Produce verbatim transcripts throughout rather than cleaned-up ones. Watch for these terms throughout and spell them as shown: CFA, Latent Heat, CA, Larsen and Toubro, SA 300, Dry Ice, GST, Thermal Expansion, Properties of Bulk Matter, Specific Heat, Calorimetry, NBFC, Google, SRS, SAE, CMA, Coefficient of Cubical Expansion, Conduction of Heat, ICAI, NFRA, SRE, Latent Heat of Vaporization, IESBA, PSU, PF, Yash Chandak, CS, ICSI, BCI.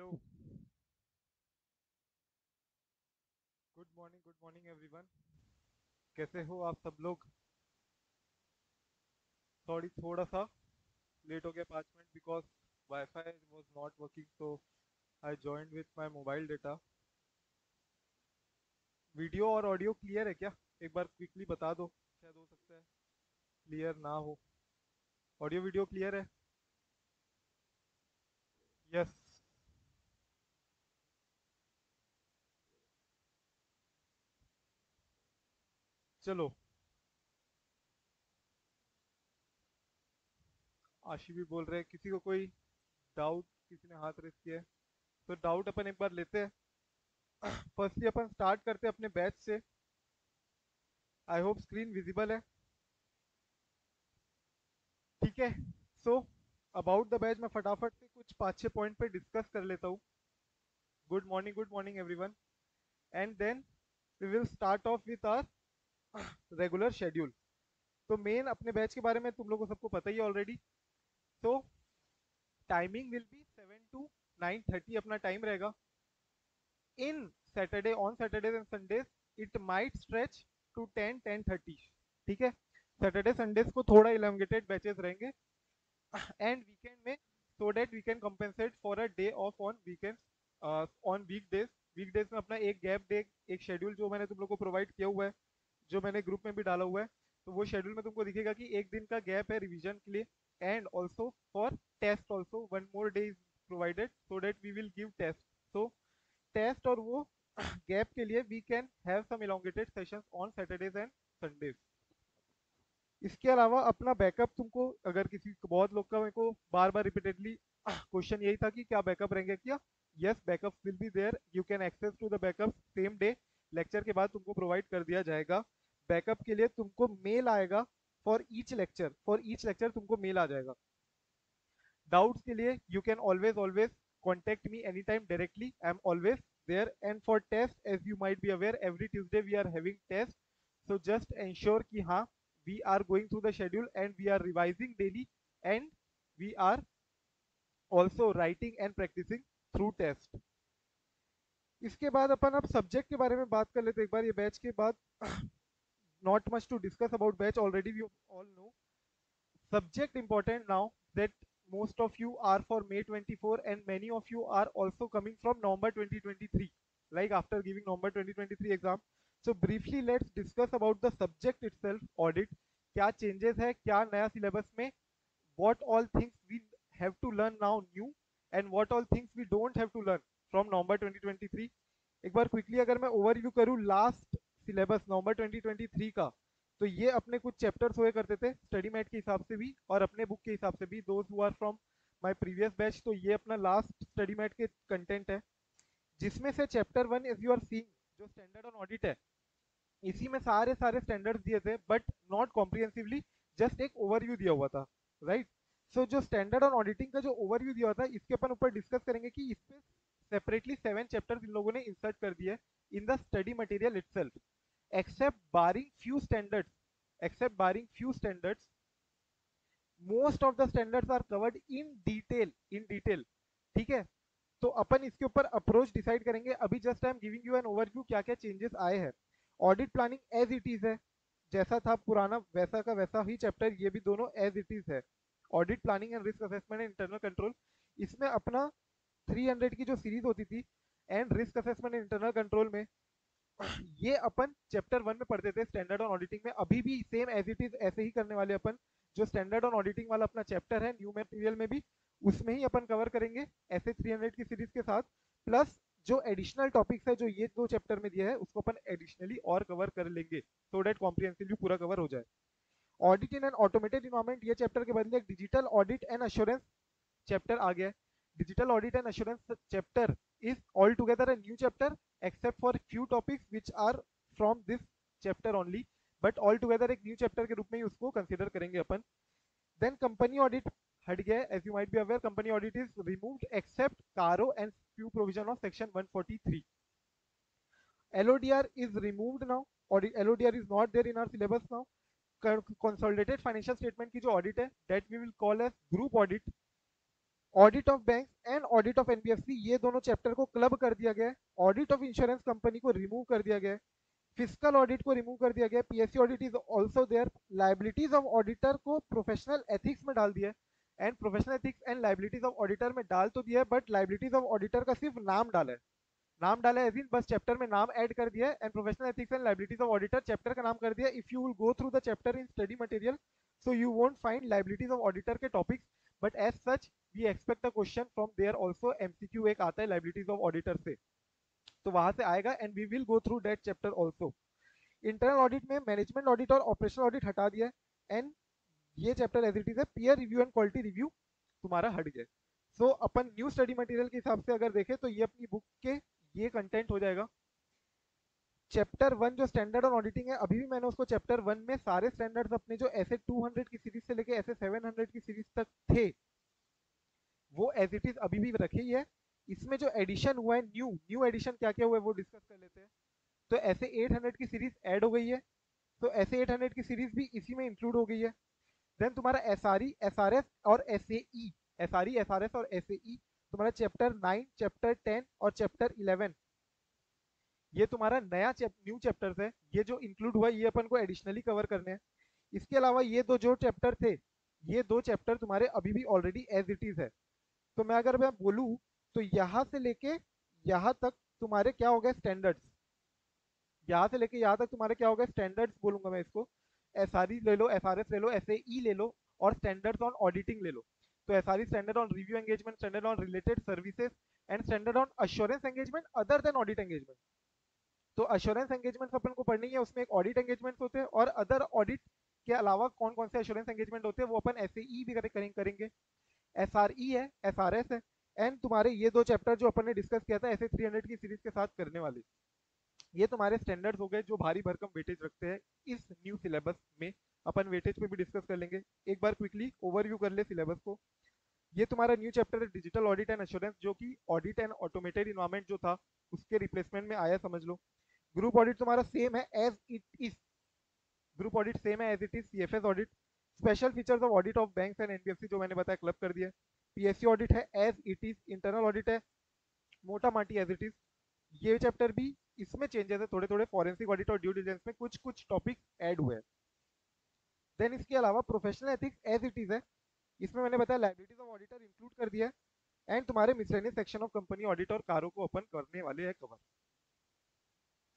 Hello. Good morning, good morning everyone. कैसे हो आप सब लोग? सॉरी थोड़ा सा लेट हो गया पाँच minute because wifi was not working so I joined with my mobile data. Video और ऑडियो क्लियर है क्या? एक बार क्विकली बता दो, शायद हो सकता है क्लियर ना हो. ऑडियो वीडियो क्लियर है? यस. चलो आशी भी बोल रहे हैं, किसी को कोई डाउट, किसी ने हाथ रेस किया है तो डाउट अपन एक बार लेते हैं. फर्स्टली अपन स्टार्ट करते हैं अपने बैच से. आई होप स्क्रीन विजिबल है. ठीक है, सो अबाउट द बैच मैं फटाफट से कुछ पाँच छः पॉइंट पे डिस्कस कर लेता हूँ. Good morning, good morning everyone, and then we will start off with our regular schedule. तो मेन अपने बैच के बारे में तुम लोगों को सबको पता ही है ऑलरेडी. तो timing will be seven to nine thirty अपना टाइम रहेगा. In Saturday, on Saturdays and Sundays it might stretch to ten ten thirty. ठीक है, सैटरडे संडेज को थोड़ा इलॉन्गेटेड बैचेस रहेंगे एंड वीकेंड में, so that we can compensate for a day off on weekend, on week days. Week days में अपना एक gap day, एक शेड्यूल जो मैंने तुम लोग को प्रोवाइड किया हुआ है, जो मैंने ग्रुप में भी डाला हुआ है, तो वो शेड्यूल में तुमको दिखेगा कि एक दिन का गैप है रिविजन के लिए and also for test also one more day is provided so that we will give test. So test और वो gap के लिए we can have some elongated sessions on Saturdays and Sundays. इसके अलावा अपना बैकअप तुमको, अगर किसी बहुत लोग का मेरे को बार बार रिपीटेडली क्वेश्चन यही था कि क्या बैकअप रहेंगे क्या? Yes, backup will be there. You can access to the backup same day. Lecture के बाद तुमको प्रोवाइड कर दिया जाएगा. बैकअप के लिए तुमको मेल आएगा for each lecture, for each lecture तुमको मेल आ जाएगा. डाउट्स के लिए you can always always contact me any time directly, I am always there. And for test as you might be aware, every Tuesday we are having test. So just ensure कि हाँ we are going through the schedule and we are revising daily and we are also writing and practising through test. इसके बाद अपन अब subject के बारे में बात कर लेते हैं एक बार. ये बैच के बाद not much to discuss about batch, already we all know. Subject important now that most of you are for May twenty-four and many of you are also coming from November twenty twenty-three, like after giving November twenty twenty-three exam. So briefly let's discuss about the subject itself, audit. क्या changes है, क्या नया syllabus में, what all things we have to learn now new and what all things we don't have to learn from November twenty twenty-three. एक बार quickly अगर मैं overview करूँ last syllabus November twenty twenty three का, तो ये अपने कुछ चैप्टर्स हुए करते थे स्टडी मैट के हिसाब से भी और अपने बुक के हिसाब से भी. Those who are from my previous batch, तो ये अपना लास्ट स्टडी मैट के कंटेंट है, जिसमें से chapter one is you are seeing, जो स्टैंडर्ड ऑन ऑडिट है, इसी में सारे सारे स्टैंडर्ड्स दिए थे बट नॉट कॉम्प्रिहेंसिवली, जस्ट एक ओवरव्यू दिया हुआ था. राइट, सो जो स्टैंडर्ड ऑन ऑडिटिंग का जो ओवरव्यू दिया हुआ था, इसके अपन ऊपर डिस्कस करेंगे कि इस पर सेपरेटली सेवन चैप्टर्स इन लोगों ने इंसर्ट कर दिए in the study material itself, except barring few standards, except barring few standards, most of the standards are covered in detail, in detail. ठीक है, तो अपन इसके ऊपर अप्रोच डिसाइड करेंगे. अभी just I am giving you an overview क्या क्या changes आए हैं. Audit planning as it is है, जैसा था पुराना वैसा का वैसा ही चैप्टर ये भी, दोनों एज इट इज है. Audit planning and risk assessment and internal control, इसमें अपना थ्री हंड्रेड की जो सीरीज होती थी and risk assessment and internal control में, ये अपन चैप्टर वन में पढ़ते थे स्टैंडर्ड ऑन ऑडिटिंग में. अभी भी सेम एज इट इज ऐसे ही करने वाले अपन, जो स्टैंडर्ड ऑन ऑडिटिंग वाला अपना चैप्टर है न्यू मटेरियल में भी, उसमें ही अपन कवर करेंगे एसए थ्री हंड्रेड की सीरीज के साथ, प्लस जो एडिशनल टॉपिक्स है जो ये दो चैप्टर में दिया है उसको अपन एडिशनली और कवर कर लेंगे, सो डेट कॉम्प्रिहेंसिवली पूरा कवर हो जाए. Audit in an automated environment, ये चैप्टर के बदले digital audit and assurance chapter आ गया है. Digital audit and assurance chapter is altogether a new chapter except for few topics which are from this chapter only, but altogether एक new chapter के रूप में ही उसको consider करेंगे अपन. Then company audit हट गया, as you might be aware company audit is removed except caro and few provision of section one forty-three. L O D R is removed now, audit L O D R is not there in our syllabus now. Consolidated financial statement की जो audit है that we will call as group audit. Audit of bank and audit of NBFC, ये दोनों chapter को club कर दिया गया है। ऑडिट ऑफ इंश्योरेंस कंपनी को रिमूव कर दिया गया है, फिस्कल ऑडिट को रिमूव कर दिया गया है, PSU audit is also there, liabilities of auditor को प्रोफेशनल एथिक्स में डाल दिया है and professional ethics and liabilities of auditor में डाल तो दिया है बट लायबिलिटीज ऑफ ऑडिटर का सिर्फ नाम डाला है, नाम डाला है एज इन बस चैप्टर में नाम ऐड कर दिया है and professional ethics and liabilities of auditor chapter का नाम कर दिया। If you will go through the chapter in study material so you won't find liabilities of auditor के topics but as such we expect a question from there also. MCQ एक आता है liabilities of auditor से तो वहां से आएगा and we will go through that chapter also. Internal audit में मैनेजमेंट ऑडिट और ऑपरेशनल ऑडिट हटा दिया एंड ये चैप्टर एज इट इज है, peer review and quality review तुम्हारा हट गया। सो so, अपन न्यू स्टडी मटेरियल के हिसाब से अगर देखें तो ये अपनी बुक के ये कंटेंट हो जाएगा। चैप्टर वन जो स्टैंडर्ड ऑन ऑडिटिंग है अभी भी मैंने उसको चैप्टर वन में सारे स्टैंडर्ड्स अपने जो एस ए टू हंड्रेड की सीरीज से लेके एस ए सेवन हंड्रेड की सीरीज तक थे वो एज इट इज अभी भी रखी है। इसमें जो एडिशन हुआ है न्यू न्यू एडिशन क्या क्या हुआ है वो डिस्कस कर लेते हैं। तो ऐसे एट हंड्रेड की सीरीज ऐड हो गई है, तो ऐसे एट हंड्रेड की सीरीज भी इसी में इंक्लूड हो गई है। देन तुम्हारा एसआरई एसआरएस और एसएई एसआरई एसआरएस और एसएई तुम्हारा चैप्टर नाइन चैप्टर टेन और चैप्टर इलेवन ये तुम्हारा नया न्यू चैप्टर्स है, ये जो इंक्लूड हुआ है ये अपन को एडिशनली कवर करने हैं। इसके अलावा ये दो जो चैप्टर थे ये दो चैप्टर तुम्हारे अभी भी ऑलरेडी एज इट इज है। तो मैं अगर मैं बोलूँ तो यहाँ से लेके यहाँ तक तुम्हारे क्या हो गए स्टैंडर्ड्स, यहाँ से लेके यहाँ तक तुम्हारे क्या हो गए स्टैंडर्ड्स बोलूंगा मैं इसको। एसआरई ले लो, एसआरएस ले लो, एसएई ले लो और स्टैंडर्ड्स ऑन ऑडिटिंग ले लो। तो SRE standard on review engagement, standard on related services and standard on assurance engagement other than audit engagement. तो अश्योरेंस एंगेजमेंट अपन को पढ़नी है, उसमें एक ऑडिट एंगेजमेंट होते हैं और अदर ऑडिट के अलावा कौन कौन से अश्योरेंस एंगेजमेंट होते हैं वो अपन एसएई भी करेंगे। एसआरई है, एसआरएस है एंड तुम्हारे ये दो चैप्टर जो अपन ने डिस्कस किया था एस ए थ्री हंड्रेड की सीरीज के साथ करने वाले, ये तुम्हारे स्टैंडर्ड्स हो गए जो भारी भरकम वेटेज रखते हैं इस न्यू सिलेबस में। अपन वेटेज पे भी डिस्कस कर लेंगे, एक बार क्विकली ओवरव्यू कर ले सिलेबस को। ये तुम्हारा न्यू चैप्टर है डिजिटल ऑडिट एंड एश्योरेंस जो कि ऑडिट एंड ऑटोमेटेड इन्वायरमेंट जो था उसके रिप्लेसमेंट में आया समझ लो। ग्रुप ऑडिट तुम्हारा सेम है as it is, group audit same है as it is. C F S audit special features of audit of bank and NBFC जो मैंने बताया क्लब कर दिया। पीएसयू ऑडिट है as it is, internal audit है मोटा माटी एज इट इज। ये चैप्टर भी इसमें चेंजेस है थोड़े थोड़े, फॉरेंसिक ऑडिट और ड्यू डिलिजेंस में कुछ कुछ टॉपिक ऐड हुए हैं। देन इसके अलावा professional ethics as it is है, इसमें मैंने बताया लायबिलिटीज ऑफ ऑडिटर इंक्लूड कर दिया है एंड तुम्हारे miscellaneous section of company audit और कारों को ओपन करने वाले है कवर।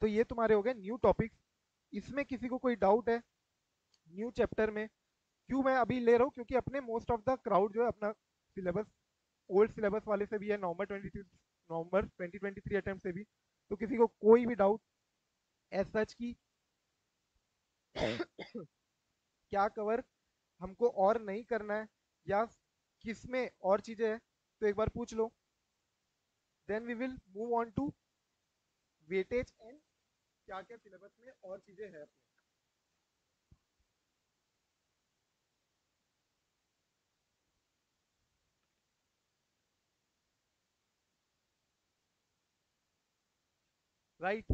तो ये तुम्हारे हो गए न्यू टॉपिक्स। इसमें किसी को कोई डाउट है न्यू चैप्टर में? क्यों मैं अभी ले रहा हूँ क्योंकि अपने मोस्ट ऑफ द क्राउड जो है अपना सिलेबस ओल्ड सिलेबस वाले से भी है, November twenty November twenty twenty three attempt से भी, तो किसी को कोई भी डाउट एज सच की क्या कवर हमको और नहीं करना है या किस में और चीजें हैं तो एक बार पूछ लो। Then we will move on to weightage and क्या क्या सिलेबस में और चीजें हैं। राइट,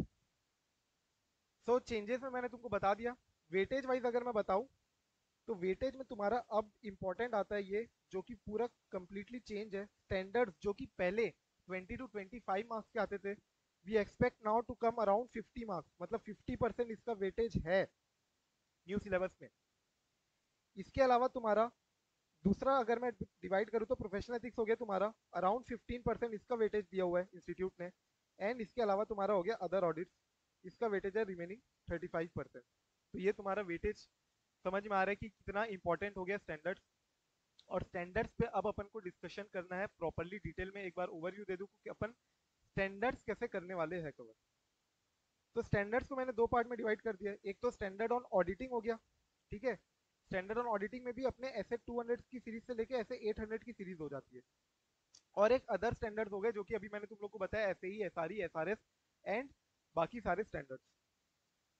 सो चेंजेस में मैंने तुमको बता दिया। वेटेज वाइज अगर मैं बताऊं तो वेटेज में तुम्हारा अब इम्पोर्टेंट आता है ये जो कि पूरा कंप्लीटली चेंज है। स्टैंडर्ड्स जो कि पहले twenty to twenty five marks के आते थे we expect now to come around fifty marks, मतलब फिफ्टी परसेंट इसका वेटेज है न्यू सिलेबस में। इसके अलावा तुम्हारा दूसरा अगर मैं डिवाइड करूँ तो प्रोफेशनल एथिक्स हो गया तुम्हारा अराउंड फिफ्टीन परसेंट इसका वेटेज दिया हुआ है इंस्टीट्यूट ने एंड इसके अलावा तुम्हारा हो गया अदर ऑडिट्स, इसका वेटेज है रिमेनिंग थर्टी फाइव परसेंट। तो ये तुम्हारा वेटेज समझ में आ रहा है कि कितना इंपॉर्टेंट हो गया स्टैंडर्ड्स। और स्टैंडर्ड्स पे अब अपन को डिस्कशन करना है प्रॉपरली डिटेल में। एक बार ओवरव्यू दे दूँ कि अपन स्टैंडर्ड्स कैसे करने वाले हैं कवर। तो स्टैंडर्ड्स को मैंने दो पार्ट में डिवाइड कर दिया, एक तो स्टैंडर्ड ऑन ऑडिटिंग हो गया, ठीक है। स्टैंडर्ड ऑन ऑडिटिंग में भी अपने एस ए टू हंड्रेड की सीरीज से लेके एस ए एट हंड्रेड की सीरीज हो जाती है और एक अदर स्टैंडर्ड्स हो गए जो कि अभी मैंने तुम लोग को बताया एसएई, एसआरई, एसआरएस एंड बाकी सारे स्टैंडर्ड्स।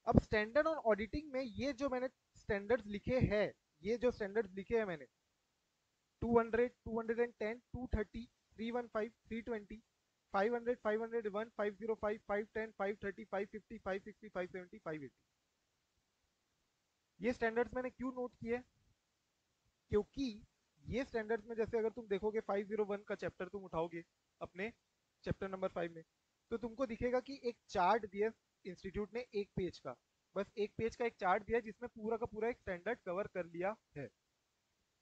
अब स्टैंडर्ड ऑन ऑडिटिंग में ये जो मैंने स्टैंडर्ड्स लिखे हैं, ये जो स्टैंडर्ड्स लिखे हैं मैंने two hundred, two hundred ten, two thirty, three one five, three twenty, five hundred, five hundred one, five zero five, five ten, five thirty, five fifty, five sixty, five seventy, five eighty. ये standards मैंने क्यों note किए? क्योंकि ये standards में जैसे अगर तुम देखोगे फाइव ज़ीरो वन का चैप्टर तुम उठाओगे अपने चैप्टर नंबर फाइव में, तो तुमको दिखेगा कि एक चार्ट दिया इंस्टीट्यूट ने एक पेज का, बस एक पेज का एक चार्ट दिया जिसमें पूरा का पूरा एक स्टैंडर्ड कवर कर लिया है।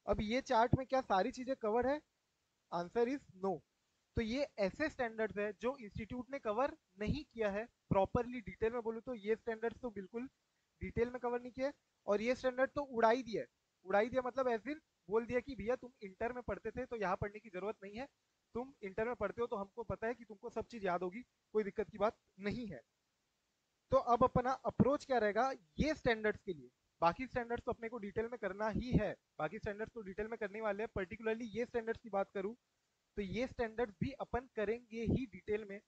अब ये चार्ट में क्या सारी चीजें कवर है? Answer is no. तो ये ऐसे स्टैंडर्ड्स है जो इंस्टीट्यूट ने कवर नहीं किया है प्रॉपरली। डिटेल में बोलूं तो ये स्टैंडर्ड्स तो बिल्कुल डिटेल में कवर नहीं किया है, और ये स्टैंडर्ड तो उड़ाई दिया उड़ाई दिया मतलब ऐसे बोल दिया कि भैया तुम इंटर में पढ़ते थे तो यहाँ पढ़ने की जरूरत नहीं है, तुम इंटर में पढ़ते हो तो हमको पता है कि तुमको सब चीज याद होगी, कोई दिक्कत की बात नहीं है। तो अब अपना अप्रोच क्या रहेगा ये स्टैंडर्ड्स के लिए? बाकी स्टैंडर्ड्स तो अपने को डिटेल में करना ही है, बाकी स्टैंडर्ड्स तो डिटेल में करने वाले हैं। पर्टिकुलरली ये स्टैंडर्ड्स की बात करूं तो ये स्टैंडर्ड्स भी अपन करेंगे ही डिटेल में,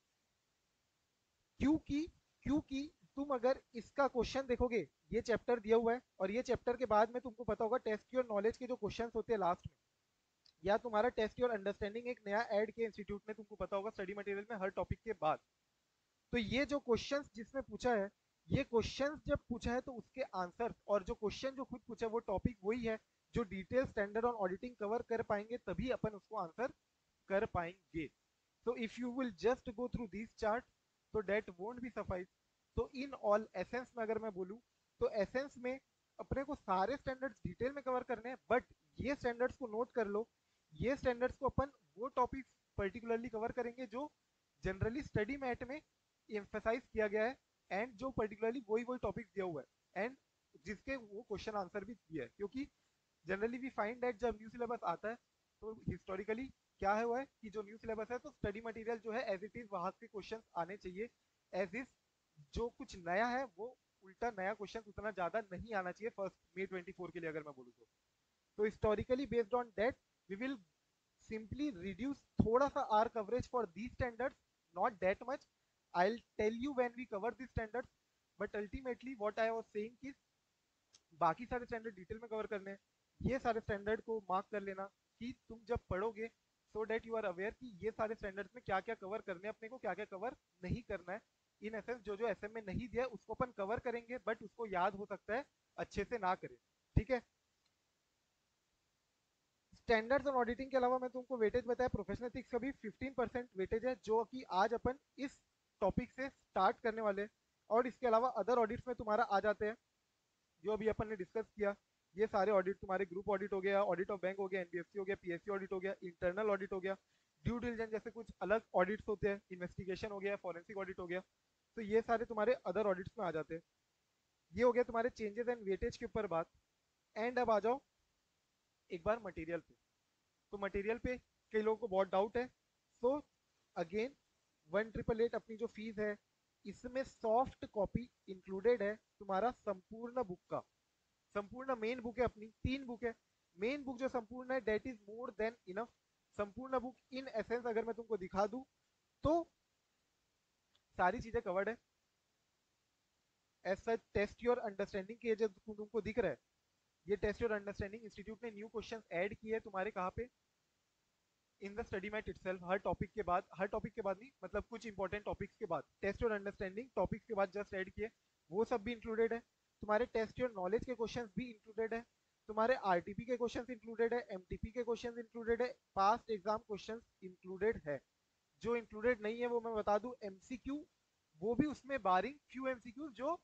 क्योंकि क्योंकि तुम अगर इसका क्वेश्चन देखोगे, ये चैप्टर दिया हुआ है और ये चैप्टर के बाद में तुमको पता होगा टेस्ट योर नॉलेज के जो क्वेश्चन होते हैं लास्ट में, या तुम्हारा टेस्ट योर अंडरस्टैंडिंग एक नया ऐड के इंस्टीट्यूट में तुमको पता होगा स्टडी मटेरियल में हर टॉपिक के बाद। तो ये जो क्वेश्चंस जिसमें पूछा है, ये क्वेश्चंस जब पूछा है तो उसके आंसर, और जो क्वेश्चन जो खुद पूछा है वो टॉपिक वही है जो detail standard on auditing cover कर पाएंगे तभी अपन उसको आंसर कर पाएंगे। So if you will just go through this chart तो डेट वोंट बी सफाइस। तो इन ऑल एसेंस में अगर मैं बोलूँ तो एसेंस में अपने को सारे स्टैंडर्ड्स डिटेल में कवर करने हैं, बट ये स्टैंडर्ड्स को नोट कर लो, ये स्टैंडर्ड्स को अपन वो टॉपिक पर्टिकुलरली कवर करेंगे जो जनरली स्टडी मैट में एम्फेसाइज किया गया है एंड जो पर्टिकुलरली वही वही टॉपिक दिया हुआ है एंड जिसके वो क्वेश्चन आंसर भी दिया है। क्योंकि जनरली वी फाइंड दैट जब न्यू सिलेबस आता है तो हिस्टोरिकली क्या हुआ है कि जो न्यू सिलेबस है तो स्टडी मटेरियल जो है एज इट इज वहाँ के क्वेश्चन आने चाहिए, एज इज जो कुछ नया है वो उल्टा नया क्वेश्चन उतना ज्यादा नहीं आना चाहिए फर्स्ट मे ट्वेंटी फोर के लिए अगर मैं बोलूँ तो। तो historically based on that we will simply reduce थोड़ा सा our coverage for these standards, not that much. I'll tell you when we cover these standards, but ultimately what I was saying कि बाकी सारे स्टैंडर्ड डिटेल में cover करने हैं, ये सारे स्टैंडर्ड को मार्क कर लेना कि तुम जब पढ़ोगे so that you are aware कि ये सारे स्टैंडर्ड्स में क्या क्या कवर करने हैं अपने को, क्या क्या कवर नहीं करना है। इन एसेंस जो जो एसएम में नहीं दिया है उसको अपन कवर करेंगे, बट उसको याद हो सकता है अच्छे से ना करें, ठीक है। स्टैंडर्ड्स और ऑडिटिंग के अलावा मैं तुमको वेटेज बताया प्रोफेशनल एथिक्स का भी फिफ्टीन परसेंट वेटेज है जो कि आज अपन इस टॉपिक से स्टार्ट करने वाले, और इसके अलावा अदर ऑडिट्स में तुम्हारा आ जाते हैं जो अभी अपन ने डिस्कस किया। ये सारे ऑडिट तुम्हारे ग्रुप ऑडिट हो गया, ऑडिट ऑफ बैंक हो गया, एनबीएफसी हो गया, पीएसयू ऑडिट हो गया, इंटरनल ऑडिट हो गया, ड्यू डिलिजेंस जैसे कुछ अलग ऑडिट्स होते हैं, इन्वेस्टिगेशन हो गया, फॉरेंसिक ऑडिट हो गया, तो ये सारे तुम्हारे अदर ऑडिट्स में आ जाते हैं। ये हो गया तुम्हारे चेंजेस एंड वेटेज के ऊपर बात। एंड अब आ जाओ एक बार मटेरियल पे। तो मटेरियल पे कई लोगों को बहुत डाउट है, so again one triple eight अपनी जो फीस है इसमें सॉफ्ट कॉपी इंक्लूडेड है तुम्हारा संपूर्ण बुक का। संपूर्ण मेन बुक है अपनी, तीन बुक है। मेन बुक जो संपूर्ण है that is more than enough. संपूर्ण बुक इन एसेंस अगर मैं तुमको दिखा दूं तो सारी चीजें कवर्ड है। ऐसा टेस्ट योर अंडरस्टैंडिंग के जो तुमको दिख रहा है, ये टेस्ट योर अंडरस्टैंडिंग इंस्टीट्यूट ने न्यू क्वेश्चन एड किए हैं तुम्हारे कहाँ पे in the study mat itself. हर टॉपिक के बाद, हर टॉपिक के बाद नहीं मतलब कुछ इंपॉर्टेंट टॉपिक्स के बाद, टेस्ट योर अंडरस्टैंडिंग टॉपिक्स के बाद जस्ट ऐड किए, वो सब भी इंक्लूडेड है। तुम्हारे टेस्ट योर नॉलेज के क्वेश्चंस भी इंक्लूडेड है, तुम्हारे आरटीपी के क्वेश्चंस इंक्लूडेड है, एमटीपी के क्वेश्चंस इंक्लूडेड है, पास्ट एग्जाम क्वेश्चंस इंक्लूडेड है। जो इंक्लूडेड नहीं है वो मैं बता दूं, एमसीक्यू, वो भी उसमें बारिंग फ्यू एमसीक्यूज जो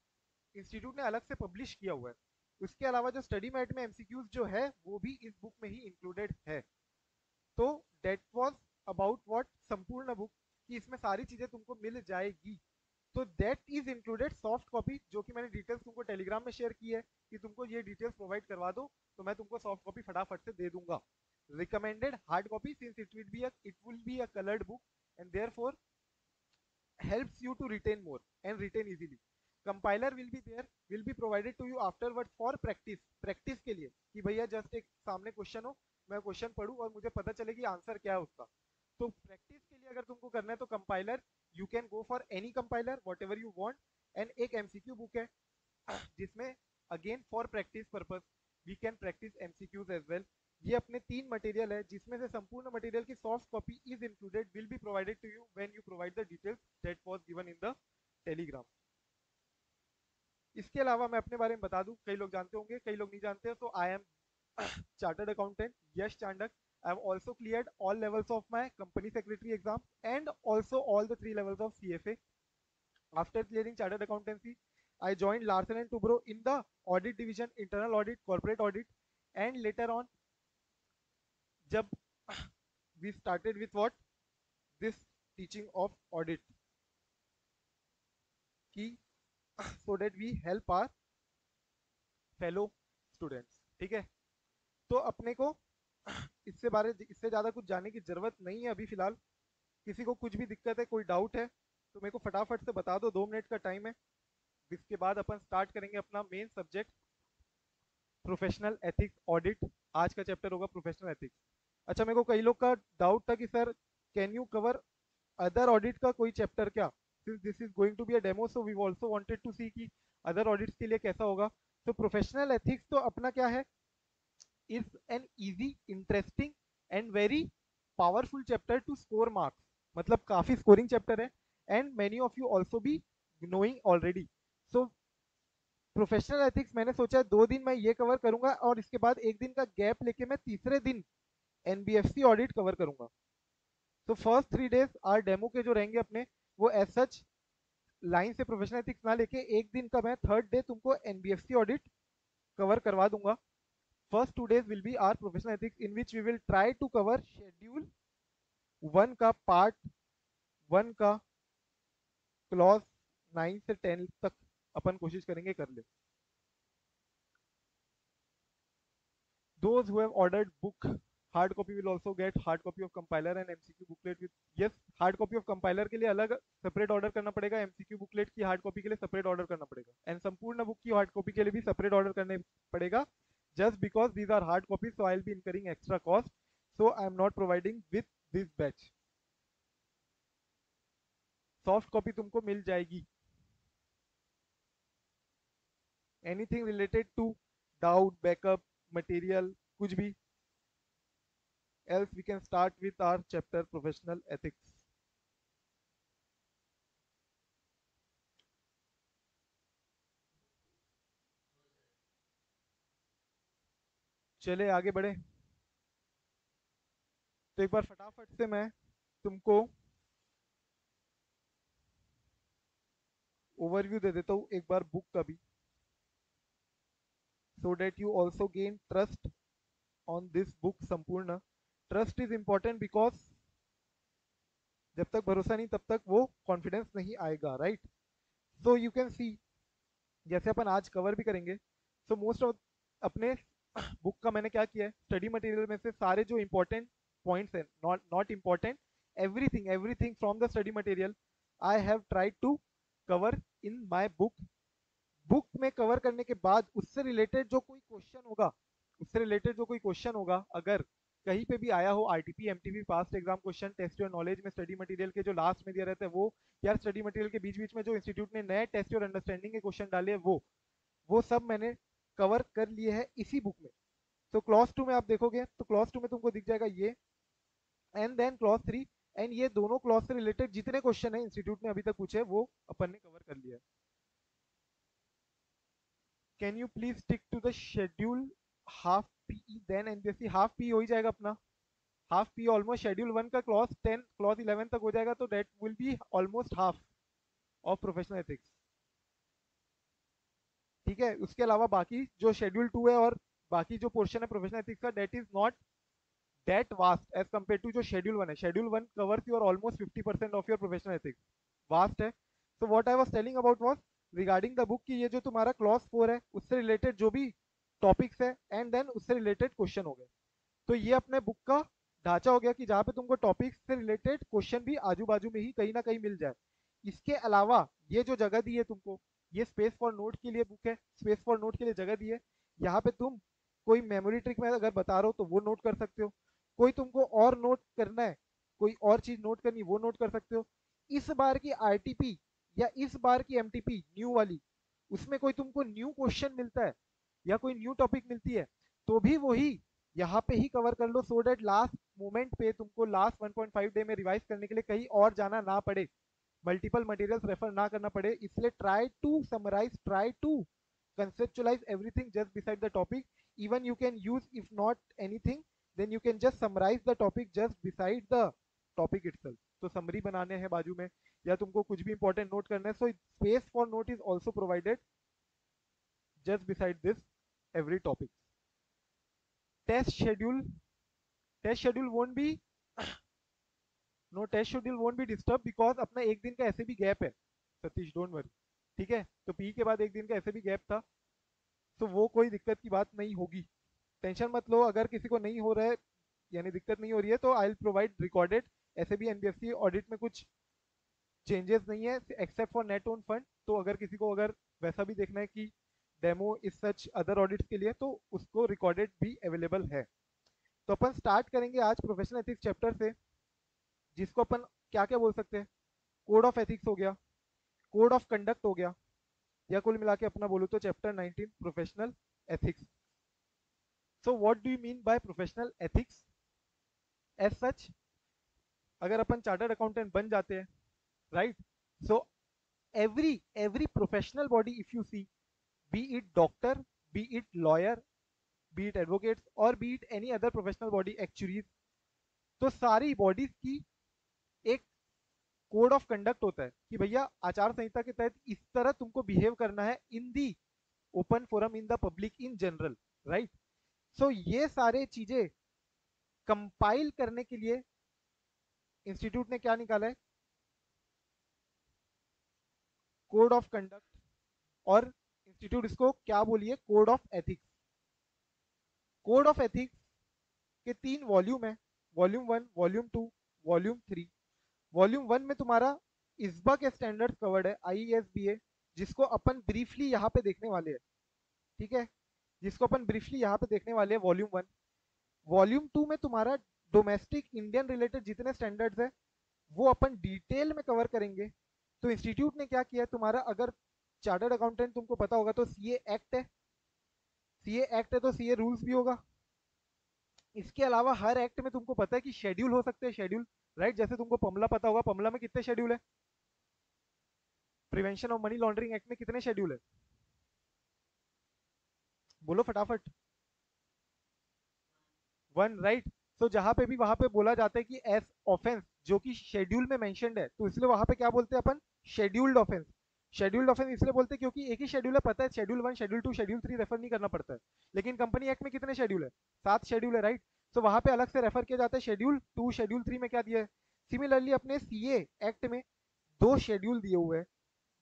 इंस्टीट्यूट ने अलग से पब्लिश किया हुआ है। उसके अलावा जो स्टडी मैट में एमसीक्यूज जो है वो भी इस बुक में ही इंक्लूडेड है। तो डेट वॉज अबाउट वॉट संपूर्ण बुक, कि इसमें सारी चीजें तुमको मिल जाएगी। तो that is included soft copy, जो कि मैंने डिटेल्स तुमको टेलीग्राम में शेयर की है कि तुमको ये डिटेल्स प्रोवाइड करवा दो तो मैं तुमको सॉफ्ट कॉपी फटाफट से दे दूंगा। Recommended hard copy since it will be it will be a coloured book and therefore helps you to retain more and retain easily. Compiler will be there will be provided to you afterward for practice, practice के लिए कि भैया just एक सामने question हो, मैं question पढ़ूं और मुझे पता चले कि आंसर क्या है उसका। तो प्रैक्टिस के लिए अगर तुमको करना है तो compiler you can go for any compiler whatever you want. And एक एमसीक्यू बुक है जिसमें again for practice purpose we can practice MCQs as well. ये अपने तीन मटेरियल है जिसमें से संपूर्ण मटेरियल की soft copy is included will be provided to you when you provide the details that was given in the Telegram. इसके अलावा मैं अपने बारे में बता दूं, कई लोग जानते होंगे कई लोग नहीं जानते, तो I am chartered accountant Yash Chandak. I have also cleared all levels of my company secretary exam and also all the three levels of C F A. After clearing chartered accountancy, I joined Larsen and Toubro in the audit division, internal audit, corporate audit, and later on, jab we started with what this teaching of audit, ki so that we help our fellow students. ठीक है, तो अपने को इससे बारे इससे ज़्यादा कुछ जानने की ज़रूरत नहीं है अभी फ़िलहाल। किसी को कुछ भी दिक्कत है, कोई डाउट है तो मेरे को फटाफट से बता दो, दो मिनट का टाइम है। इसके बाद अपन स्टार्ट करेंगे अपना main subject professional ethics audit. आज का चैप्टर होगा प्रोफेशनल एथिक्स। अच्छा, मेरे को कई लोग का डाउट था कि sir can you cover other audit का कोई चैप्टर क्या, since this is going to be a demo, so we also wanted to see कि अदर ऑडिट्स के लिए कैसा होगा। तो प्रोफेशनल एथिक्स तो अपना क्या है, is an easy, interesting and very powerful chapter to score marks, मतलब काफ़ी स्कोरिंग चैप्टर है and many of you also be knowing already. So professional ethics मैंने सोचा है दो दिन मैं ये कवर करूँगा और इसके बाद एक दिन का गैप लेके मैं तीसरे दिन एनबीएफसी ऑडिट कवर करूँगा। तो first three days our demo के जो रहेंगे अपने, वो एज सच लाइन से प्रोफेशनल एथिक्स ना लेके एक दिन का मैं थर्ड डे तुमको एनबीएफसी ऑडिट कवर करवा दूंगा। First two days will be our professional ethics in which we will try to cover schedule one का पार्ट वन का क्लॉज नाइन से टेन तक अपन कोशिश करेंगे कर ले। Those who have ordered book hard copy will also get hard copy of compiler and MCQ booklet with yes. Hard copy of compiler के लिए अलग सेपरेट ऑर्डर करना पड़ेगा, एमसीक्यू बुकलेट की हार्ड कॉपी के लिए सेपरेट ऑर्डर करना पड़ेगा एंड संपूर्ण बुक की हार्ड कॉपी के लिए भी सेपरेट ऑर्डर करने पड़ेगा। Just because these are hard copy so I will be incurring extra cost, so I am not providing with this batch. Soft copy तुमको मिल जाएगी। Anything related to doubt backup material कुछ भी else we can start with our chapter professional ethics. चले आगे बढ़े, तो एक बार फटाफट से मैं तुमको ओवरव्यू दे देता हूँ एक बार बुक का भी, so that you also gain trust on this book संपूर्ण। ट्रस्ट इज इम्पॉर्टेंट बिकॉज जब तक भरोसा नहीं तब तक वो कॉन्फिडेंस नहीं आएगा, right. So you can see जैसे अपन आज कवर भी करेंगे, सो मोस्ट ऑफ अपने बुक का मैंने क्या किया है, स्टडी मटेरियल में से सारे जो इम्पोर्टेंट पॉइंट्स हैं, not not important everything everything from the study material I have tried to cover in my book. Book में कवर करने के बाद उससे रिलेटेड जो कोई क्वेश्चन होगा उससे रिलेटेड जो कोई क्वेश्चन होगा अगर कहीं पे भी आया हो, RTP, MTP, past exam question, test your knowledge में स्टडी मटेरियल के जो लास्ट में दिया रहता है वो, यार स्टडी मटेरियल के बीच बीच में जो इंस्टीट्यूट ने नए टेस्ट योर अंडरस्टैंडिंग के क्वेश्चन डाले हैं वो वो सब मैंने कवर कर लिए है इसी बुक में। तो क्लॉज टू में आप देखोगे तो क्लॉज टू में तुमको दिख जाएगा ये and then clause three and ये दोनों क्लॉज से रिलेटेड जितने क्वेश्चन है इंस्टीट्यूट ने अभी तक पूछे वो अपन ने कवर कर लिया है। Can you please stick to the schedule half PE then NBFC. Half P हो ही जाएगा अपना, हाफ पी ऑलमोस्ट शेड्यूल वन का क्लॉज टेन क्लॉज इलेवन तक हो जाएगा, तो that will be almost half of professional ethics, ठीक है। उसके अलावा बाकी जो शेड्यूल टू है और बाकी जो पोर्शन है प्रोफेशनल एथिक्स का that is not that vast as compare to जो शेड्यूल वन है। Schedule one covers your almost fifty percent of your professional ethics, vast है। So what I was telling about was regarding the book की ये जो तुम्हारा clause four है उससे related जो भी टॉपिक्स है एंड देन उससे रिलेटेड क्वेश्चन हो गए। तो ये अपने बुक का ढांचा हो गया कि जहाँ पे तुमको टॉपिक्स से रिलेटेड क्वेश्चन भी आजू बाजू में ही कहीं ना कहीं मिल जाए। इसके अलावा ये जो जगह दी है तुमको, ये स्पेस फॉर नोट के लिए बुक है, स्पेस फॉर नोट के लिए जगह दी है। यहाँ पे तुम कोई मेमोरी ट्रिक में अगर बता रहे हो तो वो नोट कर सकते हो, कोई तुमको और नोट करना है, कोई और चीज़ नोट करनी वो नोट कर सकते हो। इस बार की आर टी पी या इस बार की एम टी पी न्यू वाली उसमें कोई तुमको न्यू क्वेश्चन मिलता है या कोई न्यू टॉपिक मिलती है तो भी वही यहाँ पे ही कवर कर लो, सो डेट लास्ट मोमेंट पे तुमको last one point five day में रिवाइज करने के लिए कहीं और जाना ना पड़े, मल्टीपल मटेरियल्स रेफर ना करना पड़े। इसलिए try to summarise, try to conceptualise everything just beside the topic. even you can use if not anything, then you can just summarize the topic just beside the topic itself. So summary बनाने हैं बाजू में, या तुमको कुछ भी important note करना है, so space for note is also provided just beside this every topic. Test schedule, test schedule won't be no test schedule won't be disturbed because अपना एक दिन का ऐसे भी gap है सतीश, don't worry, ठीक है? तो P E के बाद एक दिन का ऐसे भी gap था, तो वो कोई दिक्कत की बात नहीं होगी, टेंशन मत लो। अगर किसी को नहीं हो रहा है यानी दिक्कत नहीं हो रही है तो आई विल प्रोवाइड रिकॉर्डेड। ऐसे भी एनबीएफसी ऑडिट में कुछ चेंजेस नहीं है except for net own fund, तो अगर किसी को अगर वैसा भी देखना है कि demo is such other audits के लिए तो उसको रिकॉर्डेड भी अवेलेबल है। तो अपन स्टार्ट करेंगे आज प्रोफेशनल एथिक्स चैप्टर से, जिसको अपन क्या क्या बोल सकते हैं, कोड ऑफ एथिक्स हो गया, कोड ऑफ कंडक्ट हो गया, या कुल मिला के अपना बोलूँ तो chapter nineteen professional ethics. So what do you mean by professional ethics as such? अगर अपन चार्टर्ड अकाउंटेंट बन जाते हैं, right, so every every professional body if you see, be it doctor, be it lawyer, be it advocates और be it any other professional body, actuaries, तो सारी bodies की एक कोड ऑफ कंडक्ट होता है कि भैया आचार संहिता के तहत इस तरह तुमको बिहेव करना है in the open forum, in the public, in general, right. सो ये सारे चीजें कंपाइल करने के लिए इंस्टीट्यूट ने क्या निकाला है, कोड ऑफ कंडक्ट, और इंस्टीट्यूट इसको क्या बोलिए, code of ethics. Code of ethics के तीन वॉल्यूम है, volume one, volume two, volume three. Volume one में तुम्हारा इसबा के स्टैंडर्ड कवर्ड है, आई ई एस बी ए, जिसको अपन ब्रीफली यहाँ पे देखने वाले हैं, ठीक है, जिसको अपन ब्रीफली यहाँ पे देखने वाले हैं, वॉल्यूम वन। वॉल्यूम टू में तुम्हारा डोमेस्टिक इंडियन रिलेटेड जितने स्टैंडर्ड्स है वो अपन डिटेल में कवर करेंगे। तो इंस्टीट्यूट ने क्या किया है, तुम्हारा अगर चार्टर्ड अकाउंटेंट तुमको पता होगा तो सी ए एक्ट है, सी ए एक्ट है तो सी ए रूल्स भी होगा। इसके अलावा हर एक्ट में तुमको पता है कि शेड्यूल हो सकते हैं, शेड्यूल, राइट right, जैसे तुमको पमला पता होगा, पमला में कितने शेड्यूल है, prevention of money laundering act में कितने शेड्यूल है, बोलो फटाफट, वन, राइट। तो जहां पे भी वहां पे बोला जाता है कि एस ऑफेंस जो कि शेड्यूल में मेंशन्ड है, तो इसलिए वहां पे क्या बोलते हैं अपन, शेड्यूल्ड ऑफेंस। शेड्यूल्ड ऑफेंस इसलिए बोलते हैं क्योंकि एक ही शेड्यूल है, पता है, schedule one, schedule two, schedule three refer नहीं करना पड़ता है। लेकिन कंपनी एक्ट में कितने शेड्यूल है, सात शेड्यूल है, राइट right? तो वहां पे अलग से रेफर किया जाता है शेड्यूल टू, शेड्यूल थ्री में क्या दिया है। सिमिलरली अपने सीए एक्ट में दो शेड्यूल दिए हुए हैं,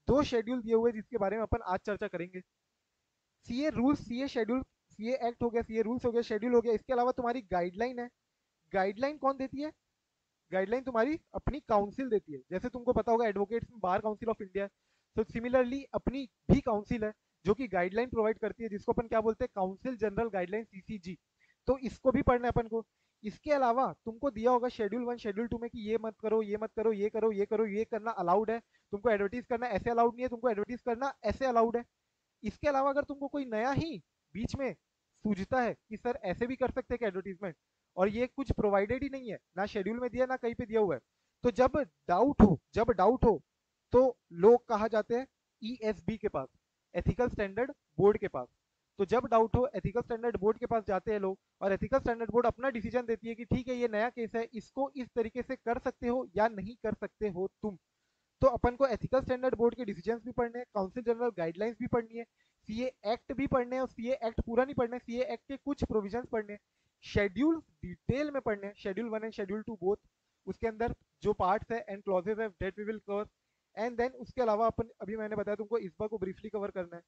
दो शेड्यूल दिए हुए हैं जिसके बारे में अपन आज चर्चा करेंगे। CA rules, CA schedule, CA act हो गया, सीए रूल्स हो गया, शेड्यूल हो गया। इसके अलावा तुम्हारी गाइडलाइन है, गाइडलाइन कौन देती है, गाइडलाइन तुम्हारी अपनी काउंसिल देती है। जैसे तुमको पता होगा एडवोकेट्स में बार काउंसिल ऑफ इंडिया है, तो सिमिलरली अपनी भी काउंसिल है जो कि गाइडलाइन प्रोवाइड करती है, जिसको अपन क्या बोलते हैं, council general guideline, C C G, तो इसको भी पढ़ना है अपन को। इसके अलावा तुमको दिया होगा शेड्यूल वन, शेड्यूल टू में कि ये मत करो, ये मत करो, ये करो, ये करो, ये करना अलाउड है, तुमको एडवर्टीज करना ऐसे अलाउड नहीं है, तुमको एडवर्टीज करना ऐसे अलाउड है। इसके अलावा अगर तुमको कोई नया ही बीच में सूझता है कि सर ऐसे भी कर सकते हैं कि एडवर्टीजमेंट, और ये कुछ प्रोवाइडेड ही नहीं है, ना शेड्यूल में दिया ना कहीं पे दिया हुआ है, तो जब डाउट हो, जब डाउट हो तो लोग कहा जाते हैं ई एस बी के पास, एथिकल स्टैंडर्ड बोर्ड के पास। तो जब डाउट हो एथिकल स्टैंडर्ड बोर्ड के पास जाते हैं लोग, और एथिकल स्टैंडर्ड बोर्ड अपना डिसीजन देती है कि ठीक है ये नया केस है, इसको इस तरीके से कर सकते हो या नहीं कर सकते हो तुम। तो अपन को एथिकल स्टैंडर्ड बोर्ड के डिसीजन भी पढ़ने हैं, काउंसिल जनरल गाइडलाइंस भी पढ़नी है, सीए एक्ट भी पढ़ने हैं, और सीए एक्ट पूरा नहीं पढ़ना है, सीए एक्ट के कुछ प्रोविजन पढ़ने हैं, शेड्यूल डिटेल में पढ़ने हैं, schedule one and schedule two both, उसके अंदर जो पार्ट्स है एंड क्लॉजेज है that we will cover, and then उसके अलावा अपन अभी मैंने बताया तुमको इसबा को ब्रीफली कवर करना है।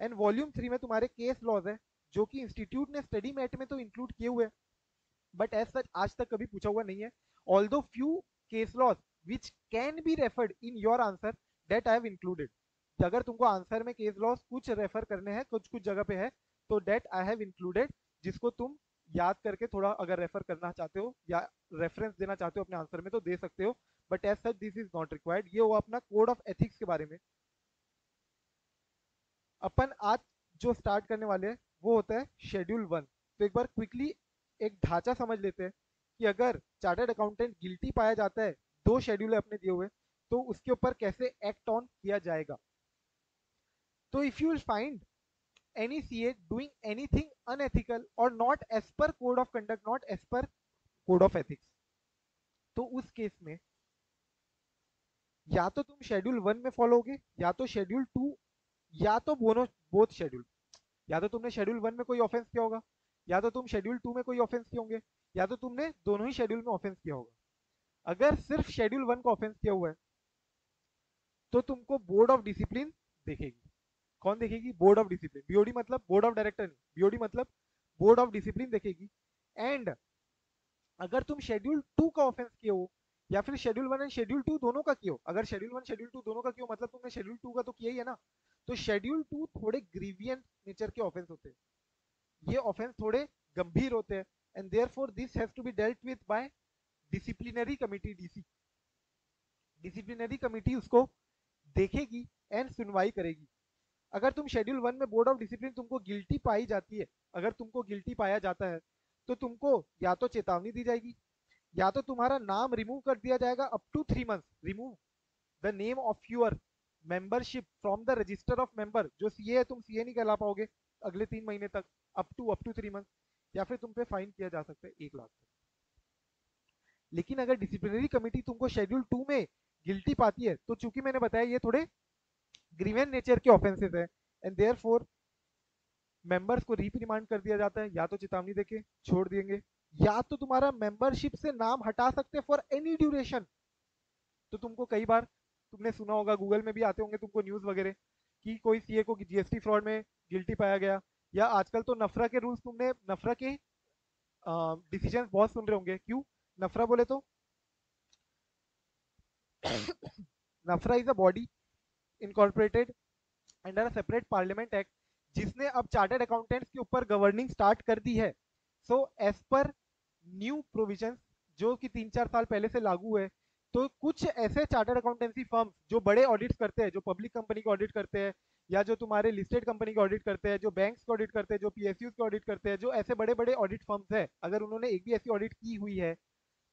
एंड वॉल्यूम थ्री में तुम्हारे केस लॉज है जो कि इंस्टीट्यूट ने स्टडी मैट में तो इंक्लूड किए हुए, बट एज सच आज तक कभी पूछा हुआ नहीं है। Although few case laws which can be referred in your answer that I have included, अगर तुमको आंसर में केस लॉज कुछ रेफर करने हैं, कुछ कुछ जगह पे है, तो दैट आई हैव इंक्लूडेड, जिसको तुम याद करके थोड़ा अगर रेफर करना चाहते हो या रेफरेंस देना चाहते हो अपने आंसर में तो दे सकते हो, but as such this is not required. ये हुआ अपना कोड ऑफ एथिक्स के बारे में। अपन आज जो स्टार्ट करने वाले हैं वो होता है शेड्यूल वन। तो एक बार क्विकली एक ढांचा समझ लेते हैं कि अगर चार्टर्ड अकाउंटेंट गिल्टी पाया जाता है, दो शेड्यूल है अपने दिए हुए, तो उसके ऊपर कैसे एक्ट ऑन किया जाएगा। तो if you will find any C A doing anything unethical or not as per code of conduct, not as per code of ethics. तो उस केस में या तो तुम शेड्यूल वन में फॉलो होगे या तो शेड्यूल टू या तो बोनो बोथ शेड्यूल। या तो तुमने शेड्यूल वन में कोई ऑफेंस किया होगा या तो तुम शेड्यूल टू में कोई ऑफेंस किए होंगे या तो तुमने दोनों ही शेड्यूल में ऑफेंस किया होगा। अगर सिर्फ शेड्यूल वन का ऑफेंस किया हुआ है तो तुमको बोर्ड ऑफ डिसिप्लिन देखेगी। कौन देखेगी? Board of discipline. बीओडी मतलब बोर्ड ऑफ डायरेक्टर नहीं, बीओडी मतलब बोर्ड ऑफ डिसिप्लिन देखेगी। एंड अगर तुम शेड्यूल टू का ऑफेंस किए हो या फिर schedule one and schedule two दोनों का किए हो, अगर शेड्यूल वन शेड्यूल टू दोनों का किए हो मतलब तुमने शेड्यूल टू का तो किया ही है ना, तो शेड्यूल टू थोड़े ग्रीवियंट नेचर के ऑफेंस होते हैं, ये ऑफेंस थोड़े गंभीर होते हैं and therefore this has to be dealt with by disciplinary committee. DC disciplinary committee उसको देखेगी एंड सुनवाई करेगी। अगर तुम शेड्यूल वन में बोर्ड ऑफ डिसिप्लिन तुमको गिल्टी पाई जाती है, अगर तुमको गिल्टी पाया जाता है तो तुमको या तो चेतावनी दी जाएगी या तो तुम्हारा नाम रिमूव कर दिया जाएगा up to three month. Remove the name of your membership from the register of member. जो सीए है तुम सीए नहीं कहला पाओगे अगले तीन महीने तक, up to up to three month, या फिर तुम पे फाइन किया जा सकता है एक लाख तक। लेकिन अगर डिसिप्लिनरी कमेटी तुमको शेड्यूल टू में गिल्टी पाती है तो चूंकि मैंने बताया ये थोड़े ग्रीवेंट नेचर के ऑफेंसेस है एंड देयरफोर मेंबर्स को रिप्रिमांड कर दिया जाता है, या तो चेतावनी देके छोड़ देंगे या तो तुम्हारा मेंबरशिप से नाम हटा सकते हैं फॉर एनी ड्यूरेशन। तो तुमको कई बार तुमने सुना होगा, गूगल में भी आते होंगे तुमको न्यूज वगैरह कि कोई सीए को जीएसटी फ्रॉड में गिल्टी पाया गया, या आजकल तो नफरा के रूल्स तुमने नफरा के डिसीजन बहुत सुन रहे होंगे। क्यों? नफरा बोले तो NFRA is a body incorporated under a separate parliament act जिसने अब चार्टर्ड अकाउंटेंट्स के ऊपर गवर्निंग स्टार्ट कर दी है। So as per new provision जो कि तीन चार साल पहले से लागू है, तो कुछ ऐसे चार्टर्ड अकाउंटेंसी फर्म जो बड़े ऑडिट्स करते हैं, जो पब्लिक कंपनी के ऑडिट करते हैं या जो तुम्हारे लिस्टेड कंपनी के ऑडिट करते हैं, जो बैंक्स के ऑडिट करते हैं, जो पीएसयू के ऑडिट करते हैं, जो ऐसे बड़े बड़े ऑडिट फर्म्स हैं, अगर उन्होंने एक भी ऐसी ऑडिट की हुई है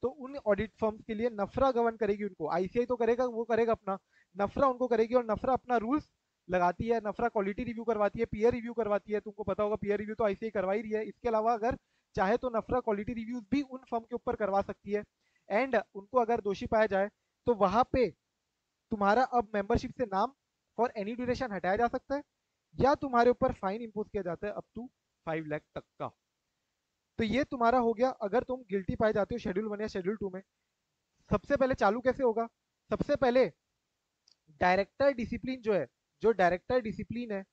तो उन ऑडिट फर्म्स के लिए नफरा गवर्न करेगी उनको। आईसीआई तो करेगा, वो करेगा अपना, नफरा उनको करेगी और नफरा अपना रूल्स लगाती है। नफरा क्वालिटी रिव्यू करवाती है, पीयर रिव्यू करवाती है, तुमको पता होगा पीयर रिव्यू तो आईसीआई करवा ही रही है। इसके अलावा अगर चाहे तो नफरा क्वालिटी रिव्यूज भी उन फर्म के ऊपर करवा सकती है एंड उनको अगर दोषी पाया जाए तो वहां पे तुम्हारा अब मेंबरशिप से नाम फॉर एनी ड्यूरेशन हटाया जा सकता है या तुम्हारे ऊपर फाइन इंपोज किया जाता है अप टू फाइव लाख तक का। तो ये तुम्हारा हो गया अगर तुम गिल्टी पाए जाते हो शेड्यूल वन या शेड्यूल टू में। सबसे पहले चालू कैसे होगा? सबसे पहले डायरेक्टर डिसिप्लिन जो है, जो डायरेक्टर डिसिप्लिन है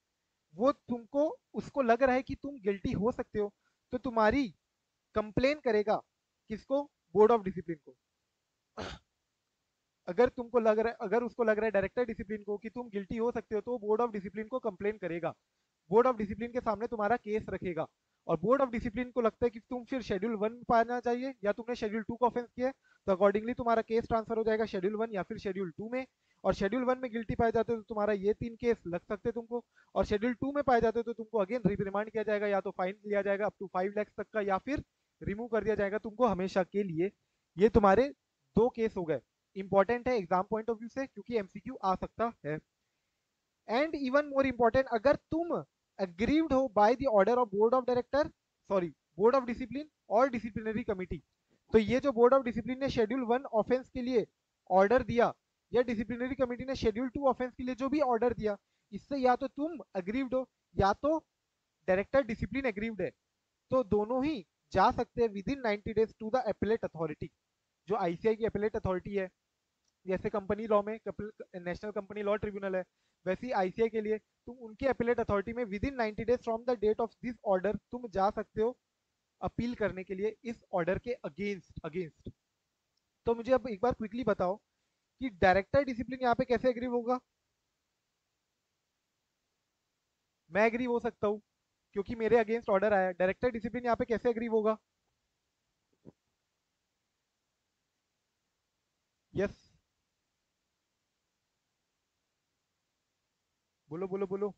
वो तुमको, उसको लग रहा है कि तुम गिल्टी हो सकते हो तो तुम्हारी कंप्लेन करेगा। किसको? बोर्ड ऑफ डिसिप्लिन को। अगर तुमको लग रहा है, अगर उसको लग रहा है डायरेक्टर डिसिप्लिन को कि तुम गिल्टी हो सकते हो तो बोर्ड ऑफ डिसिप्लिन को कंप्लेन करेगा, बोर्ड ऑफ डिसिप्लिन के सामने तुम्हारा केस रखेगा और बोर्ड ऑफ डिसिप्लिन को लगता है कि तुम फिर शेड्यूल वन में पाना चाहिए या तुमने शेड्यूल टू का ऑफेंस किया है तो अकॉर्डिंगली तुम्हारा केस ट्रांसफर हो जाएगा शेड्यूल वन या फिर शेड्यूल टू में। और शेड्यूल वन में गिल्टी पाए जाते हो तो तुम्हारा ये तीन केस लग सकते तुमको, और शेड्यूल टू में पाए जाते हो तो तुमको अगेन रिप्रिमांड किया जाएगा या तो फाइन लिया जाएगा अप टू फाइव लैक्स तक का या फिर रिमूव कर दिया जाएगा तुमको हमेशा के लिए। ये तुम्हारे दो केस हो गए, इंपॉर्टेंट है एग्जाम पॉइंट ऑफ व्यू से क्योंकि एमसीक्यू आ सकता है। एंड इवन मोर इम्पोर्टेंट, अगर तुम अग्रीव्ड हो by the order of board of director sorry board of discipline और डिसिप्लिनरी कमिटी, तो ये जो बोर्ड ऑफ डिसिप्लिन ने शेड्यूल वन ऑफेंस के लिए ऑर्डर दिया या डिसिप्लिनरी कमेटी ने शेड्यूल टू ऑफेंस के लिए जो भी ऑर्डर दिया, इससे या तो तुम अग्रीव्ड हो या तो डायरेक्टर डिसिप्लिन अग्रीव्ड है, तो दोनों ही जा सकते हैं within ninety days to the appellate authority, जो आईसीआई की एपेलेट अथॉरिटी है। जैसे कंपनी लॉ में नेशनल कंपनी लॉ ट्रिब्यूनल है, वैसी आईसीआई के लिए तुम उनके एपेलेट अथॉरिटी में within ninety days from the date of this order तुम जा सकते हो अपील करने के लिए इस ऑर्डर के अगेंस्ट अगेंस्ट तो मुझे अब एक बार क्विकली बताओ कि डायरेक्टर डिसिप्लिन यहाँ पे कैसे एग्री होगा? मैं एग्री हो सकता हूँ क्योंकि मेरे अगेंस्ट ऑर्डर आया। डायरेक्टर डिसिप्लिन यहाँ पे कैसे एग्री होगा? यस, बोलो बोलो बोलो।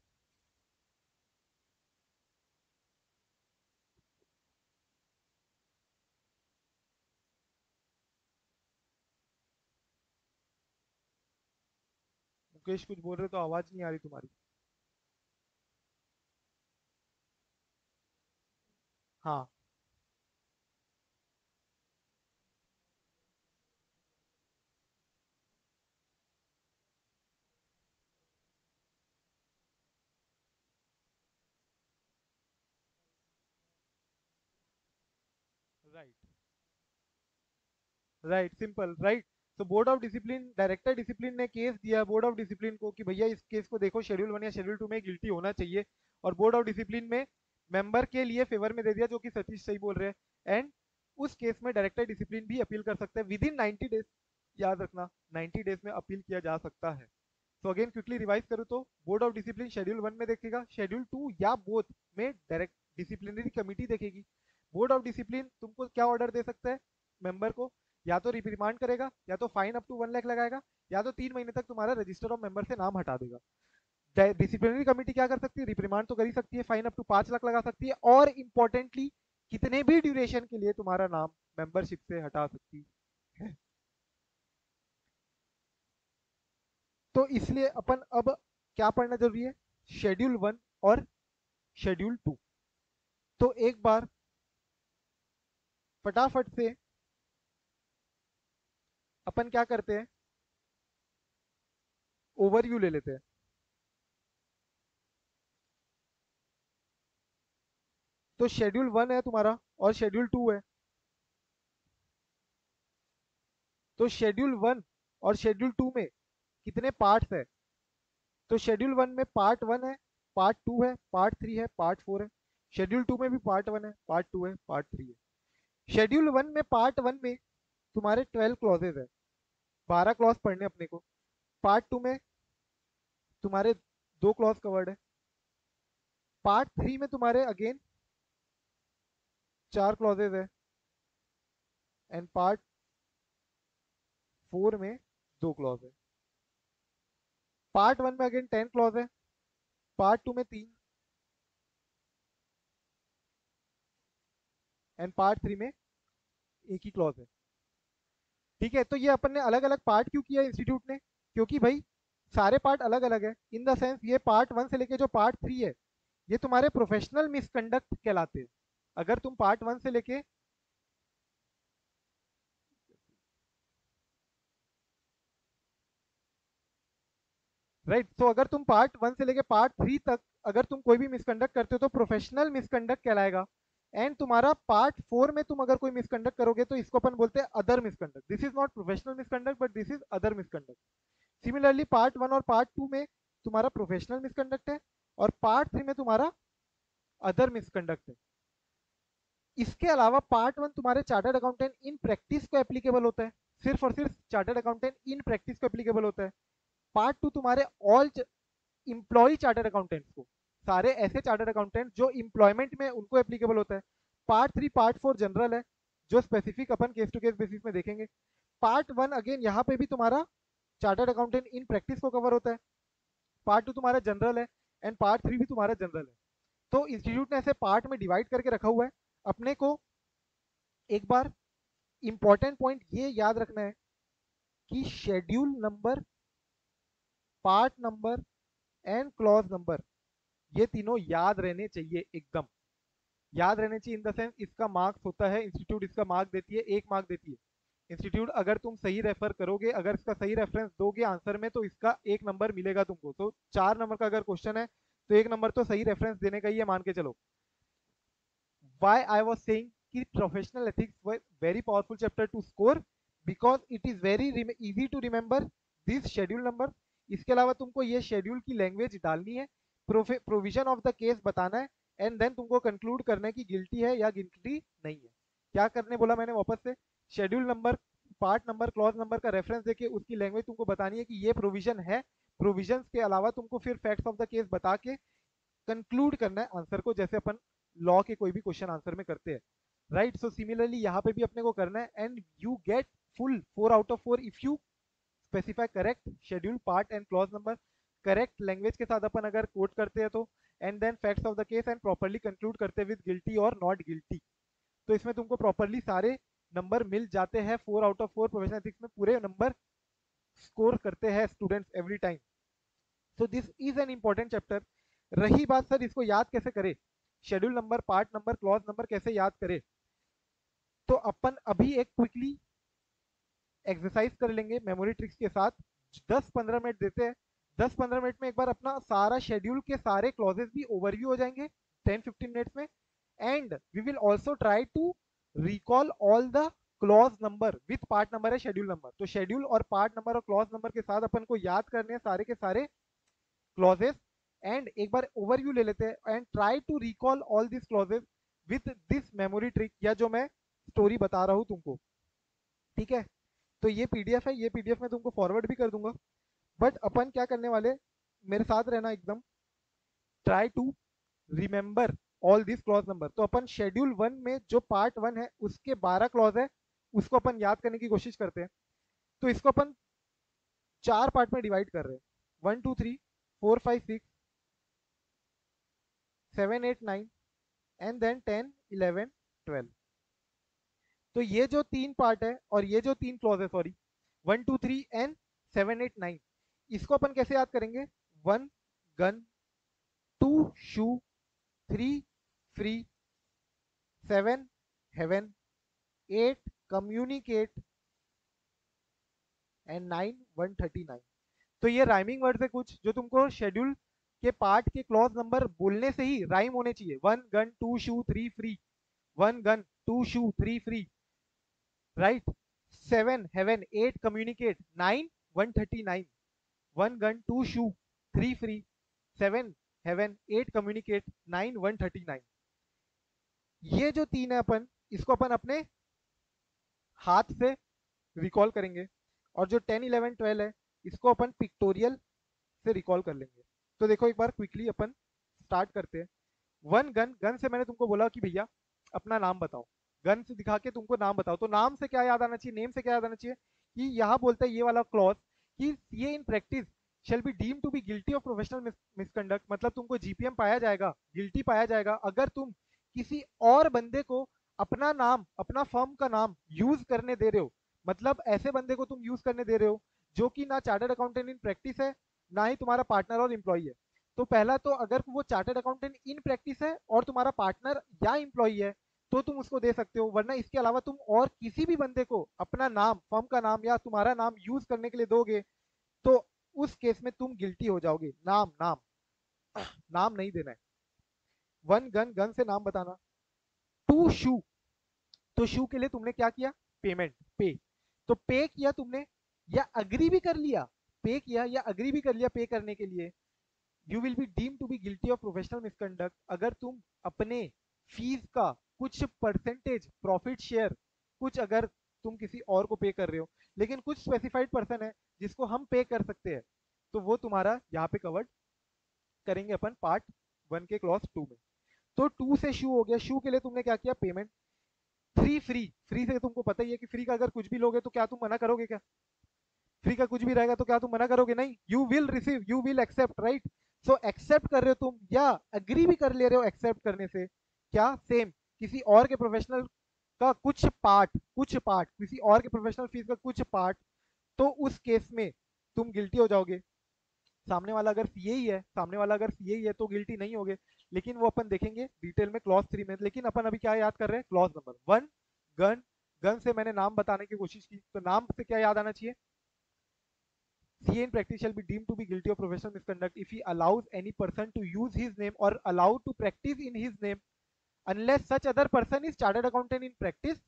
कुछ बोल रहे तो आवाज नहीं आ रही तुम्हारी। हाँ right राइट सिंपल राइट। तो board of discipline director discipline ने केस दिया बोर्ड ऑफ डिसिप्लिन को कि भैया इस केस को देखो, शेड्यूल वन या शेड्यूल टू में गिल्टी होना चाहिए, और बोर्ड ऑफ डिसिप्लिन में मेंबर के लिए फेवर में दे दिया, जो कि सतीश सही बोल रहे हैं। एंड उस केस में डायरेक्टर डिसिप्लिन भी अपील कर सकते हैं विद इन नाइन्टी डेज, याद रखना नाइन्टी डेज में अपील किया जा सकता है। सो अगेन क्विकली रिवाइज करूँ तो board of discipline schedule one में देखेगा, शेड्यूल टू या बोथ में डायरेक्ट डिसिप्लिनरी कमिटी देखेगी। बोर्ड ऑफ डिसिप्लिन तुमको क्या ऑर्डर दे सकता है, मेंबर को या तो रिप्रिमांड करेगा, या तो fine up to one lakh लगाएगा, या तो तीन महीने तक तुम्हारा रजिस्टर ऑफ मेंबर से नाम हटा देगा। डिसिप्लिनरी कमेटी क्या कर सकती है, रिप्रिमांड तो कर ही सकती है, फाइन अप टू पांच लाख लगा सकती है, और इम्पोर्टेंटली कितने भी ड्यूरेशन के लिए तुम्हारा नाम मेंबरशिप से हटा सकती है। तो इसलिए अपन अब क्या पढ़ना जरूरी है, शेड्यूल वन और शेड्यूल टू। तो एक बार फटाफट से अपन क्या करते हैं, ओवरव्यू ले लेते हैं। तो शेड्यूल वन है तुम्हारा और शेड्यूल टू है। तो शेड्यूल वन और शेड्यूल टू में कितने पार्ट्स है, तो शेड्यूल वन में पार्ट वन है, पार्ट टू है, पार्ट थ्री है, पार्ट फोर है। शेड्यूल टू में भी पार्ट वन है, पार्ट टू है, पार्ट थ्री है। शेड्यूल वन में पार्ट वन में तुम्हारे ट्वेल्व क्लॉजेज है, बारह क्लॉज पढ़ने अपने को। पार्ट टू में तुम्हारे दो क्लॉज कवर्ड है। पार्ट थ्री में तुम्हारे अगेन चार क्लॉजेज है, एंड पार्ट फोर में दो क्लॉज है। पार्ट वन में अगेन टेन क्लॉज है, पार्ट टू में तीन, एंड पार्ट थ्री में एक ही क्लॉज है। ठीक है, तो ये अपन ने अलग अलग पार्ट क्यों किया इंस्टीट्यूट ने, क्योंकि भाई सारे पार्ट अलग अलग है। इन द सेंस ये पार्ट वन से लेके जो पार्ट थ्री है ये तुम्हारे प्रोफेशनल मिसकंडक्ट कहलाते हैं। अगर तुम पार्ट वन से लेके राइट right, तो so अगर तुम पार्ट वन से लेके पार्ट थ्री तक अगर तुम कोई भी मिसकंडक्ट करते हो तो प्रोफेशनल मिसकंडक्ट कहलाएगा। एंड तुम्हारा पार्ट फोर में तुम अगर कोई मिसकंडक्ट करोगे तो इसको अपन बोलते हैं other misconduct. This is not professional misconduct but this is other misconduct. Similarly part one और पार्ट टू में तुम्हारा प्रोफेशनल मिसकंडक्ट है और पार्ट थ्री में तुम्हारा अदर मिसकंडक्ट है। इसके अलावा पार्ट वन तुम्हारे चार्टर्ड अकाउंटेंट इन प्रैक्टिस को एप्लीकेबल होता है, सिर्फ और सिर्फ चार्टर्ड अकाउंटेंट इन प्रैक्टिस को एप्लीकेबल होता है। पार्ट टू तुम्हारे ऑल इम्प्लॉय चार्टर्ड अकाउंटेंट को, सारे ऐसे चार्टर्ड अकाउंटेंट जो एम्प्लॉयमेंट में उनको एप्लीकेबल होता है। Part three part four general है जो स्पेसिफिक अपन केस टू केस बेसिस में देखेंगे। पार्ट वन अगेन यहाँ पे भी तुम्हारा चार्टर्ड अकाउंटेंट इन प्रैक्टिस को कवर होता है। पार्ट टू तुम्हारा जनरल है एंड पार्ट थ्री भी तुम्हारा जनरल है। तो इंस्टीट्यूट ने ऐसे पार्ट में डिवाइड करके रखा हुआ है। अपने को एक बार इम्पॉर्टेंट पॉइंट ये याद रखना है कि schedule number, part number and clause number ये तीनों याद रहने चाहिए, एकदम याद रहने चाहिए। इन द सेंस इसका मार्क्स होता है, इंस्टीट्यूट इसका मार्क्स देती है, एक मार्क देती है इंस्टीट्यूट। अगर तुम सही रेफर करोगे, अगर इसका सही रेफरेंस दोगे आंसर में तो इसका एक नंबर मिलेगा तुमको। तो चार नंबर का अगर क्वेश्चन है तो एक नंबर तो सही रेफरेंस देने का ही है, मान के चलो। वाई आई वॉज सेइंग कि professional ethics very powerful chapter to score because it is very easy to remember this schedule number. इसके अलावा तुमको ये शेड्यूल की लैंग्वेज डालनी है, प्रोविजन ऑफ द केस बताना है, एंड देन तुमको कंक्लूड करना है कि गिल्टी है या गिल्टी नहीं है। क्या करने बोला मैंने वापस से, schedule number, part number, clause number का रेफरेंस देके उसकी लैंग्वेज तुमको बतानी है कि ये प्रोविजन है। प्रोविजंस के अलावा तुमको फिर फैक्ट्स ऑफ द केस बता के कंक्लूड करना है आंसर को, जैसे अपन लॉ के कोई भी क्वेश्चन आंसर में करते हैं राइट। सो सिमिलरली यहाँ पे भी अपने को करना है, and you get full four out of four if you specify correct schedule, part and clause number. Correct language के साथ अपन अगर कोट करते हैं तो, and then facts of the case and properly conclude करते विद गिल्टी और not guilty. तो इसमें तुमको प्रॉपरली सारे नंबर मिल जाते हैं, four out of four professional ethics में पूरे नंबर स्कोर करते हैं students every time. So this is an important chapter. रही बात सर इसको याद कैसे करें, schedule number, part number, clause number कैसे याद करें, तो अपन अभी एक क्विकली एक्सरसाइज कर लेंगे मेमोरी ट्रिक्स के साथ। दस पंद्रह मिनट देते हैं, दस पंद्रह मिनट में एक बार अपना सारा शेड्यूल के सारे क्लॉजेस भी ओवरव्यू हो जाएंगे टेन फिफ्टीन मिनट्स में, and we will also try to recall all the clause number with part number है शेड्यूल नंबर। तो शेड्यूल और पार्ट नंबर और क्लॉज नंबर के साथ अपन को याद करने हैं सारे के सारे क्लॉजेस, एंड एक बार ओवरव्यू ले लेते हैं and try to recall all this clauses with this memory trick, या जो मैं स्टोरी बता रहा हूँ तुमको, ठीक है। तो ये पीडीएफ है, ये पीडीएफ मैं तुमको फॉरवर्ड भी कर दूंगा, बट अपन क्या करने वाले, मेरे साथ रहना एकदम, try to remember all this clause number. तो अपन शेड्यूल वन में जो पार्ट वन है उसके बारह क्लॉज है, उसको अपन याद करने की कोशिश करते हैं। तो इसको अपन चार पार्ट में डिवाइड कर रहे हैं, one two three four five six seven eight nine and then ten eleven twelve. तो ये जो तीन पार्ट है और ये जो तीन क्लॉज है, sorry one two three and seven eight nine, इसको अपन कैसे याद करेंगे, one gun, two shoe, three free, seven heaven, eight communicate and nine one thirty nine. तो ये राइमिंग वर्ड्स है कुछ, जो तुमको शेड्यूल के पार्ट के क्लॉज नंबर बोलने से ही राइम होने चाहिए। One gun two shoe three free, one gun two shoe three free, right. Seven heaven, eight communicate, nine one thirty nine. One gun two shoe three free, seven heaven, eight communicate, nine one thirty nine. ये जो तीन है अपन, इसको अपन अपने हाथ से recall करेंगे, और जो टेन इलेवन ट्वेल्व है इसको अपन पिक्टोरियल से रिकॉल कर लेंगे। तो देखो एक बार क्विकली अपन स्टार्ट करते हैं। वन गन, गन से मैंने तुमको बोला कि भैया अपना नाम बताओ, गन से दिखा के तुमको नाम बताओ। तो नाम से क्या याद आना चाहिए, नेम से क्या याद आना चाहिए, कि यहाँ बोलता है ये वाला क्लॉज कि CA in practice shall be deem to be guilty of professional misconduct, मतलब तुमको जीपीएम पाया जाएगा, गिल्टी पाया जाएगा अगर तुम किसी और बंदे को अपना नाम, अपना फर्म का नाम यूज करने दे रहे हो। मतलब ऐसे बंदे को तुम यूज करने दे रहे हो जो कि ना चार्टर्ड अकाउंटेंट इन प्रैक्टिस है, ना ही तुम्हारा पार्टनर और एम्प्लॉई है। तो पहला तो अगर वो चार्टर्ड अकाउंटेंट इन प्रैक्टिस है और तुम्हारा पार्टनर या एम्प्लॉई है तो तुम उसको दे सकते हो, वरना इसके अलावा तुम और किसी भी बंदे को अपना नाम, फर्म का नाम या तुम्हारा नाम यूज करने के लिए दोगे तो उस केस में तुम गिल्टी हो जाओगे। नाम नाम नाम नहीं देना है। वन गन, गन से नाम बताना। टू शू, तो शू के लिए तुमने क्या किया, पेमेंट, पे, तो पे किया तुमने या अग्री भी कर लिया, पे किया या अग्री भी कर लिया पे करने के लिए। You will be deem to be guilty of professional misconduct अगर तुम अपने फीस का कुछ परसेंटेज, प्रॉफिट शेयर कुछ, अगर तुम किसी और को पे कर रहे हो, लेकिन कुछ स्पेसिफाइड पर्सन है जिसको हम पे कर सकते हैं, तो वो तुम्हारा यहाँ पे कवर्ड करेंगे अपन पार्ट वन के क्लॉज टू में। तो टू से शू हो गया, शू के लिए तुमने क्या किया, पेमेंट। थ्री फ्री, फ्री से तुमको पता ही है कि फ्री का अगर कुछ भी लोगे तो क्या तुम मना करोगे, क्या फ्री का कुछ भी रहेगा तो क्या तुम मना करोगे, नहीं, you will receive, you will accept, right. So accept कर रहे हो तुम या अग्री भी कर ले रहे हो एक्सेप्ट करने से, क्या सेम, किसी और के प्रोफेशनल का कुछ पार्ट, कुछ पार्ट किसी और के प्रोफेशनल फीस का कुछ पार्ट, तो उस केस में तुम गिल्टी हो जाओगे। सामने वाला अगर सीए ही है, सामने वाला अगर सीए ही है तो गिल्टी नहीं होगे, लेकिन वो अपन देखेंगे डिटेल में क्लॉज थ्री में। लेकिन अपन अभी क्या याद कर रहे हैं, clause number one gun. Gun से मैंने नाम बताने की कोशिश की, तो नाम से क्या याद आना चाहिए, C A in practice shall be deemed to be guilty of professional misconduct if he allows any person to use his name or allowed to practice in his name unless such other person is chartered accountant in practice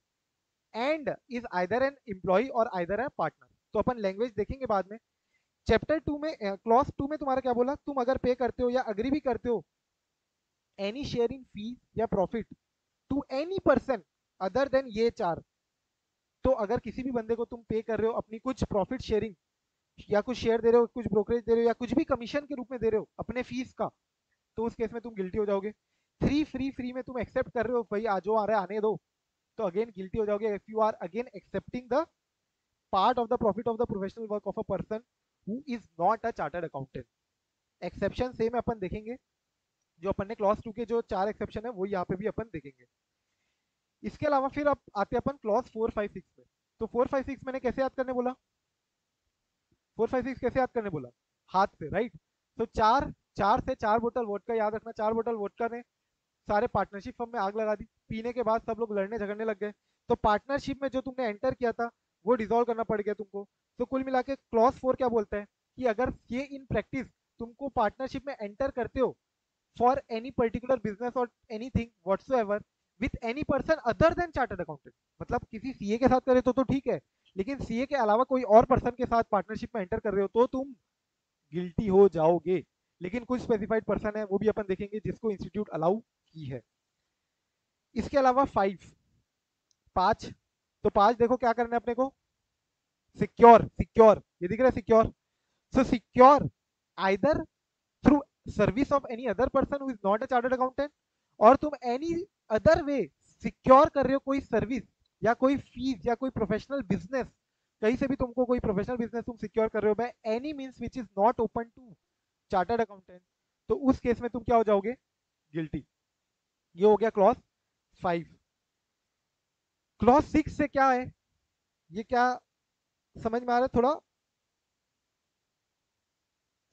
and is either an employee or either a partner। तो अपन language देखेंगे बाद में। Chapter two में, clause two में तुम्हारा क्या बोला, तुम अगर पे करते हो या अग्री भी करते हो एनी शेयर इन फीस या profit to any person other than ये चार, तो अगर किसी भी बंदे को तुम पे कर रहे हो अपनी कुछ प्रॉफिट शेयरिंग या कुछ शेयर दे रहे हो, कुछ ब्रोकरेज दे रहे हो या कुछ भी कमीशन के रूप में दे रहे हो अपने फीस का, तो उस केस में तुम गिल्टी हो जाओगे। थ्री फ्री, फ्री में तुम एक्सेप्ट कर रहे हो, भाई आज जो आ रहा है आने दो, तो अगेन गिल्टी हो जाओगे। If you are again accepting the part of the profit of the professional work of a person who is not a chartered accountant. Exception same अपन देखेंगे, जो अपन ने क्लॉज टू के जो चार एक्सेप्शन है वो यहाँ पे भी अपन देखेंगे। इसके अलावा फिर अब आते अपन क्लॉज फोर फाइव सिक्स में। तो फोर फाइव सिक्स मैंने कैसे याद करने बोला, फोर फाइव सिक्स कैसे याद करने बोला, हाथ से, राइट। तो चार, चार से चार बोतल वोडका याद रखना। चार बोतल वोडका ने सारे पार्टनरशिप फर्म में आग लगा दी। पीने के बाद सब लोग लड़ने झगड़ने लग गए, तो पार्टनरशिप में जो तुमने एंटर किया था वो डिसॉल्व करना पड़ गया तुमको। तो कुल मिला के क्लॉज फोर क्या बोलता है कि अगर ये इन प्रैक्टिस तुमको पार्टनरशिप में एंटर करते हो फॉर एनी पर्टिकुलर बिजनेस और anything whatsoever with any person other than chartered accountant, मतलब किसी सीए के साथ करे तो तो ठीक है, लेकिन सीए के अलावा कोई और पर्सन के साथ पार्टनरशिप में एंटर कर रहे हो तो तुम गिल्टी हो जाओगे। लेकिन कुछ स्पेसिफाइड पर्सन है वो भी अपन देखेंगे जिसको इंस्टीट्यूट अलाउ की है। इसके अलावा फाइव पाँच तो पाँच देखो क्या करना है अपने को, सिक्योर सिक्योर ये दिख रहा है secure. So secure either through service of any other person who is not a chartered accountant, और तुम एनी अदर वे सिक्योर कर रहे हो कोई सर्विस या कोई फीस या कोई प्रोफेशनल बिजनेस, कहीं से भी तुमको कोई प्रोफेशनल बिजनेस तुम सिक्योर कर रहे हो by any means which is not open to chartered accountant, तो उस केस में तुम क्या हो जाओगे, गिल्टी। ये हो गया क्लॉज फाइव। क्लॉज सिक्स से क्या है, ये क्या समझ में आ रहा है, थोड़ा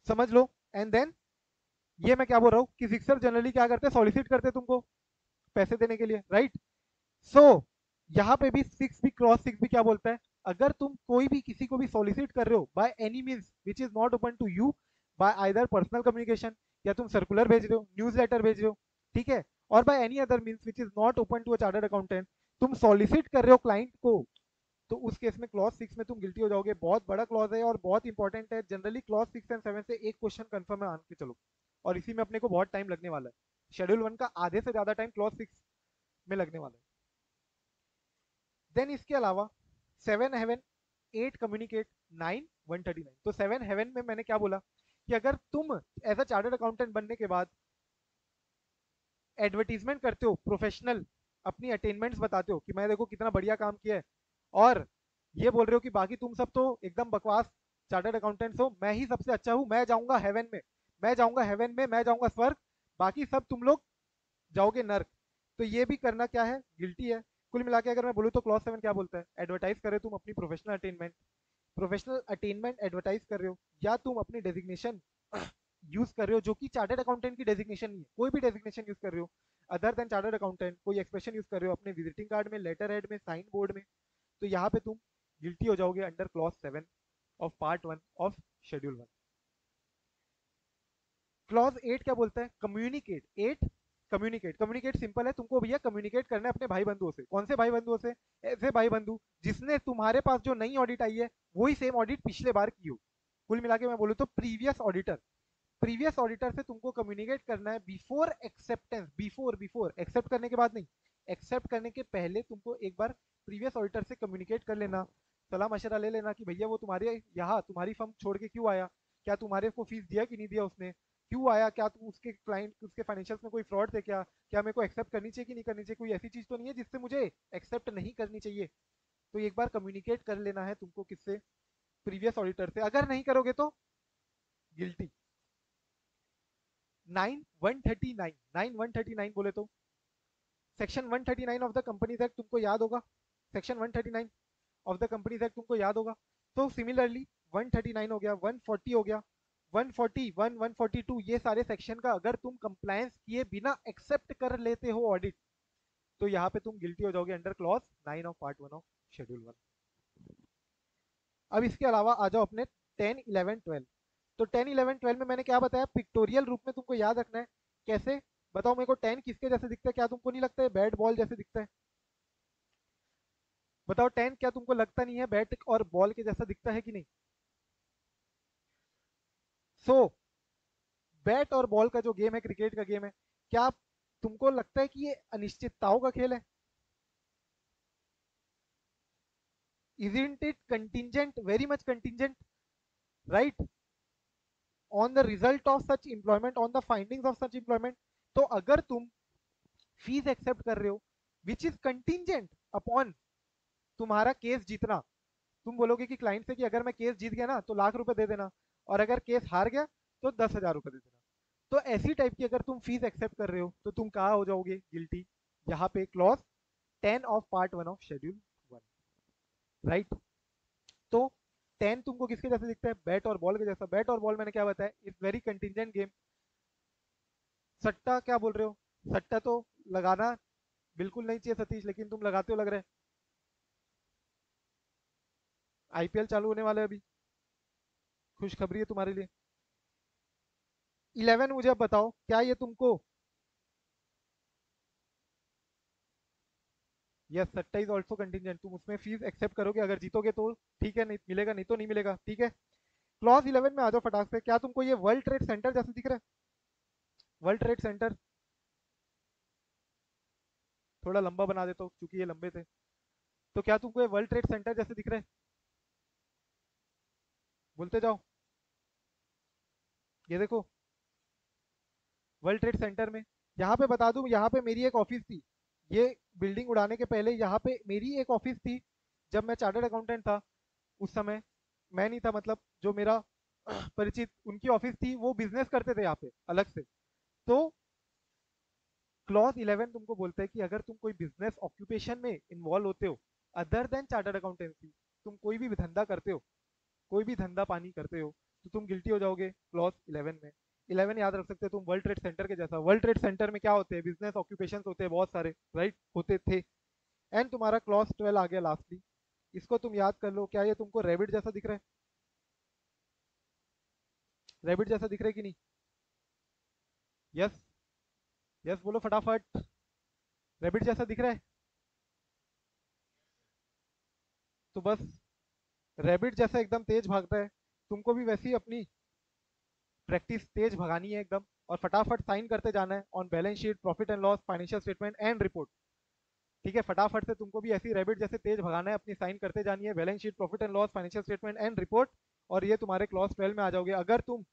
समझ लो एंड देन ये मैं क्या बोल रहा हूँ कि सिक्सर जनरली क्या करते हैं, सॉलिसिट करते हैं तुमको पैसे देने के लिए, राइट। सो so, यहाँ पे भी सिक्स भी क्रॉस सिक्स भी क्या बोलता है, अगर तुम कोई भी किसी को भी सॉलिसिट कर रहे हो by any means which is not open to you by either personal communication, या तुम सर्कुलर भेज रहे हो, न्यूज़लेटर भेज रहे हो, ठीक है, और by any other means which is not open to a chartered accountant, तुम सॉलिसिट कर रहे हो क्लाइंट को, तो उस केस में क्लॉज सिक्स में तुम गिल्टी हो जाओगे। बहुत बड़ा क्लॉज है और बहुत इंपॉर्टेंट है। Generally clause six and seven से एक क्वेश्चन कंफर्म है, मान के चलो, और इसी में अपने को बहुत टाइम लगने वाला है। शेड्यूल वन का आधे से ज्यादा टाइम क्लॉज सिक्स में लगने वाला है। देन इसके अलावा seven heaven, eight communicate, nine one thirty nine. तो सेवन हेवन में मैंने क्या बोला कि अगर तुम एज अ चार्टर्ड अकाउंटेंट बनने के बाद एडवर्टीजमेंट करते हो, प्रोफेशनल अपनी अटेनमेंट्स बताते हो कि मैं देखो कितना बढ़िया काम किया है, और ये बोल रहे हो कि बाकी तुम सब तो एकदम बकवास चार्टर्ड अकाउंटेंट्स हो, मैं ही सबसे अच्छा हूँ, मैं जाऊँगा हेवन में, मैं जाऊँगा हेवन में, मैं जाऊँगा स्वर्ग, बाकी सब तुम लोग जाओगे नर्क, तो ये भी करना क्या है, गिल्टी है। कुल मिला के अगर मैं बोलूँ तो क्लॉज सेवन क्या बोलता है, एडवर्टाइज कर रहे हो तुम अपनी professional attainment, professional attainment advertise कर रहे हो, या तुम अपनी डेजिग्नेशन यूज कर रहे हो जो कि चार्टर्ड अकाउंटेंट की डेजिग्नेशन नहीं है, कोई भी डेजिग्नेशन यूज कर रहे हो अदर देन चार्टर्ड अकाउंटेंट, कोई एक्सप्रेशन यूज कर रहे हो अपने विजिटिंग कार्ड में, लेटर हेड में, साइन बोर्ड में, तो यहाँ पे तुम गिल्टी हो जाओगे under clause seven of part one of schedule one. Clause eight क्या बोलता है, communicate. Eight communicate, communicate simple है, तुमको भैया कम्युनिकेट करना है अपने भाई बंधुओं से। कौन से भाई बंधुओं से, ऐसे भाई बंधु जिसने तुम्हारे पास जो नई ऑडिट आई है वही सेम ऑडिट पिछले बार की हो। कुल मिला के मैं बोलूँ तो प्रीवियस ऑडिटर, प्रीवियस ऑडिटर से तुमको कम्युनिकेट करना है before acceptance, before before accept करने के बाद नहीं, एक्सेप्ट करने के पहले तुमको एक बार प्रीवियस ऑडिटर से कम्युनिकेट कर लेना, सलाह मशवरा ले लेना कि भैया वो तुम्हारे यहाँ तुम्हारी फर्म छोड़ के क्यों आया, क्या तुम्हारे को फीस दिया कि नहीं दिया उसने, क्यों आया, क्या तुम उसके क्लाइंट उसके फाइनेंशियल्स में कोई फ्रॉड थे क्या, क्या मेरे को एक्सेप्ट करनी चाहिए कि नहीं करनी चाहिए, कोई ऐसी चीज़ तो नहीं है जिससे मुझे एक्सेप्ट नहीं करनी चाहिए। तो एक बार कम्युनिकेट कर लेना है तुमको, किससे, प्रीवियस ऑडिटर से, अगर नहीं करोगे तो guilty. Nine one thirty nine nine one thirty nine बोले तो section one thirty nine of the companies act तुमको याद होगा, section one thirty nine of the companies act तुमको याद होगा। तो सिमिलरली वन थर्टी नाइन हो गया, वन फोर्टी हो गया, one forty one, one forty two, ये सारे सेक्शन का अगर तुम कंप्लायंस किए बिना एक्सेप्ट कर लेते हो ऑडिट, तो यहाँ पे तुम गिल्टी हो जाओगे under clause nine of part one of schedule one. अब इसके अलावा आ जाओ अपने टेन इलेवन ट्वेल्व। तो टेन इलेवन ट्वेल्व में मैंने क्या बताया, पिक्टोरियल रूप में तुमको याद रखना है। कैसे बताओ मेरे को, टेन किसके जैसे दिखता है, क्या तुमको नहीं लगता है बैट बॉल जैसे दिखता है, बताओ टेन क्या तुमको लगता नहीं है बैट और बॉल के जैसा दिखता है कि नहीं। सो so, बैट और बॉल का जो गेम है, क्रिकेट का गेम है, क्या तुमको लगता है कि ये अनिश्चितताओं का खेल है, isn't it contingent, very much contingent, right, on the result of such employment, on the findings of such employment. तो अगर तुम फीस एक्सेप्ट कर रहे हो विच इज कंटिंजेंट अपॉन तुम्हारा केस जीतना, तुम बोलोगे कि क्लाइंट से कि अगर मैं केस जीत गया ना तो लाख रुपए दे देना, और अगर केस हार गया तो दस हजार रुपये दे देना। तो ऐसी टाइप की अगर तुम फीस एक्सेप्ट कर रहे हो तो तुम कहाँ हो जाओगे, गिल्टी, यहाँ पे clause ten of part one of schedule one, right. तो टेन तुमको किसके जैसे दिखता है, बैट और बॉल के जैसा। बैट और बॉल मैंने क्या बताया, इट्स वेरी कंटिंजेंट गेम। सट्टा क्या बोल रहे हो, सट्टा तो लगाना बिल्कुल नहीं चाहिए सतीश, लेकिन तुम लगाते हो लग रहे। आईपीएल चालू होने वाले अभी, खुशखबरी है तुम्हारे लिए। इलेवन मुझे बताओ, क्या ये तुमको, यस सट्टा इज ऑल्सो कंटिजेंट, तुम उसमें फीस एक्सेप्ट करोगे अगर जीतोगे तो ठीक है, नहीं मिलेगा, नहीं तो नहीं मिलेगा, ठीक है। क्लॉज इलेवन में आ जाओ फटाक से। क्या तुमको ये वर्ल्ड ट्रेड सेंटर जैसे दिख रहा है? वर्ल्ड ट्रेड सेंटर थोड़ा लंबा बना देता हूँ क्योंकि ये लंबे थे। तो क्या तुमको ये वर्ल्ड ट्रेड सेंटर जैसे दिख रहे? बोलते जाओ। ये देखो वर्ल्ड ट्रेड सेंटर में, यहाँ पे बता दूं, यहाँ पे मेरी एक ऑफिस थी, ये बिल्डिंग उड़ाने के पहले यहाँ पे मेरी एक ऑफिस थी जब मैं चार्टर्ड अकाउंटेंट था। उस समय मैं नहीं था, मतलब जो मेरा परिचित, उनकी ऑफिस थी, वो बिजनेस करते थे यहाँ पे अलग से। तो क्लॉज इलेवन तुमको बोलता है कि अगर तुम कोई बिजनेस ऑक्यूपेशन में इन्वॉल्व होते हो अदर देन चार्टर्ड अकाउंटेंसी, तुम कोई भी धंधा करते हो, कोई भी धंधा पानी करते हो, तो तुम गिल्टी हो जाओगे क्लॉज इलेवन में। इलेवन याद रख सकते हो तुम, वर्ल्ड ट्रेड सेंटर के जैसा। वर्ल्ड ट्रेड सेंटर में क्या होते हैं? बिजनेस ऑक्यूपेशन होते हैं बहुत सारे, राइट, होते थे। एंड तुम्हारा क्लॉज ट्वेल्व आ गया लास्टली, इसको तुम याद कर लो। क्या ये तुमको रैबिट जैसा दिख रहा है? रैबिट जैसा दिख रहा है कि नहीं? Yes yes. यस yes, बोलो फटाफट, रैबिट जैसा दिख रहा है? तो बस रैबिट जैसा एकदम तेज भागता है, तुमको भी वैसी अपनी प्रैक्टिस तेज भगानी है एकदम, और फटाफट साइन करते जाना है on balance sheet, profit and loss, financial statement and report, ठीक है। फटाफट से तुमको भी ऐसी रैबिट जैसे तेज भगाना है, अपनी साइन करते जानी है, balance sheet, profit and loss, financial statement and report, और ये तुम्हारे क्लॉज ट्वेल्व में आ जाओगे। अगर तुम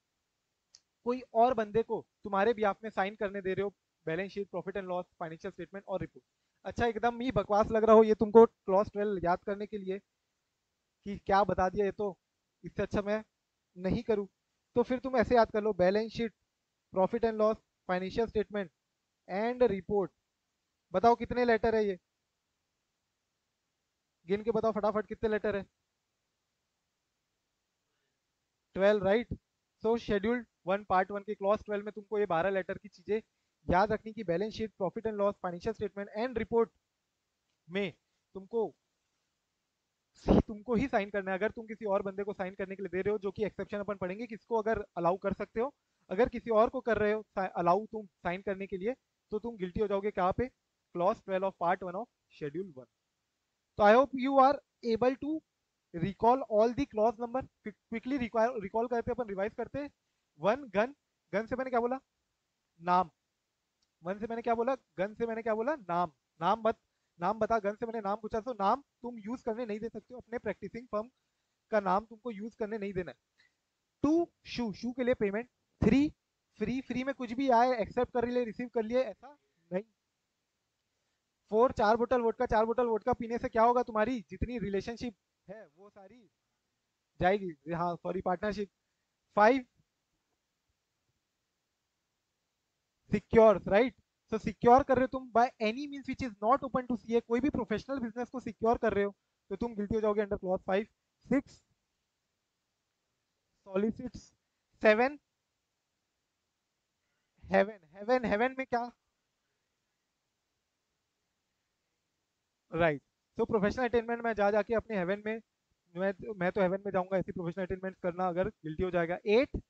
कोई और बंदे को तुम्हारे भी आप में साइन करने दे रहे हो balance sheet, profit and loss, financial statement और रिपोर्ट। अच्छा, एकदम ही बकवास लग रहा हो ये तुमको क्लॉज ट्वेल्व याद करने के लिए कि क्या बता दिया ये, तो इससे अच्छा मैं नहीं करूँ। तो फिर तुम ऐसे याद कर लो, balance sheet, profit and loss, financial statement and report. बताओ कितने लेटर है ये, गिन के बताओ फटाफट कितने लेटर है? Twelve, right. So schedule one part one के क्लॉज ट्वेल्व में तुमको ये बारह लेटर की चीजें याद रखनी कि balance sheet, profit and loss, financial statement and report में तुमको तुमको ही साइन करना है। अगर तुम किसी और बंदे को साइन करने के लिए दे रहे हो, जो कि एक्सेप्शन अपन पढ़ेंगे किसको अगर अलाउ कर सकते हो, अगर किसी और को कर रहे हो अलाउ तुम साइन करने के लिए, तो तुम गिल्टी हो जाओगे कहाँ पे? Clause twelve of part one of schedule one. तो I hope you are able to recall all the clause number. Quickly recall करते अपन, रिवाइज करते। वन, गन, गन से मैंने क्या बोला? नाम। वन से मैंने क्या बोला? गन से मैंने क्या बोला? नाम। नाम बत नाम बता, गन से मैंने नाम पूछा। तो नाम तुम यूज करने नहीं दे सकते हो, अपने प्रैक्टिसिंग फर्म का नाम तुमको यूज करने नहीं देना है। टू, शू, शू के लिए पेमेंट। थ्री, फ्री, फ्री में कुछ भी आए एक्सेप्ट कर लिए, रिसीव कर लिए, ऐसा नहीं। फोर, चार बोतल वोडका। चार बोतल वोडका पीने से क्या होगा? तुम्हारी जितनी रिलेशनशिप है वो सारी जाएगी, हाँ sorry, partnership. Five, secure, right. So secure कर रहे हो तुम by any means which is not open to CA, कोई भी प्रोफेशनल बिजनेस को सिक्योर कर रहे हो तो तुम गिल्टी हो जाओगे under clause five. Six, solicits. Seven, heaven, heaven, heaven में क्या? राइट। सो प्रोफेशनल अटेनमेंट में जा जाके अपने हेवन में, मैं मैं तो हेवन में जाऊंगा, ऐसी प्रोफेशनल अटेनमेंट करना, अगर गिल्टी हो जाएगा। Eight,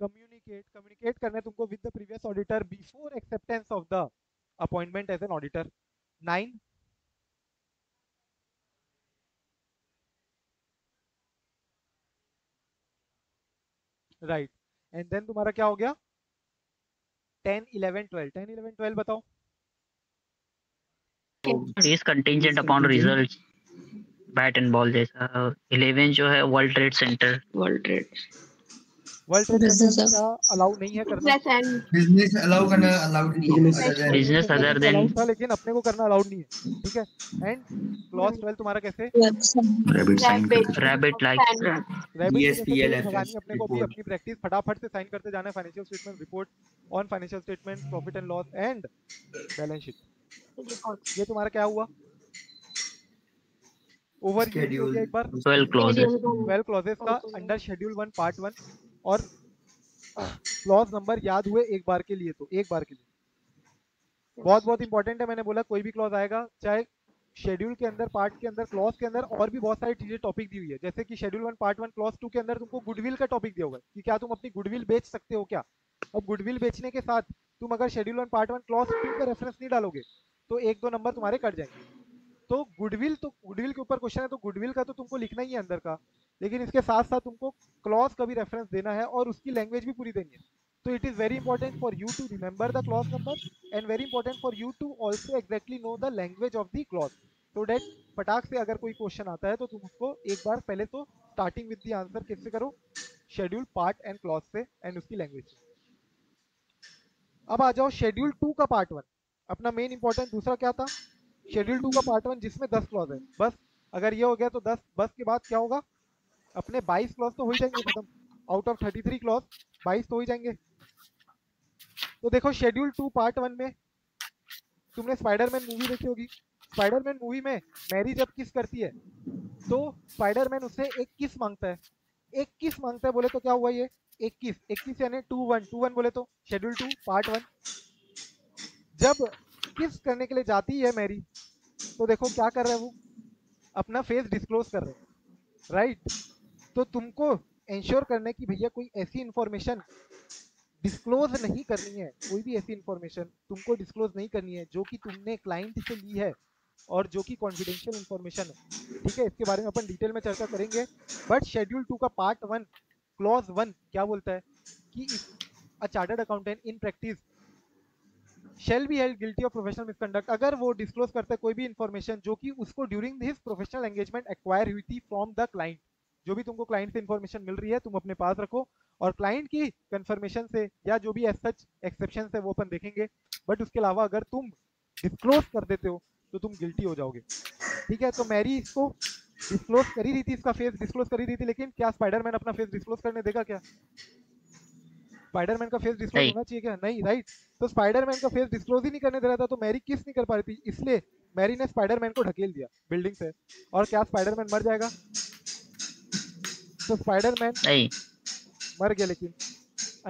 communicate. कम्युनिकेट करना है तुमको with the previous auditor before acceptance of the appointment as an auditor. Nine, right. And then तुम्हारा क्या हो गया? Ten, eleven, twelve. Ten, eleven, twelve बताओ। Is contingent upon result, bat and ball जैसा। Eleven जो है world trade centre, world trade world trade allow नहीं है करना, बिजनेस अलाउ करना अलाउड नहीं है, बिजनेस अदर देन, लेकिन अपने को करना अलाउड नहीं है, ठीक है। एंड क्लॉज ट्वेल्व तुम्हारा कैसे? Rabbit sign, rabbit like, rabbit अपने को भी अपनी प्रैक्टिस फटाफट से साइन करते जाना है, financial statement, report on financial statement, profit and loss and balance sheet. ये तुम्हारा क्या हुआ? ओवर शेड्यूल एक बार, ट्वेल्व क्लॉजेस, ट्वेल्व क्लॉजेस का under schedule one part one, और क्लॉज नंबर याद हुए एक बार के लिए, तो एक बार के लिए बहुत बहुत इंपॉर्टेंट है। मैंने बोला कोई भी क्लॉज आएगा, चाहे शेड्यूल के अंदर, पार्ट के अंदर, क्लॉज के अंदर और भी बहुत सारी चीजें टॉपिक दी हुई है, जैसे कि schedule one part one clause two के अंदर तुमको गुडविल का टॉपिक दिया होगा कि क्या तुम अपनी गुडविल बेच सकते हो क्या। अब गुडविल बेचने के साथ तुम अगर schedule one part one clause two का रेफरेंस नहीं डालोगे तो एक दो नंबर तुम्हारे कट जाएंगे। तो गुडविल तो गुडविल के ऊपर क्वेश्चन है, तो गुडविल का तो तुमको लिखना ही है अंदर का, लेकिन इसके साथ साथ तुमको क्लॉज का भी रेफरेंस देना है और उसकी लैंग्वेज भी पूरी देनी है। तो it is very important for you to remember the clause number and very important for you to also exactly know the language of the clause, so that पटाख से अगर कोई क्वेश्चन आता है तो तुम उसको एक बार पहले तो स्टार्टिंग विद द आंसर किससे करो, शेड्यूल पार्ट एंड क्लॉज से एंड उसकी लैंग्वेज से। अब आ जाओ शेड्यूल टू का पार्ट वन, अपना मेन इंपॉर्टेंट दूसरा क्या था, शेड्यूल टू का पार्ट वन जिसमें दस क्लॉज है। बस अगर ये हो गया तो दस, बस के बाद क्या होगा, अपने बाईस क्लॉज तो हो ही जाएंगे खत्म, आउट ऑफ तैंतीस क्लॉज बाईस तो हो ही जाएंगे। तो देखो शेड्यूल टू पार्ट वन में तुमने स्पाइडरमैन मूवी देखी होगी, स्पाइडरमैन मूवी में मैरी जब किस करती है तो स्पाइडरमैन उससे एक किस मांगता है, एक किस मांगता है बोले तो क्या हुआ ये इक्कीस, इक्कीस यानी टू वन, टू वन बोले तो शेड्यूल टू पार्ट वन। जब किस करने के लिए जाती है मैरी तो देखो क्या कर रहे हैं वो, अपना फेस डिस्क्लोज कर रहे हैं, राइट right? तो तुमको इंश्योर करना है कि भैया कोई ऐसी इंफॉर्मेशन डिस्क्लोज नहीं करनी है, कोई भी ऐसी इंफॉर्मेशन तुमको डिस्क्लोज नहीं करनी है जो कि तुमने क्लाइंट से ली है और जो कि कॉन्फिडेंशियल इंफॉर्मेशन है, ठीक है। इसके बारे में अपन डिटेल में चर्चा करेंगे, बट शेड्यूल टू का पार्ट वन क्लॉज वन क्या बोलता है कि a chartered accountant in practice shall be held guilty of professional misconduct अगर वो डिस्क्लोज करता है कोई भी इंफॉर्मेशन जो कि उसको during his professional engagement acquire हुई थी फ्रॉम द क्लाइंट। जो भी तुमको क्लाइंट से इंफॉर्मेशन मिल रही है तुम अपने पास रखो और क्लाइंट की कंफर्मेशन से या जो भी एज सच एक्सेप्शन है वो अपन देखेंगे, बट उसके अलावा अगर तुम डिस्क्लोज कर देते हो तो तुम गिल्टी हो जाओगे, ठीक है। तो मैरी इसको डिस्क्लोज कर ही रही थी, इसका फेस डिस्क्लोज कर ही रही थी, लेकिन क्या स्पाइडरमैन अपना फेस डिस्क्लोज करने देगा क्या, स्पाइडरमैन का फेस डिस्क्लोज होना चाहिए क्या, नहीं राइट right? तो स्पाइडरमैन का फेस डिस्क्लोज ही नहीं करने दे रहा था तो मैरी किस नहीं कर पा रही थी, इसलिए मैरी ने स्पाइडरमैन को ढकेल दिया बिल्डिंग से। और क्या स्पाइडरमैन मर जाएगा, तो स्पाइडरमैन मर गया, लेकिन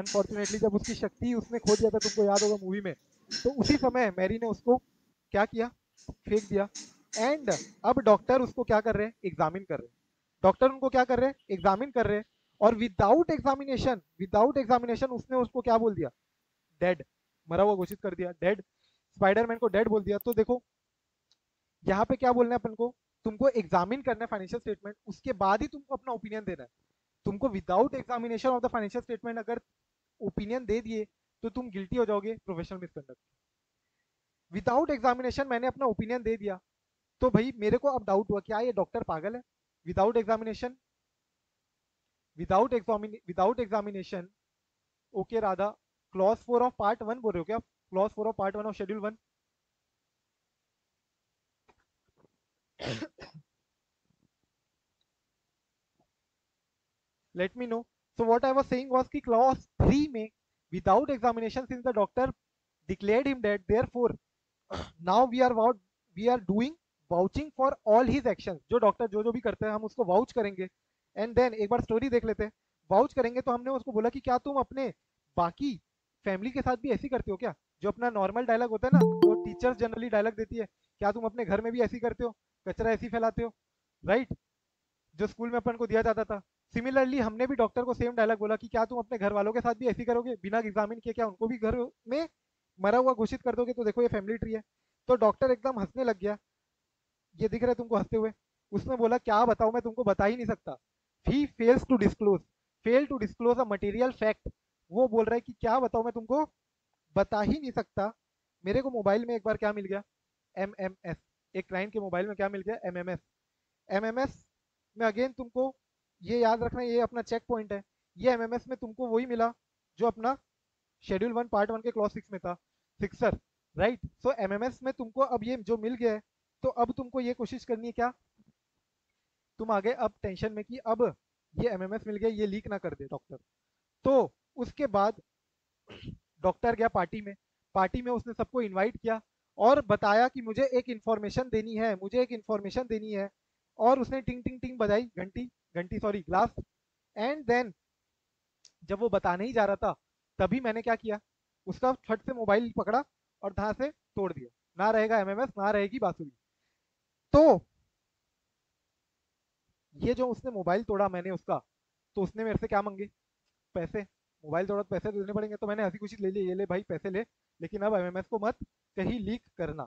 अनफॉर्चुनेटली जब उसकी शक्ति उसने खो दिया था तुमको याद होगा मूवी में, तो उसी समय मैरी ने उसको क्या किया, फेंक दिया। एंड अब डॉक्टर उसको क्या कर रहे हैं, एग्जामिन कर रहे हैं, डॉक्टर उनको क्या कर रहे हैं, एग्जामिन कर रहे हैं, और विदाउट एग्जामिनेशन विदाउट एग्जामिनेशन उसने उसको क्या बोल दिया, डेड, मरा हुआ घोषित कर दिया, डेड, स्पाइडरमैन को डेड बोल दिया। तो देखो यहाँ पे क्या बोलना है अपन को, तुमको एग्जामिन करना है फाइनेंशियल स्टेटमेंट, उसके बाद ही तुमको अपना ओपिनियन देना है। तुमको without examination of the financial statement अगर ओपिनियन दे दिए तो तुम गिल्टी हो जाओगे प्रोफेशनल मिसकंडक्ट। विदाउट एग्जामिनेशन मैंने अपना ओपिनियन दे दिया तो भाई मेरे को अब डाउट हुआ क्या ये डॉक्टर पागल है, without examination without without examination okay Radha, clause four of part one बोल रहे हो क्या, clause four of part one of schedule one, let me know. So what I was saying was कि clause three में without examination since the doctor declared him dead, therefore now we are we are doing vouching for all his actions. जो doctor जो जो भी करते हैं हम उसको वाउच करेंगे। एंड देन एक बार स्टोरी देख लेते हैं, वाउच करेंगे तो हमने उसको बोला कि क्या तुम अपने बाकी फैमिली के साथ भी ऐसी करते हो क्या, जो अपना नॉर्मल डायलॉग होता है ना वो टीचर्स जनरली डायलॉग देती है, क्या तुम अपने घर में भी ऐसी करते हो, कचरा ऐसी फैलाते हो, राइट right? जो स्कूल में अपन को दिया जाता था। सिमिलरली हमने भी डॉक्टर को सेम डायलॉग बोला कि क्या तुम अपने घर वालों के साथ भी ऐसी करोगे, बिना एग्जामिन के क्या उनको भी घर में मरा हुआ घोषित कर दोगे, तो देखो ये फैमिली ट्री है। तो डॉक्टर एकदम हंसने लग गया, ये दिख रहा है तुमको हंसते हुए, उसने बोला क्या बताऊं मैं तुमको बता ही नहीं सकता, he fails to disclose fail to disclose a material fact. वो बोल रहा है कि क्या बताऊं मैं तुमको बता ही नहीं सकता, मेरे को मोबाइल में एक बार क्या मिल गया, एम एम एस, एक क्लाइंट के मोबाइल में क्या मिल गया, एमएमएस। एमएमएस में अगेन तुमको ये याद रखना है, ये अपना चेक पॉइंट है, ये एमएमएस में तुमको वही मिला जो अपना शेड्यूल वन पार्ट वन के क्लॉज सिक्स में था, सिक्सर राइट। सो एमएमएस में तुमको अब ये जो मिल गया है तो अब तुमको ये कोशिश करनी है क्या, तुम आगे अब टेंशन में कि अब ये एमएमएस मिल गया ये लीक ना कर दे डॉक्टर। तो उसके बाद डॉक्टर गया पार्टी में, पार्टी में उसने सबको इन्वाइट किया और बताया कि मुझे एक इन्फॉर्मेशन देनी है, मुझे एक इन्फॉर्मेशन देनी है, और उसने टिंग टिंग टिंग बजाई घंटी घंटी सॉरी ग्लास। एंड देन जब वो बताने ही जा रहा था तभी मैंने क्या किया, उसका फट से मोबाइल पकड़ा और धां से तोड़ दिया। ना रहेगा एमएमएस, ना रहेगी बांसुरी। तो ये जो उसने मोबाइल तोड़ा मैंने उसका, तो उसने मेरे से क्या मांगे, पैसे। मोबाइल तोड़ा तो पैसे देने पड़ेंगे, तो मैंने हंसी खुशी ले ली, ये ले भाई पैसे ले, लेकिन अब एमएमएस को मत कहीं लीक करना।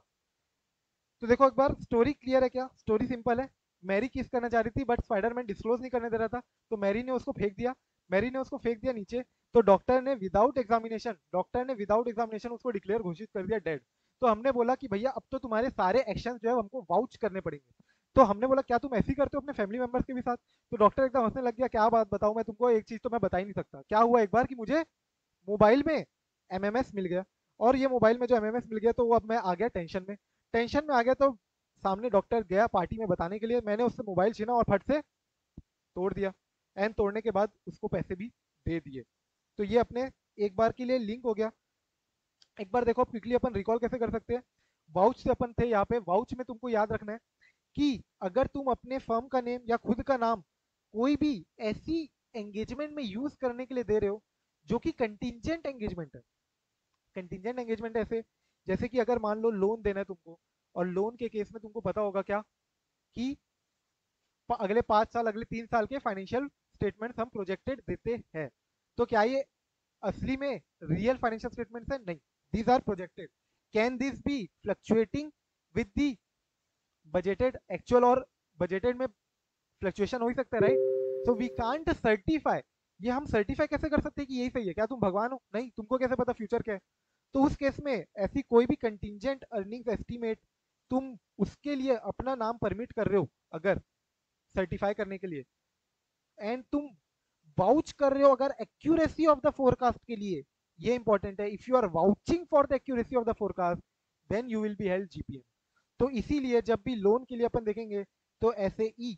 तो देखो एक बार स्टोरी क्लियर है क्या, स्टोरी सिंपल है। मैरी किस करना चाह रही थी बट स्पाइडरमैन डिस्क्लोज नहीं करने दे रहा था, तो मैरी ने उसको फेंक दिया, मैरी ने उसको फेंक दिया नीचे। तो डॉक्टर ने विदाउट एग्जामिनेशन डॉक्टर ने विदाउट एग्जामिनेशन उसको डिक्लेयर घोषित कर दिया डेड। तो हमने बोला कि भैया अब तो तुम्हारे सारे एक्शन जो है हमको वाउच करने पड़ेंगे। तो हमने बोला क्या तुम ऐसी करते हो अपने फैमिली मेंबर्स के भी साथ। तो डॉक्टर एकदम हंसने लग गया, क्या बात बताऊं मैं तुमको, एक चीज तो मैं बता ही नहीं सकता। क्या हुआ एक बार कि मुझे मोबाइल में एमएमएस मिल गया, और ये मोबाइल में जो एमएमएस मिल गया तो वो अब मैं आ गया टेंशन में। टेंशन में आ गया तो सामने डॉक्टर गया पार्टी में बताने के लिए, मैंने उससे मोबाइल छीना और फट से तोड़ दिया, एंड तोड़ने के बाद उसको पैसे भी दे दिए। तो ये अपने एक बार के लिए लिंक हो गया। एक बार देखो क्विकली अपन रिकॉल कैसे कर सकते हैं। वाउच से अपन थे यहाँ पे, वाउच में तुमको याद रखना है कि अगर तुम अपने फर्म का नेम या खुद का नाम कोई भी ऐसी एंगेजमेंट में यूज करने के लिए दे रहे हो जो कि कंटिजेंट एंगेजमेंट है, कंटिजेंट एंगेजमेंट ऐसे जैसे कि अगर मान लो लोन देना है तुमको, और लोन के केस में तुमको पता होगा क्या कि अगले पाँच साल अगले तीन साल के फाइनेंशियल स्टेटमेंट्स हम प्रोजेक्टेड देते हैं। तो क्या ये असली में रियल फाइनेंशियल स्टेटमेंट्स हैं? नहीं, these are projected. Can this be fluctuating with the budgeted actual, और बजटेड में फ्लक्चुएशन हो ही सकता है, right. So we can't certify, ये हम सर्टिफाई कैसे कर सकते हैं कि यही सही है? क्या तुम भगवान हो? नहीं, तुमको कैसे पता फ्यूचर क्या है? तो उस केस में ऐसी कोई भी कंटिजेंट अर्निंग्स एस्टीमेट तुम उसके लिए अपना नाम परमिट कर रहे हो अगर सर्टिफाई करने के लिए, एंड तुम वाउच कर रहे हो अगर एक्यूरेसी ऑफ द फोरकास्ट के लिए, ये इंपॉर्टेंट है। If you are vouching for the accuracy of the forecast then you will be held GPM. तो इसीलिए जब भी लोन के लिए अपन देखेंगे तो एसएई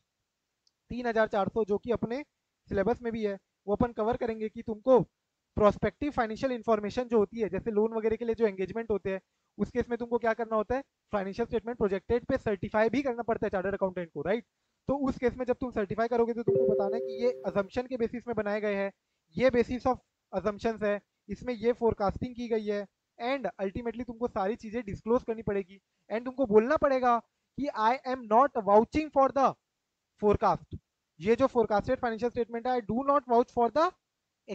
तीन हजार चार सौ, जो कि अपने सिलेबस में भी है, वो अपन कवर करेंगे कि तुमको प्रोस्पेक्टिव फाइनेंशियल इन्फॉर्मेशन जो होती है, जैसे लोन वगैरह के लिए जो एंगेजमेंट होते हैं, उस केस में तुमको क्या करना होता है, फाइनेंशियल स्टेटमेंट प्रोजेक्टेड पे सर्टिफाई भी करना पड़ता है चार्टर्ड अकाउंटेंट को, राइट। तो उस केस में जब तुम सर्टिफाई करोगे तो तुमको बताना है कि ये अजम्पशन के बेसिस में बनाए गए हैं, ये बेसिस ऑफ अजम्पशंस है, इसमें ये फोरकास्टिंग की गई है, एंड अल्टीमेटली तुमको सारी चीजें डिस्क्लोज करनी पड़ेगी। एंड तुमको बोलना पड़ेगा कि I am not vouching for the forecast, ये जो फोरकास्टेड फाइनेंशियल स्टेटमेंट है I do not vouch for the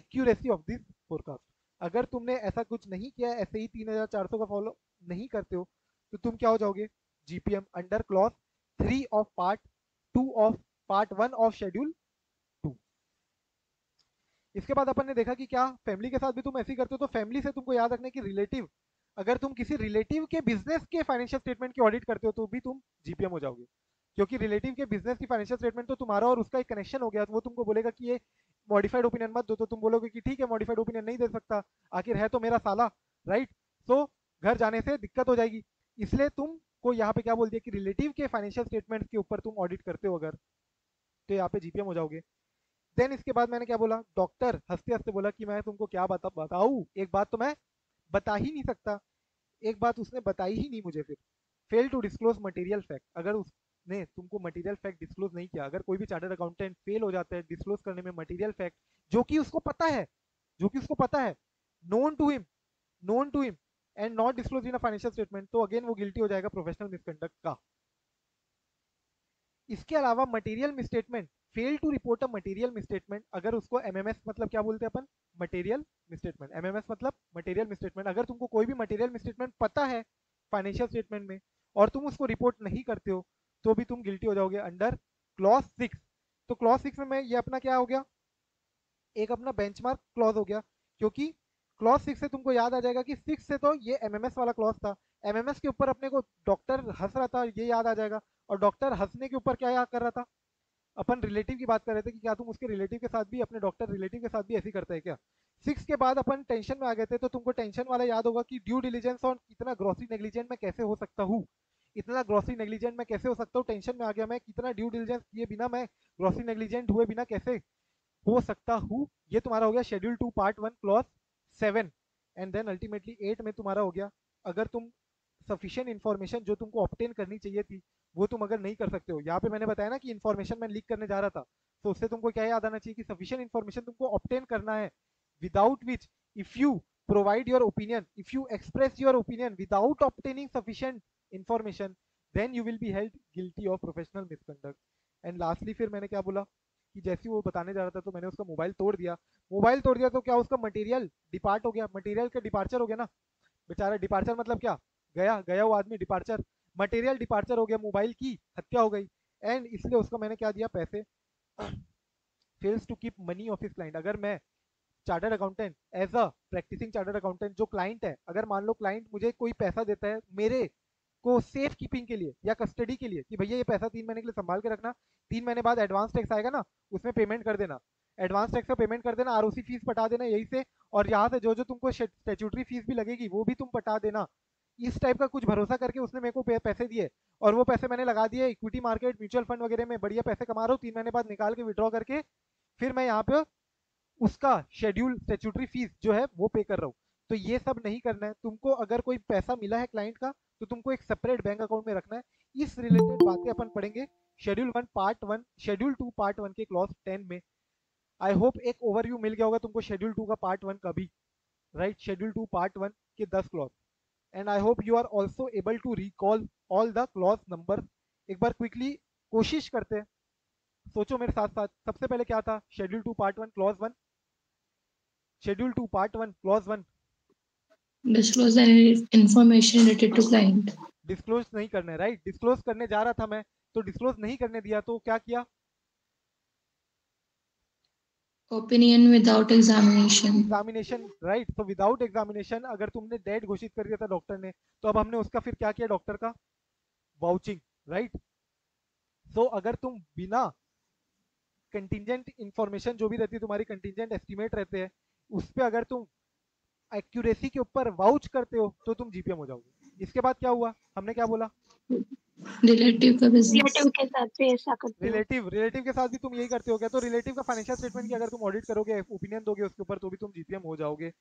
accuracy of this forecast. अगर तुमने ऐसा कुछ नहीं किया, ऐसे ही तीन हजार चार सौ का फॉलो नहीं करते हो, तो तुम क्या हो जाओगे, GPM under clause three of part two of part one of schedule two. इसके बाद अपन ने देखा कि क्या फैमिली के साथ भी तुम ऐसे ही करते हो। तो फैमिली से तुमको याद रखना कि रिलेटिव, अगर तुम किसी रिलेटिव के बिजनेस के फाइनेंशियल स्टेटमेंट की ऑडिट करते हो तो भी तुम जीपीएम हो जाओगे, क्योंकि रिलेटिव के बिजनेस की फाइनेंशियल स्टेटमेंट तो तुम्हारा और उसका एक कनेक्शन हो गया। तो वो तुमको बोलेगा कि ये मॉडिफाइड ओपिनियन मत दो, तो तुम बोलोगे कि ठीक है मॉडिफाइड ओपिनियन नहीं दे सकता, आखिर है तो मेरा साला, राइट। सो घर जाने से दिक्कत हो जाएगी, इसलिए तुमको यहाँ पे क्या बोल दिया कि रिलेटिव के फाइनेंशियल स्टेटमेंट्स के ऊपर तुम ऑडिट करते हो अगर, तो यहाँ पे जीपीएम हो जाओगे। देन इसके बाद मैंने क्या बोला, डॉक्टर हंसते हंसते बोला कि मैं तुमको क्या बता बताऊँ, एक बात तो मैं बता ही नहीं सकता। एक बात उसने बताई ही नहीं मुझे, फिर fail to disclose material fact. अगर उसने तुमको मटेरियल फैक्ट डिस्क्लोज नहीं किया, अगर कोई भी चार्टर्ड अकाउंटेंट फेल हो जाता है डिस्क्लोज करने में मटेरियल फैक्ट जो कि उसको पता है, जो कि उसको पता है known to him known to him and not disclose in a financial statement, तो अगेन वो गिल्टी हो जाएगा प्रोफेशनल मिसकंडक्ट का। इसके अलावा material misstatement, fail to report a material misstatement, अगर उसको एमएमएस मतलब क्या बोलते हैं अपन, मटेरियल मिसस्टेटमेंट, एमएमएस मतलब मटेरियल मिसस्टेटमेंट। अगर तुमको कोई भी मटेरियल मिसस्टेटमेंट पता है फाइनेंशियल स्टेटमेंट में और तुम उसको रिपोर्ट नहीं करते हो तो भी तुम गिल्टी हो जाओगे अंडर क्लॉज सिक्स। तो क्लॉज सिक्स में मैं ये अपना क्या हो गया, एक अपना बेंचमार्क क्लॉज हो गया, क्योंकि क्लॉज सिक्स से तुमको याद आ जाएगा कि सिक्स से तो ये एमएमएस वाला क्लॉज था, एमएमएस के ऊपर अपने को डॉक्टर हंस रहा था ये याद आ जाएगा, और डॉक्टर हंसने के ऊपर क्या याद कर रहा था, अपन रिलेटिव की बात कर रहे थे कि क्या तुम उसके रिलेटिव के साथ भी, अपने डॉक्टर रिलेटिव के साथ भी ऐसे करते हैं क्या। सिक्स के बाद अपन टेंशन में आ गए थे, तो तुमको टेंशन वाला याद होगा कि ड्यू डिलीजेंस और कितना ग्रॉसरी नेग्लिजेंट मैं कैसे हो सकता हूँ, इतना ग्रॉसरी नेग्लिजेंट मैं कैसे हो सकता हूँ। टेंशन में आ गया मैं, कितना ड्यू डिलीजेंस किए बिना मैं ग्रॉसरी नेग्लिजेंट हुए बिना कैसे हो सकता हूँ। ये तुम्हारा हो गया schedule two part one clause seven, and then ultimately eight में तुम्हारा हो गया अगर तुम सफिशिएंट इन्फॉर्मेशन जो तुमको ऑब्टेन करनी चाहिए थी वो तुम अगर नहीं कर सकते हो। यहाँ पे मैंने बताया ना कि इन्फॉर्मेशन मैं लीक करने जा रहा था, तो उससे तुमको क्या याद आना चाहिए कि सफिशिएंट इन्फॉर्मेशन तुमको ऑब्टेन करना है without which if you provide your opinion, if you express your opinion without obtaining sufficient information, then you will be held guilty of professional misconduct. And lastly फिर मैंने क्या बोला कि जैसे वो बताने जा रहा था तो मैंने उसका मोबाइल तोड़ दिया। मोबाइल तोड़ दिया तो क्या उसका मटेरियल डिपार्ट हो गया, मटेरियल का डिपार्चर हो गया ना बेचारा। डिपार्चर मतलब क्या, गया गया वो आदमी, डिपार्चर मटेरियल डिपार्चर हो गया, मोबाइल की हत्या हो गई। एंड इसलिए उसको मैंने क्या दिया, पैसे। Fails to keep money of his client. अगर मैं chartered accountant as a practising chartered accountant जो क्लाइंट है, अगर मान लो क्लाइंट मुझे कोई पैसा देता है मेरे को सेफ कीपिंग के लिए या कस्टडी के लिए कि भैया ये पैसा तीन महीने के लिए संभाल के रखना, तीन महीने बाद एडवांस टैक्स आएगा ना उसमें पेमेंट कर देना, एडवांस टैक्स का पेमेंट कर देना, आरओसी फीस पटा देना यही से, और यहाँ से जो जो तुमको स्टैट्यूटरी फीस भी लगेगी वो भी तुम पटा देना। इस टाइप का कुछ भरोसा करके उसने मेरे को पैसे दिए और वो पैसे मैंने लगा दिए इक्विटी मार्केट, म्यूचुअल फंड वगैरह में, बढ़िया पैसे कमा रहा हूँ। तीन महीने बाद निकाल के विड्रॉ करके फिर मैं यहाँ पे उसका शेड्यूल स्टैट्यूटरी फीस जो है वो पे कर रहा हूँ। तो ये सब नहीं करना है तुमको। अगर कोई पैसा मिला है क्लाइंट का तो तुमको एक सेपरेट बैंक अकाउंट में रखना है। इस रिलेटेड बातें अपन पढ़ेंगे schedule one part one, schedule two part one के क्लॉज टेन में। आई होप एक ओवरव्यू मिल गया होगा तुमको शेड्यूल टू का पार्ट वन का भी, right. Schedule two part one के दस clause and I hope you are also able to recall all the clause number. एक बार क्विकली कोशिश करते हैं, सोचो मेरे साथ साथ। सबसे पहले क्या था, schedule two part one clause one, schedule two part one clause one, disclose information related to client. Disclose नहीं करना है, राइट। डिस्क्लोज करने जा रहा था मैं तो डिस्क्लोज नहीं करने दिया, तो क्या किया, opinion without examination, examination, right. तो विदाउट एग्जामिनेशन अगर तुमने डेड घोषित कर दिया था डॉक्टर ने, तो अब हमने उसका फिर क्या किया, डॉक्टर का वाउचिंग, राइट। सो अगर तुम बिना कंटिजेंट इंफॉर्मेशन जो भी रहती है तुम्हारी, कंटिजेंट एस्टिमेट रहते हैं उस पर अगर तुम एक्यूरेसी के ऊपर वाउच करते हो तो तुम जीपीएम हो जाओगे। इसके बाद क्या हुआ, हमने क्या बोला, रिलेटिव का रिलेटिव के साथ भी ऐसा करते हो, रिलेटिव रिलेटिव के साथ भी तुम यही करते हो क्या, तो रिलेटिव का फाइनेंशियल स्टेटमेंट की अगर तुम ऑडिट करोगे, ओपिनियन दोगे उसके ऊपर तो भी तुम जीपीएम हो जाओगे।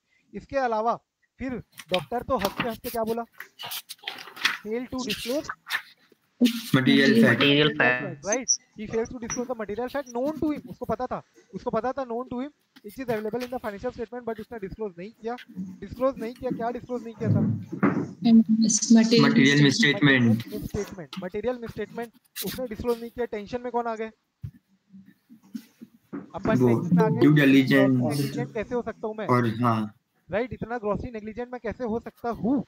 इसके अलावा फिर डॉक्टर तो हंसते हंसते क्या बोला, fail to disclose material material fact, right. He fails to disclose the material fact known to him. उसको पता था, उसको पता था known to him, it is available in the financial statement, but उसने डिस्क्लोज नहीं किया। डिस्क्लोज नहीं किया, क्या डिस्क्लोज नहीं किया था, material misstatement, statement material misstatement उसने डिस्क्लोज नहीं किया। टेंशन में कौन आ गए अपन, ड्यू डिलिजेंस कैसे हो सकता हूं मैं, और हां राइट, इतना ग्रॉसली नेग्लिजेंट मैं कैसे हो सकता हूं।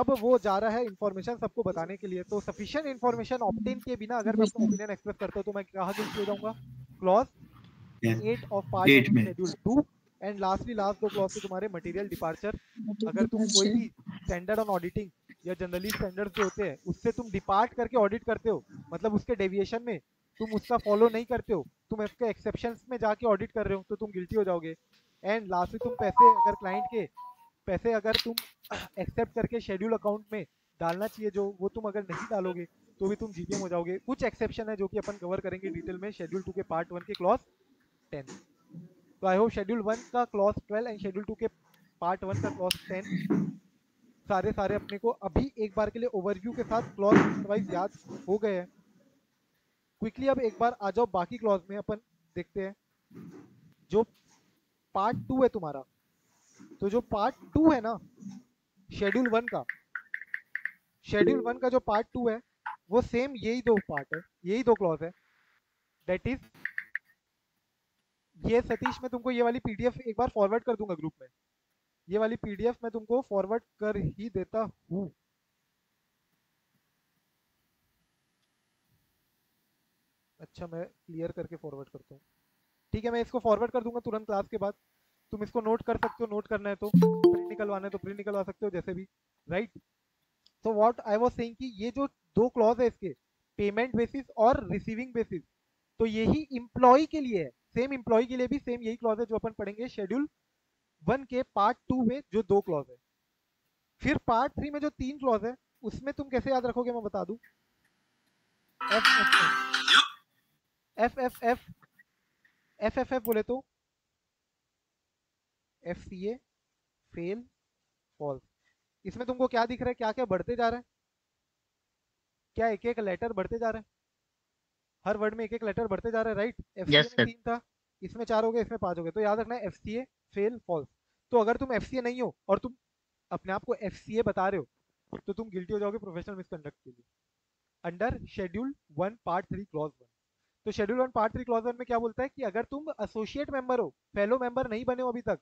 अब वो जा रहा है इन्फॉर्मेशन सबको बताने के लिए। तो सफिशिएंट इन्फॉर्मेशन ऑब्टेन किए बिना अगर मैं अपना ओपिनियन एक्सप्रेस करता हूं तो मैं कहां गिल्टी हो जाऊंगा, clause eight of part of schedule two. And lastly last दो क्लॉज तुम्हारे मटेरियल डिपार्चर, अगर तुम कोई भी स्टैंडर्ड ऑन ऑडिटिंग या जनरली स्टैंडर्ड्स जो होते हैं उससे तुम डिपार्ट करके ऑडिट करते हो, मतलब उसके डेविएशन में तुम उसका फॉलो नहीं करते हो, तुम उसके एक्सेप्शंस में जाके ऑडिट कर रहे हो तो तुम गिल्टी हो जाओगे। एंड लास्टली तुम पैसे अगर क्लाइंट के पैसे अगर तुम एक्सेप्ट करके शेड्यूल अकाउंट में डालना चाहिए जो, वो तुम अगर नहीं डालोगे तो भी तुम जीपीएम हो जाओगे। कुछ एक्सेप्शन है जो कि अपन कवर करेंगे डिटेल में शेड्यूल टू के पार्ट वन के क्लॉज टेन। तो आई होप शेड्यूल वन का clause twelve and schedule two के पार्ट वन का क्लॉज टेन सारे सारे अपने को अभी एक बार के लिए ओवरव्यू के साथ क्लॉज वाइज याद हो गए हैं। क्विकली अब एक बार आ जाओ बाकी क्लॉज में, अपन देखते हैं जो पार्ट टू है तुम्हारा। तो जो पार्ट टू है ना शेड्यूल वन का, शेड्यूल वन का जो पार्ट टू है वो सेम यही दो पार्ट है, यही दो क्लॉज है। दैट इज ये सतीश, मैं तुमको ये वाली पीडीएफ एक बार फॉरवर्ड कर दूंगा ग्रुप में, ये वाली पीडीएफ मैं तुमको फॉरवर्ड कर ही देता हूँ। अच्छा मैं क्लियर करके फॉरवर्ड करता हूँ, ठीक है। मैं इसको फॉरवर्ड कर दूंगा तुरंत क्लास के बाद, तुम इसको नोट कर सकते हो, नोट करना है तो, प्रिंट निकलवाना है तो प्रिंट निकलवा सकते हो जैसे भी, right. So what I was saying कि ये जो दो क्लॉज है इसके, पेमेंट बेसिस और रिसीविंग बेसिस, तो यही एम्प्लॉय के लिए है, सेम एम्प्लॉय के लिए भी सेम यही क्लॉज है जो अपन पढ़ेंगे शेड्यूल वन के पार्ट टू में जो दो क्लॉज है। फिर पार्ट थ्री में जो तीन क्लॉज है उसमें तुम कैसे याद रखोगे मैं बता दूं, F F F F F F बोले तो F C A fail falls. इसमें तुमको क्या दिख रहा है, क्या क्या बढ़ते जा रहा है, क्या एक एक लेटर बढ़ते जा रहा है, हर वर्ड में एक एक लेटर बढ़ते जा रहा है, राइट। एफ सी ए तीन था, इसमें चार हो गए, इसमें पाँच हो गए, तो याद रखना है F C A fail falls. तो अगर तुम एफ सी ए नहीं हो और तुम अपने आप को एफ सी ए बता रहे हो तो तुम गिल्टी हो जाओगे प्रोफेशनल मिसकंडक्ट के लिए under schedule one part three clause one. तो schedule one part three clause one में क्या बोलता है कि अगर तुम एसोसिएट मेंबर हो, फेलो मेंबर नहीं बने हो अभी तक।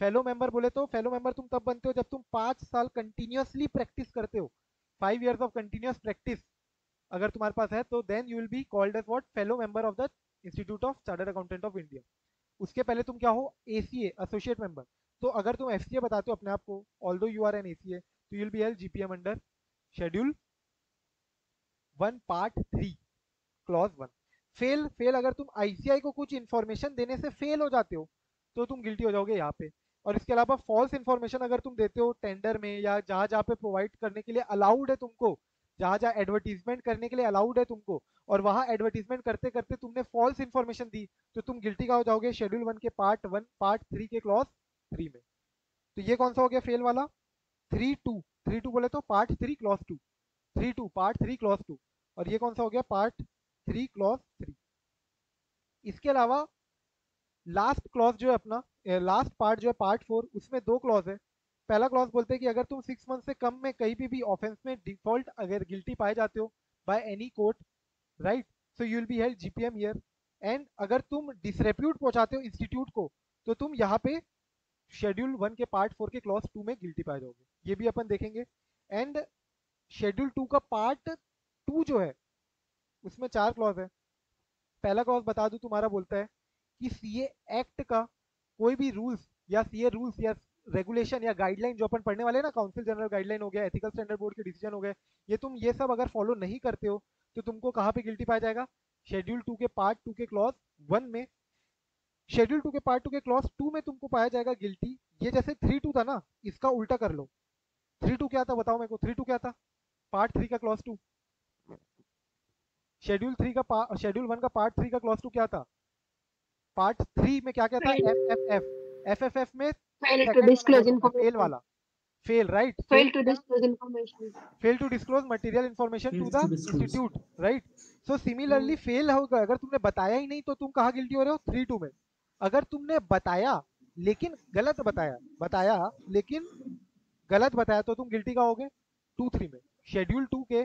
फेलो मेंबर बोले तो फेलो मेंबर तुम तब बनते हो जब तुम पाँच साल कंटिन्यूसली प्रैक्टिस करते हो, five years of continuous practice अगर तुम्हारे पास है तो then you will be called as what fellow member of the institute of chartered accountant of India. उसके पहले तुम क्या हो, ए सी ए एसोसिएट मेंबर। तो अगर तुम एफ सी ए बताते हो अपने आप को although you are an A C A तो you will be held G P M under schedule one part three clause one. Fail fail अगर तुम आई सी आई को कुछ इन्फॉर्मेशन देने से फेल हो जाते हो तो तुम गिल्टी हो जाओगे यहाँ पे। और इसके अलावा फॉल्स इन्फॉर्मेशन अगर तुम देते हो टेंडर में या जहाँ जहाँ पे प्रोवाइड करने के लिए अलाउड है तुमको, जहाँ जहाँ एडवर्टीजमेंट करने के लिए अलाउड है तुमको और वहाँ एडवर्टीजमेंट करते करते तुमने फॉल्स इन्फॉर्मेशन दी तो तुम गिल्टी का हो जाओगे शेड्यूल वन के पार्ट वन पार्ट थ्री के क्लॉज थ्री में। तो ये कौन सा हो गया फेल वाला, थ्री टू थ्री टू बोले तो part three clause two, three two part three clause two. और ये कौन सा हो गया पार्ट थ्री क्लॉज थ्री। इसके अलावा लास्ट क्लॉज जो है अपना लास्ट पार्ट जो है पार्ट फोर उसमें दो क्लॉज है। पहला क्लॉज बोलते हैं कि अगर तुम सिक्स मंथ से कम में कहीं भी भी ऑफेंस में डिफॉल्ट अगर गिल्टी पाए जाते हो by any court right so you will be held G P M year. And अगर तुम डिसरेप्यूट पहुंचाते हो इंस्टीट्यूट को तो तुम यहाँ पे शेड्यूल वन के पार्ट फोर के क्लॉज टू में गिल्टी पाए जाओगे, ये भी अपन देखेंगे। एंड शेड्यूल टू का पार्ट टू जो है उसमें चार क्लॉज है। पहला क्लॉज बता दूं तुम्हारा बोलता है कि सीए एक्ट का कोई भी रूल्स या सीए रूल्स या रेगुलेशन या गाइडलाइन जो अपन पढ़ने वाले हैं ना, काउंसिल जनरल गाइडलाइन हो गया, एथिकल स्टैंडर्ड बोर्ड के डिसीजन हो गए, ये तुम ये सब अगर फॉलो नहीं करते हो तो तुमको कहाँ पे गिल्टी पाया जाएगा, शेड्यूल टू के पार्ट टू के क्लॉज वन में। शेड्यूल टू के पार्ट टू के क्लॉज टू में तुमको पाया जाएगा गिल्टी। ये जैसे थ्री टू था ना इसका उल्टा कर लो, थ्री टू क्या था बताओ मेरे को, थ्री टू क्या था पार्ट थ्री का क्लॉज टू। शेड्यूल थ्री का शेड्यूल वन का पार्ट थ्री का क्लॉज टू क्या था, पार्ट थ्री में क्या क्या था, एफ एफ एफ में fail to disclose information, fail वाला fail right, fail to disclose information, fail to disclose material information to the institute right. So similarly fail होगा अगर तुमने बताया ही नहीं तो तुम कहाँ गिल्टी हो रहे हो, थ्री टू में। अगर तुमने बताया लेकिन गलत बताया, बताया लेकिन गलत बताया तो तुम गिल्टी का होगे टू थ्री में, शेड्यूल टू के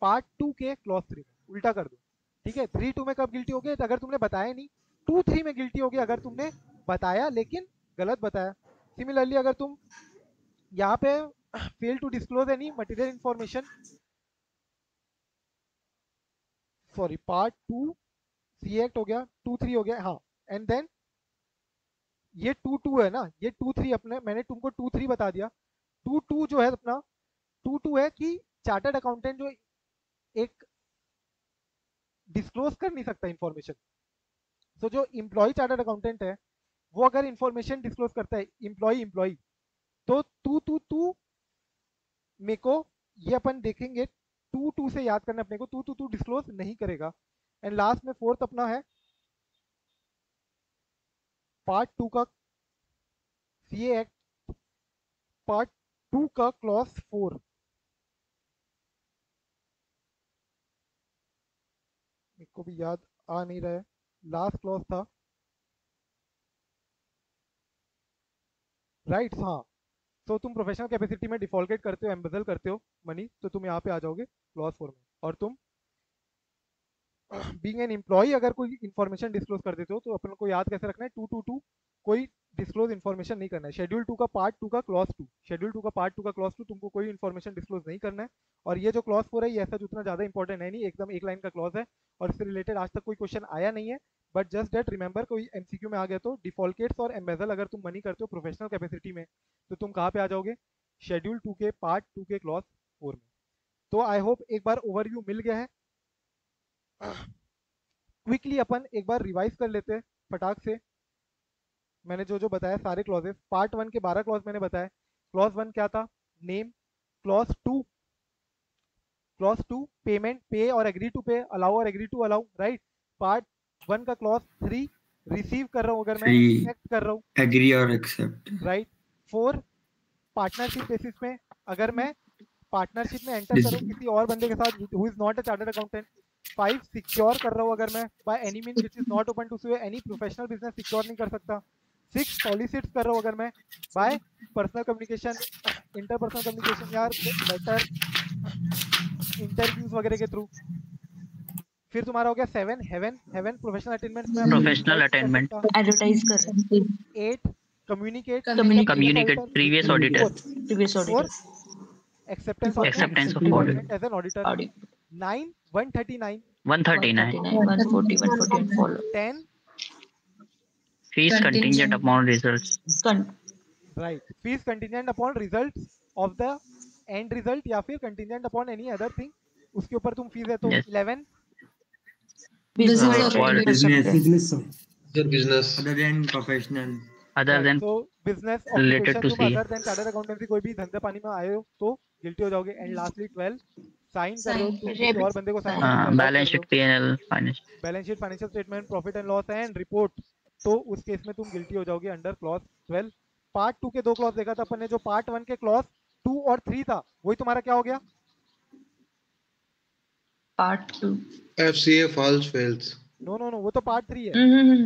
पार्ट टू के क्लॉज थ्री में, उल्टा कर दो ठीक है। थ्री टू में कब गिल्टी होगे, अगर तुमने बताया नहीं, टू थ्री में गिल्टी होगी अगर तुमने बताया लेकिन गलत बताया। सिमिलरली अगर तुम यहाँ पे fail to disclose any material information sorry part two C act हो गया, टू थ्री हो गया हाँ, एंड देन ये टू टू है ना, ये टू थ्री अपने मैंने तुमको टू थ्री बता दिया। टू टू जो है अपना टू टू है कि चार्टर्ड अकाउंटेंट जो एक डिस्क्लोज कर नहीं सकता इंफॉर्मेशन। तो so, जो इम्प्लॉय चार्टर्ड अकाउंटेंट है वो अगर इंफॉर्मेशन डिस्क्लोज करता है इम्प्लॉय इम्प्लॉय तो तू तू तू मेरे को ये अपन देखेंगे टू टू से याद करना अपने को, तू तू तू डिस्क्लोज नहीं करेगा। एंड लास्ट में फोर्थ अपना है पार्ट टू का सीए एक्ट पार्ट टू का क्लॉज फोर। मेरे को भी याद आ नहीं रहा है लास्ट क्लॉज था राइट right, हाँ। तो so, तुम प्रोफेशनल कैपेसिटी में डिफॉल्केट करते हो, एम्बेजल करते हो मनी, तो तुम यहाँ पे आ जाओगे क्लॉज फोर में। और तुम बीइंग एन एम्प्लॉय अगर कोई इन्फॉर्मेशन डिस्क्लोज कर देते हो तो अपन को याद कैसे रखना है, टू टू टू कोई डिस्क्लोज इन्फॉर्मेशन नहीं करना है। शेड्यूल टू का पार्ट टू का क्लॉज टू, शेड्यूल टू का पार्ट टू का क्लॉज टू तुमको कोई इन्फॉर्मेशन डिस्क्लोज नहीं करना है। और ये जो क्लॉज फोर है ये ऐसा उतना ज़्यादा इंपॉर्टेंट है नहीं, एकदम एक लाइन का क्लॉज है और इससे रिलेटेड आज तक कोई क्वेश्चन आया नहीं है। बट जस्ट डेट रिमेंबर कोई एमसीक्यू में आ गया तो डिफॉल्केट्स और एम्बेजल अगर तुम मनी करते हो प्रोफेशनल कैपेसिटी में तो तुम कहाँ पे आ जाओगे, शेड्यूल टू के पार्ट टू के क्लॉज फोर में। तो आई होप एक बार ओवरव्यू मिल गया है। क्विकली अपन एक बार रिवाइज कर लेते हैं फटाक से। मैंने जो जो बताया सारे क्लॉजेस, पार्ट वन के बारह क्लॉज मैंने बताया। क्लॉज वन क्या था, name. Clause two clause two payment, pay और एग्री टू पे, अलाउ और agree to allow right. Part one का क्लॉज थ्री, रिसीव कर रहा हूँ अगर मैं एक्सेप्ट कर रहा हूँ, एग्री और accept right. Four, partnership basis में अगर मैं पार्टनरशिप में एंटर करूँ किसी और बंदे के साथ who is not a chartered accountant five secure कर रहा हूँ अगर मैं, by any mean which is not open to any professional business secure नहीं कर सकता। सिक्स सॉलिसिट्स कर रहा हूँ अगर मैं by personal communication, interpersonal communication यार लेटर, इंटरव्यूज वगैरह के थ्रू। फिर तुम्हारा हो गया seven heaven heaven professional attainment, professional attainment advertise कर। Eight communicate communicate previous auditor, previous auditor acceptance acceptance of audit as an auditor. Nine one thirty nine one thirty nine one forty one forty follow. Ten fees contingent upon results, right, fees contingent upon results of the end result या फिर contingent upon any other thing, उसके ऊपर तुम fees है तो। eleven business business business other than professional, other than so business related to other than chartered accountancy, कोई भी धंधा पानी में आए हो तो गिल्टी हो जाओगे। एंड लास्टली ट्वेल्व साइन करो और बंदे को sign, balance sheet, PNL, financial balance sheet, financial statement, profit and loss and report, तो उस केस में तुम गिल्टी हो जाओगे under clause twelve. Part two के दो क्लॉज देखा था अपन ने, जो पार्ट वन के क्लॉज टू और थ्री था वही तुम्हारा क्या हो गया part two, FCA falls fails. No no no वो तो पार्ट थ्री है,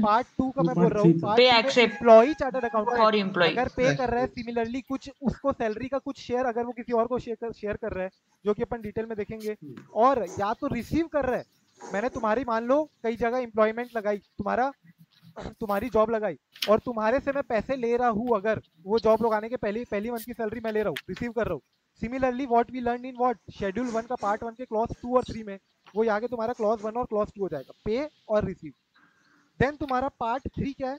पार्ट टू का मैं बोल रहा हूँ pay except employee chartered accountant और एम्प्लॉई अगर पे कर रहा है सिमिलरली कुछ उसको सैलरी का कुछ शेयर अगर वो किसी और को शेयर शेयर कर रहा है जो कि अपन डिटेल में देखेंगे, और या तो रिसीव कर रहा है, मैंने तुम्हारी मान लो कई जगह एम्प्लॉयमेंट लगाई, तुम्हारा तुम्हारी जॉब लगाई और तुम्हारे से मैं पैसे ले रहा हूँ, अगर वो जॉब लगाने के पहले पहली मंथ की सैलरी मैं ले रहा हूँ, रिसीव कर रहा हूँ। Similarly what we learn in what schedule one का पार्ट वन के क्लॉज टू और थ्री में, वो यहाँ के तुम्हारा क्लॉज वन और क्लॉज टू हो जाएगा, पे और रिसीव। देन तुम्हारा पार्ट थ्री क्या है,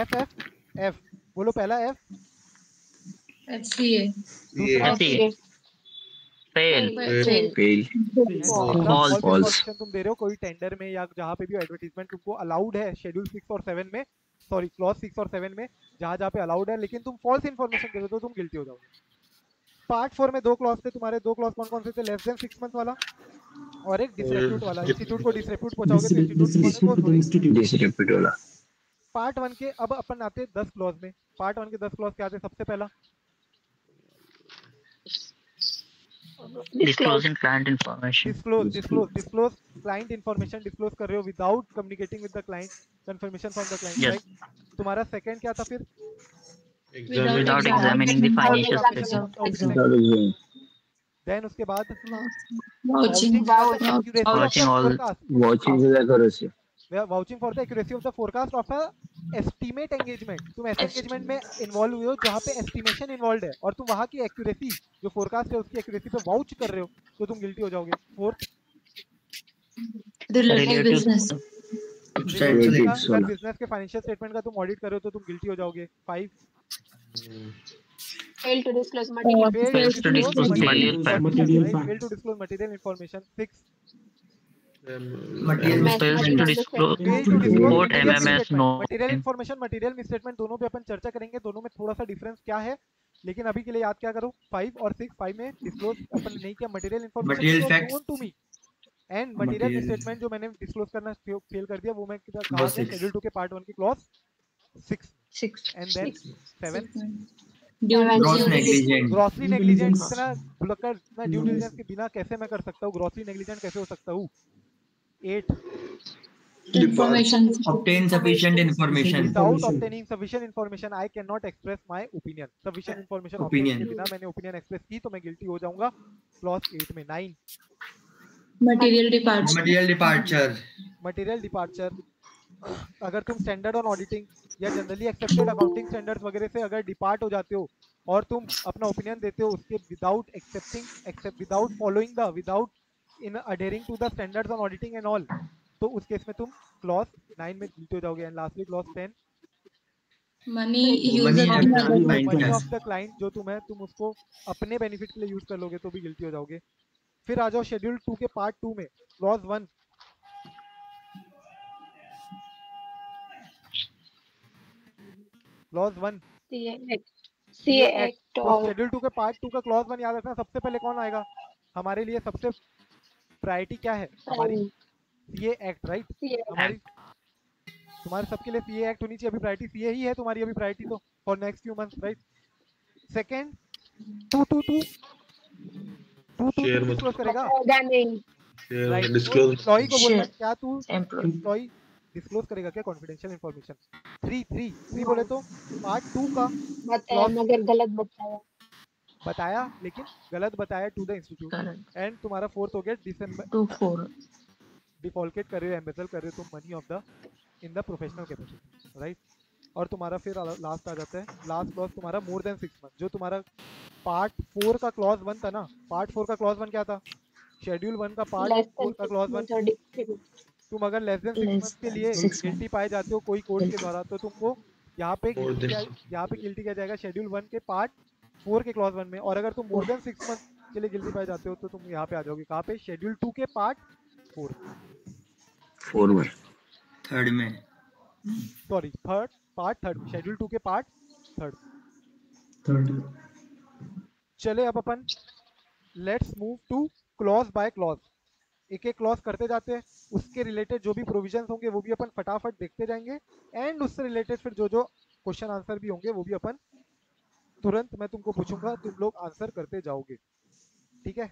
एफ एफ एफ बोलो, पहला एफ एफ सी ए तुम दे रहे हो कोई टेंडर में या जहाँ पे भी एडवर्टाइजमेंट तुमको अलाउड है शेड्यूल सिक्स और सेवन में, सॉरी क्लॉज सिक्स और सेवन में जहाँ जहाँ पे अलाउड है, लेकिन तुम फॉल्स इन्फॉर्मेशन दे रहे हो तो तुम गिल्टी हो जाओगे। पार्ट फोर में दो क्लॉज थे तुम्हारे, दो क्लॉज कौन कौन से थे, लेस देन सिक्स मंथ वाला और एक डिसरेप्यूट वाला, इंस्टीट्यूट को डिसरेप्यूट पहुंचाओगे। पार्ट वन के अब अपन आते दस क्लॉज में, पार्ट वन के दस क्लॉज क्या थे, सबसे पहला Disclosing client information. Disclose, disclose, disclose client information. Disclose कर रहे हो without communicating with the client. Confirmation from the client. Yes. Right? तुम्हारा second क्या था फिर? Without, without examining the financial statements. Then उसके बाद watching watching all watching the accuracy. Vouching for the accuracy of the forecast of a estimate engagement. तुम ऐसे engagement में involve हुए हो जहाँ पे estimation involved है और तुम वहाँ की accuracy जो forecast है उसकी accuracy पे vouch कर रहे हो तो तुम guilty हो जाओगे। Fourth, related business, business के financial statement का तुम audit कर रहे हो तो तुम guilty हो जाओगे। Five, fail to disclose material, fail to disclose material, fail to disclose material information। Six, material information, material misstatement, दोनों पे अपन चर्चा करेंगे, दोनों में थोड़ा सा डिफरेंस क्या है, लेकिन अभी के लिए याद क्या करो फाइव और सिक्स। फाइव में डिस्क्लोज अपन नहीं किया material information to me and material misstatement जो मैंने डिस्क्लोज करना फेल कर दिया वो मैं कहा था शेड्यूल टू के पार्ट वन की clause six. And then seven grossly negligent, grossly negligent इतना बुलकर मैं ड्यू डिलिजेंस के बिना कैसे मैं कर सकता हूँ, ग्रॉसली नेग्लिजेंट कैसे हो सकता हूँ। eight information, obtain sufficient information, without obtaining sufficient information I cannot express my opinion, sufficient information opinion बिना मैंने opinion express की तो मैं guilty हो जाऊंगा clause eight में। nine material departure, material departure, material departure अगर तुम स्टैंडर्ड ऑन ऑडिटिंग या जनरली एक्सेप्टेड अकाउंटिंग स्टैंडर्ड्स वगैरह से अगर डिपार्ट हो जाते हो और तुम अपना ओपिनियन देते हो उसके without excepting except without following the without in adhering to the standards on auditing and all, तो उस केस में तुम क्लॉज नाइन में गिल्टी हो जाओगे। And lastly clause ten money use of the client, जो तुम है तुम उसको अपने बेनिफिट के लिए यूज कर लोगे तो भी गिल्टी हो जाओगे। फिर आ जाओ शेड्यूल टू के पार्ट टू में, clause one clause one CA act. Schedule two के पार्ट टू का क्लॉज वन याद रखना, सबसे पहले कौन आएगा हमारे लिए, सबसे प्रायोरिटी क्या है हमारी, सीए एक्ट राइट, हमारी तुम्हारे सबके लिए सीए एक्ट होनी चाहिए, अभी प्रायोरिटी सीए ही है तुम्हारी अभी प्रायोरिटी तो for next few months right. Second to to to to to disclose करेगा एम्प्लॉई को बोलना क्या तू एम्प्लॉई डिस्क्लोज करेगा क्या confidential information. Three three three बोले तो पार्ट टू का मगर गलत बताया बताया लेकिन गलत बताया टू द इंस्टीट्यूट एंड तुम्हारा फोर्थ हो गया डिसम्बर टू फोर डिफॉल्केट कर रहे हो एम्बेसल कर रहे हो तुम money of the in the professional capacity right. और तुम्हारा फिर लास्ट आ जाता है लास्ट क्लॉज तुम्हारा मोर देन सिक्स मंथ जो तुम्हारा पार्ट फोर का क्लॉज वन था ना पार्ट फोर का क्लॉज वन क्या था शेड्यूल वन का पार्ट फोर का क्लॉज वन तुम अगर लेस देन सिक्स मंथ के लिए गिल्टी पाए जाते हो कोई कोर्ट के द्वारा तो तुमको यहाँ पे यहाँ पे गिल्टी किया जाएगा शेड्यूल वन के पार्ट फोर के क्लॉज वन में। और अगर तुम मोर देन सिक्स मंथ के लिए गिल्टी पाए जाते हो तो तुम यहाँ पे आ जाओगे कहाँ पे शेड्यूल टू के पार्ट फोर फोर में थर्ड में sorry third part third schedule two के पार्ट थर्ड थर्ड। चले अब अपन let's move to clause by clause एक एक क्लॉज करते जाते हैं उसके रिलेटेड जो भी प्रोविजंस होंगे वो भी अपन फटाफट देखते जाएंगे एंड उससे रिलेटेड फिर जो जो क्वेश्चन आंसर भी होंगे वो भी अपन तुरंत मैं तुमको पूछूंगा तुम लोग आंसर करते जाओगे ठीक है।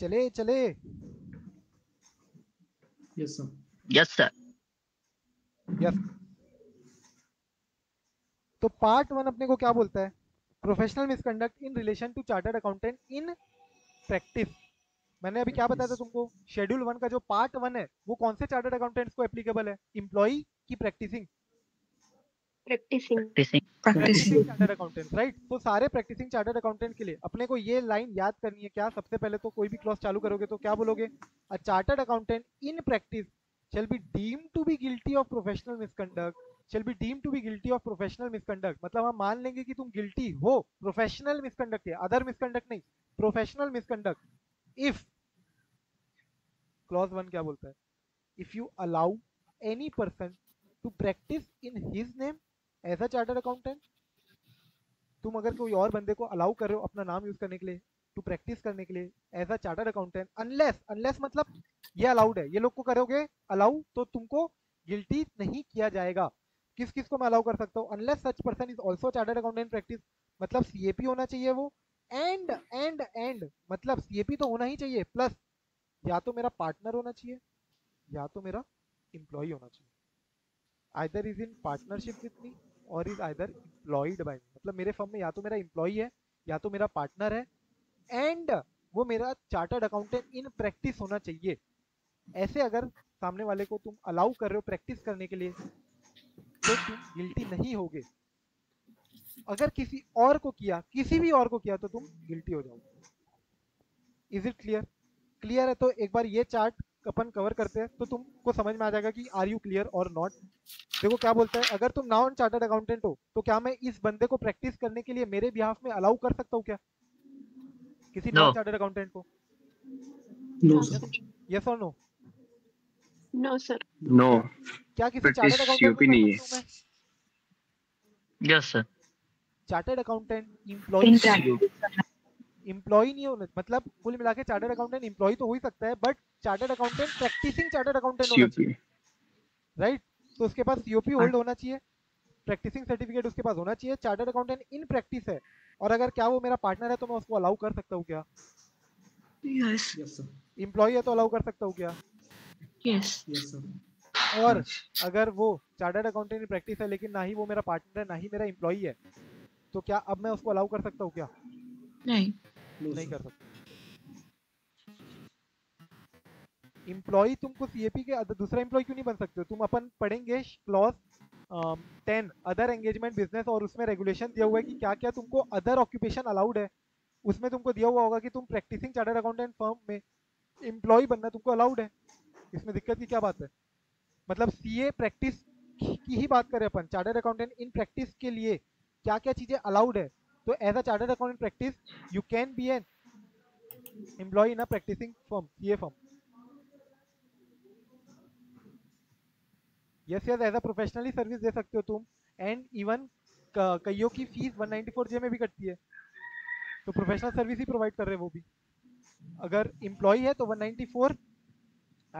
चले चले yes sir yes sir yes. तो पार्ट वन अपने को क्या बोलता है professional misconduct in relation to chartered accountant in practice. मैंने अभी क्या बताया था तुमको शेड्यूल वन का जो पार्ट वन है वो कौन से चार्टर्ड अकाउंटेंट्स को एप्लीकेबल है एम्प्लॉई की practising practising practising chartered accountant right. तो सारे प्रैक्टिसिंग चार्टर्ड अकाउंटेंट के लिए अपने को ये लाइन याद करनी है क्या सबसे पहले तो कोई भी क्लॉज चालू करोगे तो क्या बोलोगे a chartered accountant in practice shall be deemed to be guilty of professional misconduct shall be deemed to be guilty of professional misconduct मतलब हम मान लेंगे कि तुम गिल्टी हो प्रोफेशनल मिसकंडक्ट है अदर मिसकंडक्ट नहीं professional misconduct. If clause one क्या बोलता है if you allow any person to practice in his name as a chartered accountant तुम अगर कोई और बंदे को अलाउ कर रहे हो अपना नाम यूज करने के लिए टू प्रैक्टिस करने के लिए as a chartered accountant unless unless मतलब ये अलाउड है ये लोग को करोगे अलाउ तो तुमको गिल्टी नहीं किया जाएगा। किस किस को मैं अलाउ कर सकता हूँ unless such person is also chartered accountant practice मतलब सीएपी होना चाहिए वो एंड एंड एंड मतलब सीएपी तो होना ही चाहिए प्लस या तो मेरा पार्टनर होना चाहिए या तो मेरा एम्प्लॉय होना चाहिए either is in partnership with me और इज आइदर एम्प्लॉयड बाय मतलब मेरे फर्म में या तो मेरा एम्प्लॉई है या तो मेरा पार्टनर है एंड वो मेरा चार्टर्ड अकाउंटेंट इन प्रैक्टिस होना चाहिए। ऐसे अगर सामने वाले को तुम अलाउ कर रहे हो प्रैक्टिस करने के लिए तो तुम गिल्टी नहीं होगे। अगर किसी और को किया किसी भी और को किया तो तुम गिल्टी हो जाओगे। इज इट क्लियर क्लियर है तो एक बार ये चार्ट अपन कवर करते हैं तो तुमको समझ में आ जाएगा कि आर यू क्लियर और नॉट। देखो क्या बोलता है अगर तुम नॉन चार्टर्ड अकाउंटेंट हो तो क्या मैं इस बंदे को प्रैक्टिस करने के लिए मेरे बिहाफ में अलाउ कर सकता हूँ क्या किसी नॉन चार्टर्ड अकाउंटेंट को? No sir. यस और नो? No sir. नो। क्या किसी चार्टर्ड अकाउंटेंट नहीं है? Yes sir. Chartered accountant employee employee नहीं होना मतलब कुल मिला के चार्टर्ड अकाउंटेंट एम्प्लॉय तो हो ही सकता है but chartered accountant practising chartered accountant होना चाहिए राइट। तो उसके पास सीओपी होल्ड होना चाहिए प्रैक्टिसिंग सर्टिफिकेट उसके पास होना चाहिए चार्टर्ड अकाउंटेंट इन प्रैक्टिस है और अगर क्या वो मेरा पार्टनर है तो मैं उसको अलाउ कर सकता हूँ क्या? Yes yes sir. एम्प्लॉय है तो अलाउ कर सकता हूँ क्या? Yes yes sir. और अगर वो चार्टर्ड अकाउंटेंट इन प्रैक्टिस है लेकिन ना ही वो मेरा पार्टनर है ना ही मेरा एम्प्लॉय है तो क्या अब मैं उसको अलाउ कर सकता हूँ क्या? नहीं नहीं कर सकते। एम्प्लॉय तुमको सीएपी के दूसरा एम्प्लॉय क्यों नहीं बन सकते? तुम अपन पढ़ेंगे clause ten other engagement business और उसमें रेगुलेशन दिया हुआ है कि क्या क्या तुमको अदर ऑक्यूपेशन अलाउड है उसमें तुमको दिया हुआ होगा कि तुम प्रैक्टिसिंग चार्टर्ड अकाउंटेंट फर्म में एम्प्लॉय बनना तुमको अलाउड है, इसमें दिक्कत की क्या बात है। मतलब सीए प्रैक्टिस की ही बात करें अपन, चार्टर्ड अकाउंटेंट इन प्रैक्टिस के लिए क्या क्या चीजें अलाउड है, तो as a chartered accountant practice you can be an employee in a practising firm, CA firm. Yes yes, as a professionally service दे सकते हो तुम, एंड इवन कईयों की fee one ninety four J में भी कटती है, तो प्रोफेशनल सर्विस ही प्रोवाइड कर रहे हैं वो भी। अगर एम्प्लॉय है तो वन नाइन्टी फोर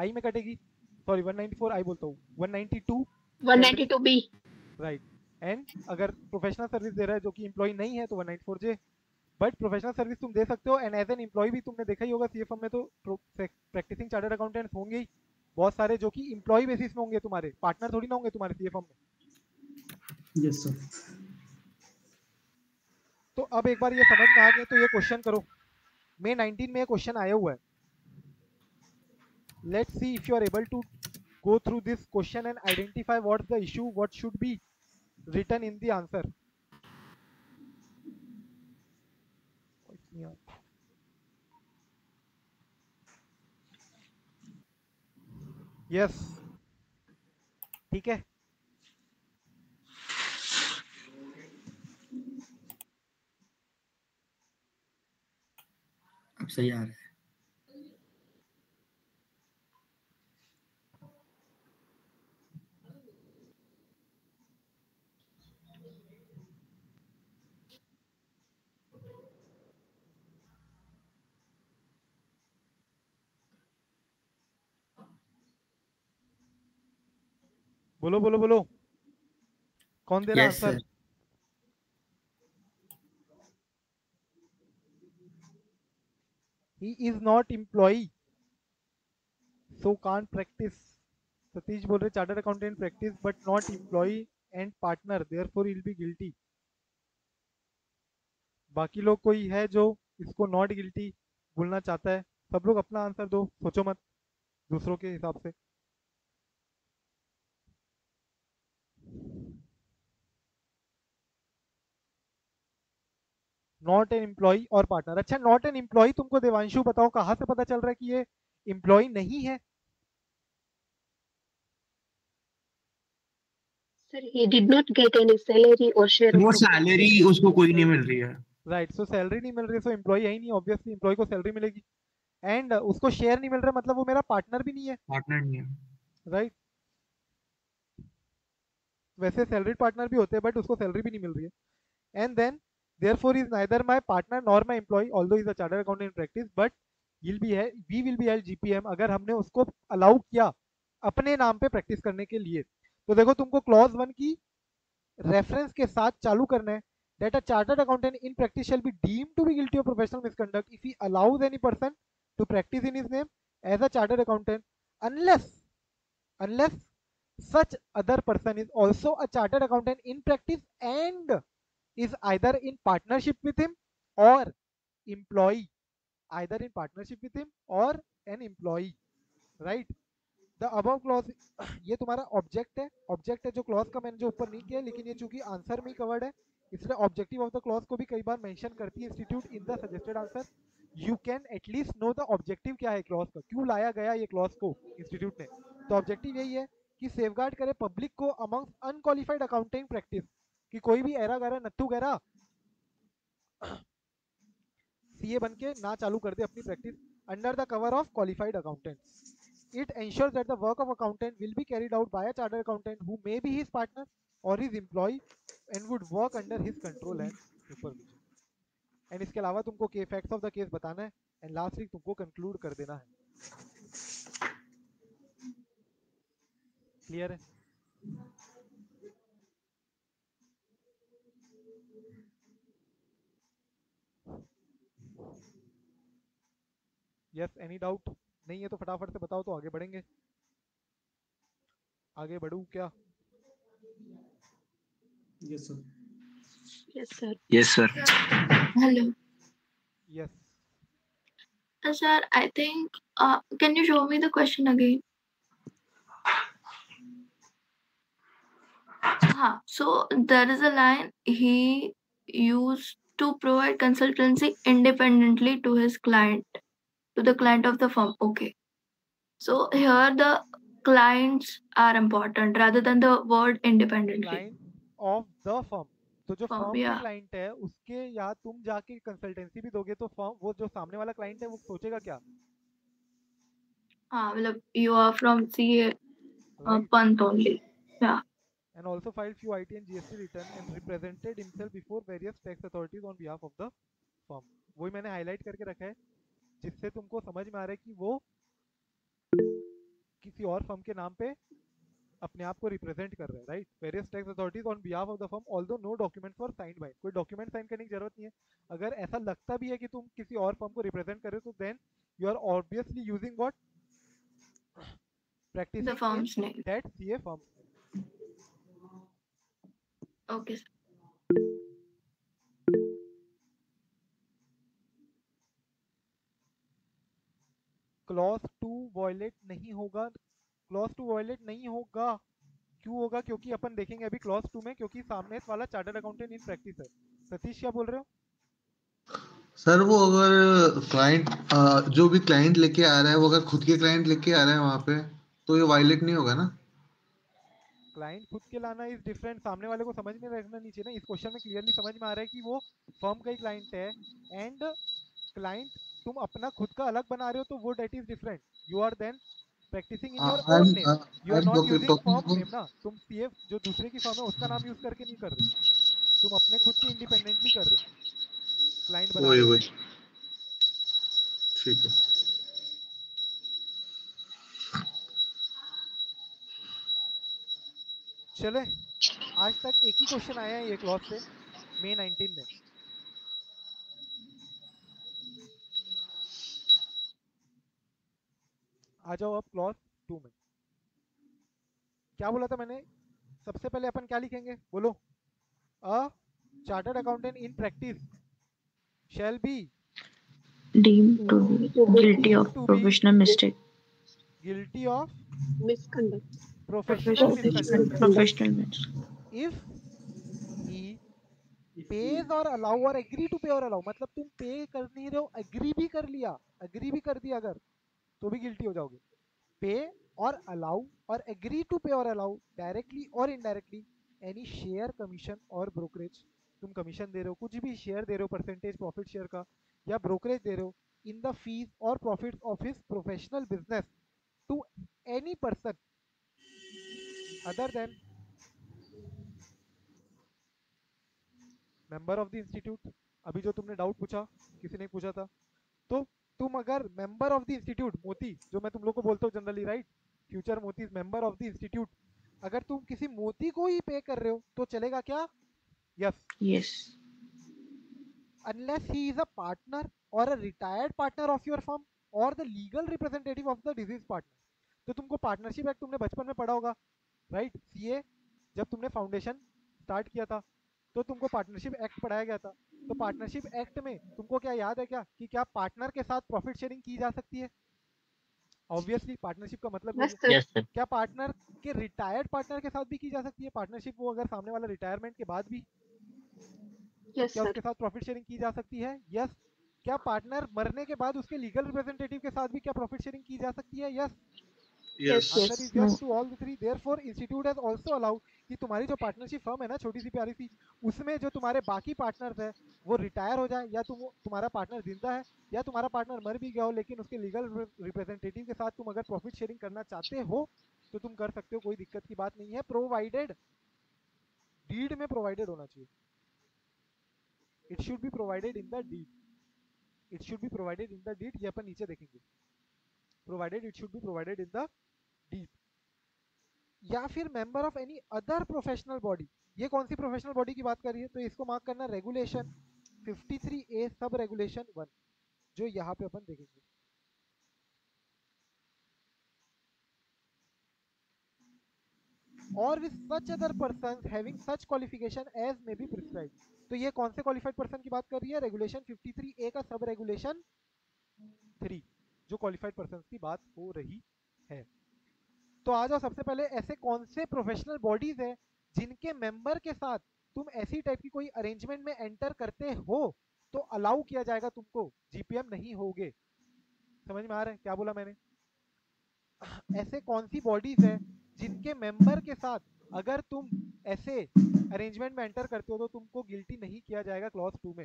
आई में कटेगी, sorry one ninety four I बोलता हूँ, one ninety two one ninety two B, right. And अगर प्रोफेशनल सर्विस दे रहा है जो कि एम्प्लॉय नहीं है तो one ninety four J. But professional service तुम दे सकते हो, एंड एज एन एम्प्लॉय भी तुमने देखा ही होगा सीए फर्म में तो प्रैक्टिसिंग चार्टर्ड अकाउंटेंट्स होंगे ही बहुत सारे, जो कि एम्प्लॉय बेसिस में होंगे, तुम्हारे पार्टनर थोड़ी ना होंगे तुम्हारे सीए फर्म में। Yes sir. तो अब एक बार ये समझ में आ गए तो ये क्वेश्चन करो, मई नाइनटीन में ये क्वेश्चन आया हुआ है। Let's see if you are able to go through this question and identify what the issue, what should be written in the answer. Yes, ठीक है। अब सही आ रहा है। बोलो बोलो बोलो, कौन दे रहा yes, answer? He is not employee, so can't practice. Satish बोल रहे chartered accountant practice but not employee and partner, therefore he will be guilty. बाकी लोग कोई है जो इसको नॉट गिल्टी बोलना चाहता है? सब लोग अपना आंसर दो, सोचो मत दूसरों के हिसाब से। नॉट एन एम्प्लॉय और पार्टनर। अच्छा, नॉट एन एम्प्लॉय तुमको देवांशु बताओ कहां से पता चल रहा है कि ये एम्प्लॉय नहीं है? Sir, he did not get any salary or share, वो सैलरी उसको कोई नहीं मिल रही है, राइट। सो सैलरी नहीं मिल रही, सो एम्प्लॉय है ही नहीं, ऑब्वियसली एम्प्लॉय को सैलरी मिलेगी। एंड उसको शेयर नहीं मिल रहा, मतलब वो मेरा पार्टनर भी नहीं है, पार्टनर नहीं है, राइट। वैसे सैलरीड पार्टनर भी होते हैं बट उसको सैलरी भी नहीं मिल रही है। And then therefore is neither my partner nor my employee although he is a chartered accountant in practice but he'll be we will be held G P M अगर हमने उसको अलाउ किया अपने नाम पे प्रैक्टिस करने के लिए। तो देखो तुमको क्लॉज वन की रेफरेंस के साथ चालू करना है, that a chartered accountant in practice shall be deemed to be guilty of professional misconduct if he allows any person to practice in his name as a chartered accountant unless unless such other person is also a chartered accountant in practice and is either in partnership with him or employee, either in partnership with him or an employee, right? The above clause, ये तुम्हारा object है, object है जो clause का मैंने जो ऊपर नहीं किया, लेकिन ये चूंकि आंसर में कवर्ड है इसलिए ऑब्जेक्टिव ऑफ द क्लॉज को भी कई बार मेंशन करती है institute in the suggested answer. You can at least know the objective क्या है क्लॉज का, क्यों लाया गया ये क्लॉज को इंस्टीट्यूट ने। तो ऑब्जेक्टिव यही है कि सेफगार्ड करे पब्लिक को अमंग्स अनक्वालिफाइड अकाउंटिंग प्रैक्टिस, कि कोई भी एरा गैरा नत्थू गैरा सीए बनके ना चालू कर दे अपनी practice under the cover of qualified accountant. It ensures that the work of accountant will be carried out by a chartered accountant who may be his partner और his employ and would work under his control and supervision. And इसके अलावा तुमको के facts of the case बताना है and last week तुमको conclude कर देना है। क्लियर है? Yes, any doubt? नहीं है तो फटाफट से बताओ तो आगे बढ़ेंगे। आगे बढ़ूं क्या? Yes sir, yes sir, yes sir. Hello, yes sir, I think can you show me the question again? हाँ, so there is a line, he used to provide consultancy independently to his client, to the client of the firm. Okay. So here the clients are important rather than the word independently. Client of the firm. तो जो firm का client है उसके यहाँ तुम जाके consultancy भी दोगे तो फर्म वो जो सामने वाला क्लाइंट है वो सोचेगा क्या? हाँ मतलब you are from C A Pant only, yeah. And also filed few I T and G S T return and represented himself before various tax authorities on behalf of the firm. वही मैंने highlight करके रखा है जिससे तुमको समझ में आ रहा है कि वो किसी और फर्म के नाम पे अपने आप को रिप्रेजेंट कर रहा है, right? Various tax authorities on behalf of the firm although no documents were signed by, कोई डॉक्यूमेंट साइन करने की जरूरत नहीं है. अगर ऐसा लगता भी है कि तुम किसी और फर्म को रिप्रेजेंट कर रहे हो तो then you are obviously using what practice the firm's name that CA firm. Okay sir. Clause two violate नहीं होगा. क्लॉज टू वायलेट नहीं होगा, क्यों होगा? क्योंकि अपन देखेंगे अभी क्लॉज टू में, क्योंकि सामने वाला चार्टर्ड अकाउंटेंट इन प्रैक्टिस है. सतीश क्या बोल रहे हो? सर वो अगर क्लाइंट जो भी क्लाइंट लेके आ रहा है वो अगर खुद के क्लाइंट लेके आ रहा है वहाँ पे तो ये वायलेट नहीं होगा ना. क्लाइंट खुद के लाना इज डिफरेंट, सामने वाले को समझ में रखना नहीं चाहिए ना. इस क्वेश्चन में क्लियरली समझ में आ रहा है कि वो फर्म का ही क्लाइंट है एंड क्लाइंट तुम अपना खुद का अलग बना रहे हो तो वो that is different. You are then practicing in your own name, you are not using firm name ना. तुम पीएफ जो दूसरे की फर्म है उसका नाम यूज करके नहीं कर रहे, तुम अपने खुद की इंडिपेंडेंटली कर रहे हो क्लाइंट बना. वही वही ठीक है. चले आज तक एक ही क्वेश्चन आया है ये क्लॉज से मई नाइनटीन में. आ जाओ अब क्लॉज टू में. क्या बोला था मैंने? सबसे पहले अपन क्या लिखेंगे बोलो? A chartered accountant in practice shall be deemed to be guilty of professional mistake, guilty of misconduct, professional misconduct, professional misconduct if he pays और अलाउ और एग्री टू पे और अलाउ. मतलब तुम पे कर नहीं रहे हो, एग्री भी कर लिया, एग्री भी कर दिया अगर तो भी गिल्टी हो जाओगे. पे और अलाउ और एग्री टू पे और अलाउ डायरेक्टली और इनडायरेक्टली एनी शेयर, कमीशन और ब्रोकरेज. तुम कमीशन दे रहे हो, कुछ भी शेयर दे रहे हो, परसेंटेज प्रॉफिट शेयर का या ब्रोकरेज दे रहे हो इन द फीस और profit of his professional business to any person other than member of the institute. अभी जो तुमने डाउट पूछा, किसी ने पूछा था, तो तुम अगर मेंबर ऑफ द इंस्टीट्यूट मोती, जो मैं तुम लोग को बोलता हूँ जनरली, राइट, फ्यूचर मोती मेंबर ऑफ द इंस्टीट्यूट, अगर तुम किसी मोती को ही पे कर रहे हो तो चलेगा क्या? Yes yes unless he is a partner और a retired partner of your firm और the legal representative of the deceased partner. तो तुमको पार्टनरशिप एक्ट तुमने बचपन में पढ़ा होगा, राइट? सीए जब तुमने फाउंडेशन स्टार्ट किया था तो तुमको पार्टनरशिप एक्ट पढ़ाया गया था. तो पार्टनरशिप एक्ट में तुमको क्या याद है क्या कि क्या पार्टनर के साथ प्रॉफिट शेयरिंग की जा सकती है? ऑब्वियसली पार्टनरशिप का मतलब yes, yes, क्या पार्टनर के रिटायर्ड पार्टनर के साथ भी की जा सकती है पार्टनरशिप? वो अगर सामने वाला रिटायरमेंट के बाद भी yes, क्या उसके साथ प्रॉफिट शेयरिंग की जा सकती है? Yes yes. क्या पार्टनर मरने के बाद उसके लीगल रिप्रेजेंटेटिव के साथ भी क्या प्रॉफिट शेयरिंग की जा सकती है? Yes yes yes yes to all the three. Therefore institute has also allowed कि तुम्हारी जो पार्टनरशिप फर्म है ना, छोटी सी प्यारी सी, उसमें जो तुम्हारे बाकी पार्टनर्स हैं वो रिटायर हो जाए या तुम तुम्हारा पार्टनर जिंदा है या तुम्हारा पार्टनर मर भी गया हो लेकिन उसके लीगल रिप्रेजेंटेटिव के साथ तुम अगर प्रॉफिट शेयरिंग करना चाहते हो तो तुम कर सकते हो, कोई दिक्कत की बात नहीं है, प्रोवाइडेड डीड में प्रोवाइडेड होना चाहिए. It should be provided in the deed, it should be provided in the deed. ये अपन नीचे देखेंगे provided, it should be provided in the deed. या फिर member of any other professional body. ये कौन सी प्रोफेशनल बॉडी की बात कर रही है? तो इसको मार्क करना regulation fifty three A sub regulation one, जो यहाँ पे अपन देखेंगे. और with such other person having such qualification as may be prescribe. तो ये कौन से क्वालिफाइड पर्सन की बात कर रही है? रेगुलेशन फिफ्टी थ्री ए का सब रेगुलेशन थ्री, जो क्वालिफाइड पर्सन की बात हो रही है. तो आ जाओ सबसे पहले ऐसे कौन से प्रोफेशनल बॉडीज हैं जिनके मेंबर के साथ तुम ऐसी टाइप की कोई अरेंजमेंट में एंटर करते हो तो अलाउ किया जाएगा, तुमको जीपीएम नहीं होगे। समझ में आ रहा है क्या बोला मैंने? ऐसे कौन सी बॉडीज है जिनके मेंबर के साथ अगर तुम ऐसे अरेंजमेंट में एंटर करते हो तो तुमको गिल्टी नहीं किया जाएगा क्लॉज टू में।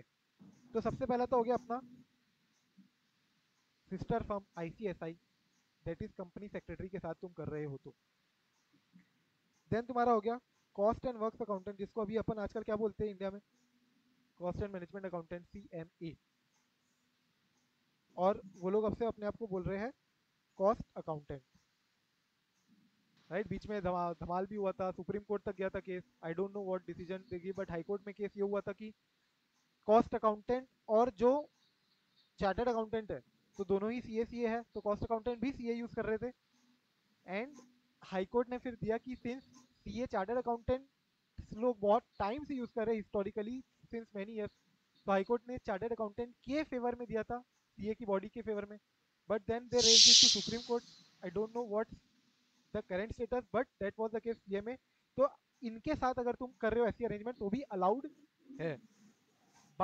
तो सबसे पहला तो हो गया अपना sister firm ICSI, that is company secretary के साथ तुम कर रहे हो तो। देन तुम्हारा हो गया कॉस्ट एंड वर्क्स अकाउंटेंट, जिसको अभी अपन आजकल क्या बोलते हैं इंडिया में, cost and management accountant C M A, और वो लोग अब से अपने आप को बोल रहे हैं कॉस्ट अकाउंटेंट, राइट। बीच में धमा, धमाल भी हुआ था, सुप्रीम कोर्ट तक गया था case, I don't know what decision they give, but high court में केस ये हुआ था कि कॉस्ट अकाउंटेंट और जो चार्टर्ड अकाउंटेंट है तो दोनों ही सी ए सी ए है, तो कॉस्ट अकाउंटेंट भी सी ए यूज कर रहे थे। एंड हाई कोर्ट ने फिर दिया कि since C A chartered accountant लोग बहुत टाइम से यूज कर रहे हैं हिस्टोरिकली सिंस मैनी ईयर्स, तो हाई कोर्ट ने चार्टर्ड अकाउंटेंट के फेवर में दिया था, सी ए की बॉडी के फेवर में। But then they raise it to supreme court, I don't know what the current status, but that was the case C M A. तो इनके साथ अगर तुम कर रहे हो ऐसी अरेंजमेंट तो भी अलाउड है।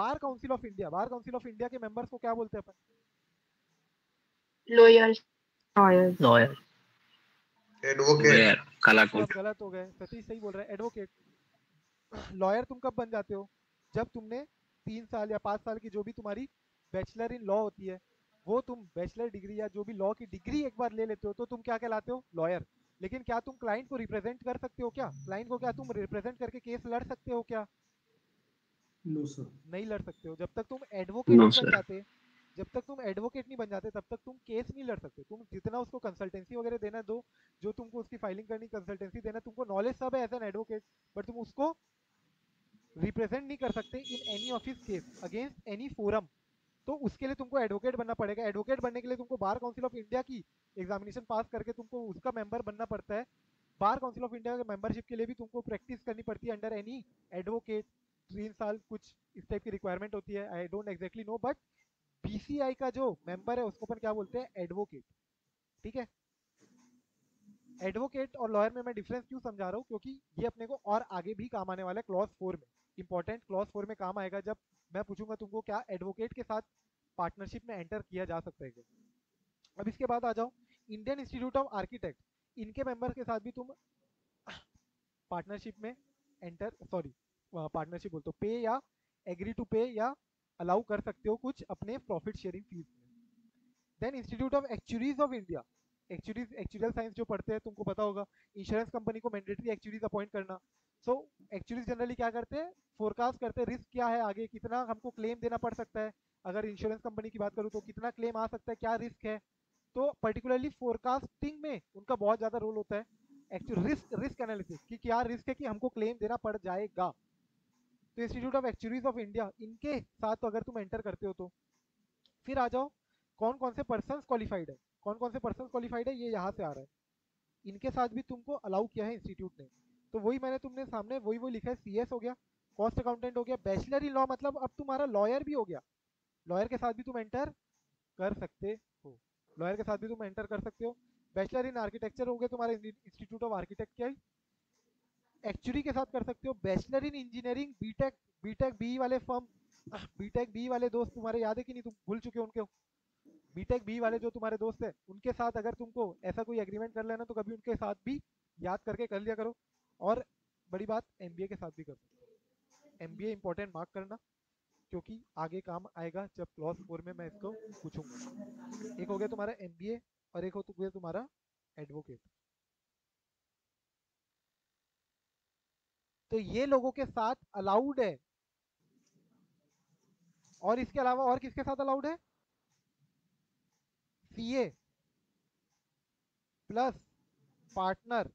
Bar council of India, bar council of India के मेंबर्स को क्या बोलते हैं अपन? Lawyers, lawyers, lawyer, advocate. कलाकार गलत हो गए, सतीश सही बोल रहा है, एडवोकेट। लॉयर तुम कब बन जाते हो? जब तुमने तीन साल या पाँच साल की जो भी तुम्हारी बैचलर इन लॉ होती है, वो तुम बैचलर डिग्री या जो भी लॉ की डिग्री एक बार ले लेते हो तो तुम क्या कहलाते हो? लॉयर। लेकिन क्या तुम क्लाइंट को रिप्रेजेंट कर सकते हो क्या? क्लाइंट को क्या तुम रिप्रेजेंट करके केस लड़ सकते हो क्या? नो सर, नहीं लड़ सकते हो। जब तक तुम एडवोकेट नहीं बन जाते, जब तक तुम एडवोकेट नहीं बन जाते तब तक तुम केस नहीं लड़ सकते। तुम जितना उसको कंसल्टेंसी वगैरह देना दो, जो तुमको उसकी फाइलिंग करनी, कंसल्टेंसी देना, तुमको नॉलेज सब है एज एन एडवोकेट, बट तुम उसको रिप्रेजेंट नहीं कर सकते in any of his case against any forum. तो उसके लिए तुमको एडवोकेट बनना पड़ेगा। एडवोकेट बनने के लिए तुमको बार काउंसिल ऑफ इंडिया की एग्जामिनेशन पास करके तुमको उसका मेंबर बनना पड़ता है। बार काउंसिल ऑफ इंडिया के मेंबरशिप के लिए भी तुमको प्रैक्टिस करनी पड़ती है अंडर एनी एडवोकेट, तीन साल कुछ इस टाइप की रिक्वायरमेंट होती है। I don't exactly know, but BCI का जो मेंबर है उसको अपन क्या बोलते हैं? एडवोकेट। ठीक है, एडवोकेट और लॉयर में मैं डिफरेंस क्यों समझा रहा हूँ, क्योंकि ये अपने को और आगे भी काम आने वाला है, क्लॉज फोर में, इंपॉर्टेंट क्लॉज फोर में काम आएगा, जब मैं पूछूंगा तुमको क्या एडवोकेट के साथ पार्टनरशिप में एंटर किया जा सकता है। अब इसके बाद आ जाओ इंडियन इंस्टीट्यूट ऑफ आर्किटेक्ट, इनके मेंबर के साथ भी तुम पार्टनरशिप में एंटर, सॉरी पार्टनरशिप बोलते हो, पे या एग्री टू पे या अलाउ कर सकते हो कुछ अपने प्रॉफिट शेयरिंग फीस में। Then institute of actuaries of India, actuaries actuarial science जो पढ़ते हैं तुमको पता होगा, इंश्योरेंस कंपनी को मैंडेटरी एक्चुरीज अपॉइंट करना। सो एक्चुअली जनरली क्या करते हैं? फोरकास्ट करते हैं रिस्क क्या है, आगे कितना हमको क्लेम देना पड़ सकता है, अगर इंश्योरेंस कंपनी की बात करूँ तो कितना क्लेम आ सकता है, क्या रिस्क है। तो पर्टिकुलरली फोरकास्टिंग में उनका बहुत ज़्यादा रोल होता है, एक्चुअल रिस्क, रिस्क एनालिसिस कि क्या रिस्क है कि हमको क्लेम देना पड़ जाएगा। तो institute of actuaries of India, इनके साथ तो अगर तुम एंटर करते हो तो फिर आ जाओ कौन कौन से पर्सन क्वालिफाइड है, कौन कौन से पर्सन क्वालिफाइड है, ये यहाँ से आ रहा है। इनके साथ भी तुमको अलाउ किया है इंस्टीट्यूट ने। तो वही मैंने तुमने सामने वही वही लिखा है, सीएस हो गया, कॉस्ट अकाउंटेंट हो गया, बैचलर इन लॉ मतलब अब तुम्हारा लॉयर भी हो गया। लॉयर के साथ भी तुम एंटर कर सकते हो, लॉयर के साथ भी तुम एंटर कर सकते हो। बैचलर इन आर्किटेक्चर हो गया तुम्हारे इंस्टीट्यूट ऑफ आर्किटेक्ट के, एक्चुअरी के साथ कर सकते हो। Bachelor in engineering, BTech, BTech B वाले फर्म, बीटेक बी वाले दोस्त तुम्हारे याद है कि नहीं, तुम भूल चुके हो उनके, बीटेक बी वाले जो तुम्हारे दोस्त है उनके साथ अगर तुमको ऐसा कोई एग्रीमेंट कर लेना तो कभी उनके साथ भी याद करके कर लिया करो। और बड़ी बात एमबीए के साथ भी कर सकते हो। एमबीए इंपॉर्टेंट मार्क करना क्योंकि आगे काम आएगा जब क्लॉज फोर में मैं इसको पूछूंगा। एक हो गया तुम्हारा एमबीए और एक हो गया तुम्हारा एडवोकेट। तो ये लोगों के साथ अलाउड है। और इसके अलावा और किसके साथ अलाउड है? सीए प्लस पार्टनर,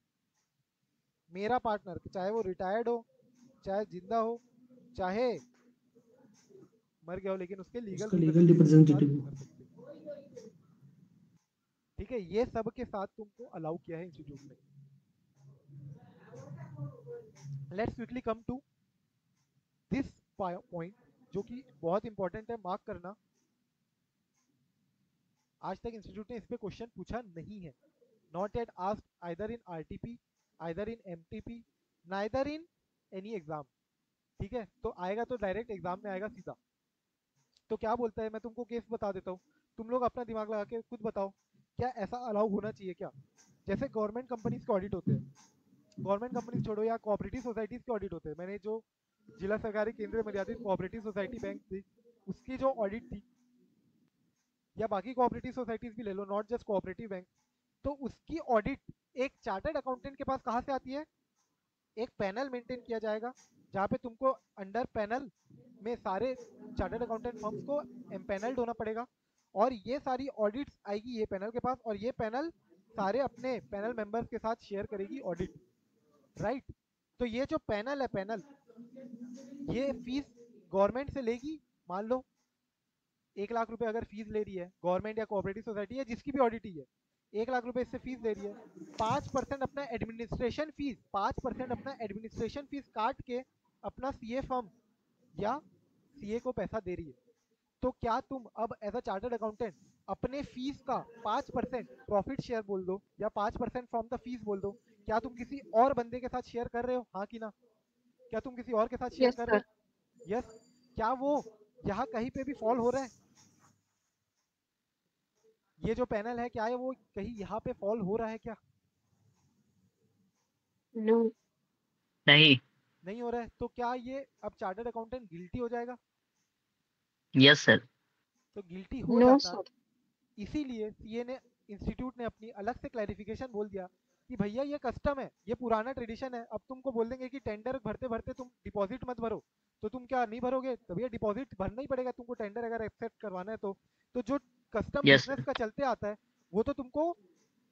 मेरा पार्टनर, चाहे वो रिटायर्ड हो, चाहे जिंदा हो, चाहे मर गया हो, लेकिन उसके लीगल लीगल रिप्रेजेंटेटिव। ठीक है, ये सब के साथ तुमको अलाउ किया है इंस्टीट्यूट में। Let's quickly come to this point जो कि बहुत इंपॉर्टेंट है, मार्क करना। आज तक इंस्टीट्यूट ने इस पे क्वेश्चन पूछा नहीं है, not at ask either in RTP, either in M T P, neither in any exam। ठीक है, तो आएगा तो डायरेक्ट एग्जाम में आएगा सीधा। तो क्या बोलता है, मैं तुमको केस बता देता हूँ, तुम लोग अपना दिमाग लगा के खुद बताओ क्या ऐसा अलाउ होना चाहिए क्या? जैसे गवर्नमेंट कंपनीज के ऑडिट होते हैं, गवर्नमेंट कंपनीज छोड़ो या कोऑपरेटिव सोसाइटीज के ऑडिट होते हैं, मैंने जो जिला सरकारी केंद्र मर्यादित कोऑपरेटिव सोसाइटी बैंक थी उसकी जो ऑडिट थी, या बाकी कोऑपरेटिव सोसाइटीज भी ले लो, नॉट जस्ट कोऑपरेटिव बैंक, तो उसकी ऑडिट एक चार्टर्ड अकाउंटेंट के पास कहाँ से आती है? एक पैनल मेंटेन किया जाएगा जहाँ पे तुमको अंडर पैनल में सारे चार्टर्ड अकाउंटेंट फर्म्स को एम्पैनल्ड होना पड़ेगा, और ये सारी ऑडिट्स आएगी ये पैनल के पास, और ये पैनल सारे अपने पैनल मेंबर्स के साथ शेयर करेगी ऑडिट, राइट right? तो ये जो पैनल है, पैनल ये फीस गवर्नमेंट से लेगी, मान लो एक लाख रुपए अगर फीस ले रही है गवर्नमेंट या कोऑपरेटिव सोसाइटी है जिसकी भी ऑडिट है, एक लाख रुपए इससे फीस दे रही है, पाँच परसेंट अपना एडमिनिस्ट्रेशन फीस, पाँच परसेंट अपना एडमिनिस्ट्रेशन फीस काट के अपना सीए फर्म या सीए को पैसा दे रही है। तो क्या तुम अब एज अ चार्टर्ड अकाउंटेंट अपने फीस का पाँच परसेंट प्रॉफिट शेयर बोल दो या पाँच परसेंट फ्रॉम द फीस बोल दो, क्या तुम किसी और बंदे के साथ शेयर कर रहे हो? हाँ कि ना? क्या तुम किसी और के साथ शेयर yes, कर रहे हो? Yes yes. क्या वो यहाँ कहीं पे भी फॉल हो रहा है? ये जो पैनल है क्या है वो कहीं यहाँ पे फॉल हो रहा है क्या? no. नहीं नहीं हो रहा है। तो क्या ये अब चार्टर्ड अकाउंटेंट गिल्टी हो जाएगा? Yes sir. तो गिल्टी हो no, जाता है, इसीलिए सीए ने इंस्टीट्यूट ने अपनी अलग से क्लैरिफिकेशन बोल दिया कि भैया ये कस्टम है, ये पुराना ट्रेडिशन है, अब तुमको बोल देंगे कि टेंडर भरते भरते तुम डिपॉजिट मत भरो, तो तुम क्या नहीं भरोगे? तभी ये डिपॉजिट भरना ही पड़ेगा तुमको टेंडर अगर एक्सेप्ट करवाना है तो। तो जो कस्टम yes, बिजनेस का चलते आता है वो तो तुमको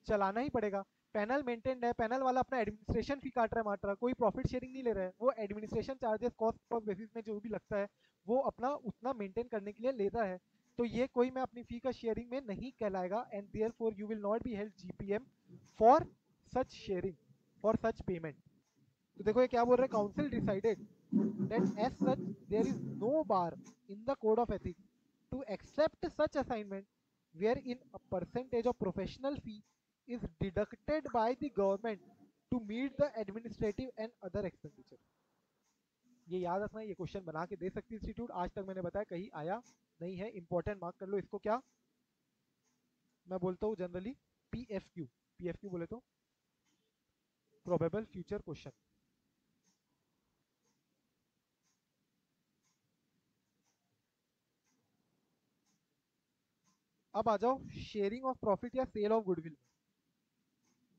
चलाना ही पड़ेगा। पैनल मेंटेन्ड है, पैनल वाला अपना एडमिनिस्ट्रेशन फी काट रहा है, माट रहा, कोई प्रॉफिट शेयरिंग नहीं ले रहा है, वो एडमिनिस्ट्रेशन चार्जेस कॉस्ट पर बेसिस में जो भी लगता है वो अपना उतना मेंटेन करने के लिए लेता है। तो ये कोई मैं अपनी फी का शेयरिंग में नहीं कहलाएगा, and therefore you will not be held GPM for such sharing for such payment. तो देखो ये क्या बोल रहे, council decided that as such there is no bar in the code of ethics to accept such assignment wherein a percentage of professional fee is deducted by the government to meet the administrative and other expenditure. ये याद रखना, ये question बना के दे सकती institute, आज तक मैंने बताया कहीं आया नहीं है, इंपॉर्टेंट मार्क कर लो इसको। क्या मैं बोलता हूँ जनरली पीएफक्यू, पीएफक्यू बोले तो प्रोबेबल फ्यूचर क्वेश्चन। अब आ जाओ शेयरिंग ऑफ प्रॉफिट या सेल ऑफ गुडविल।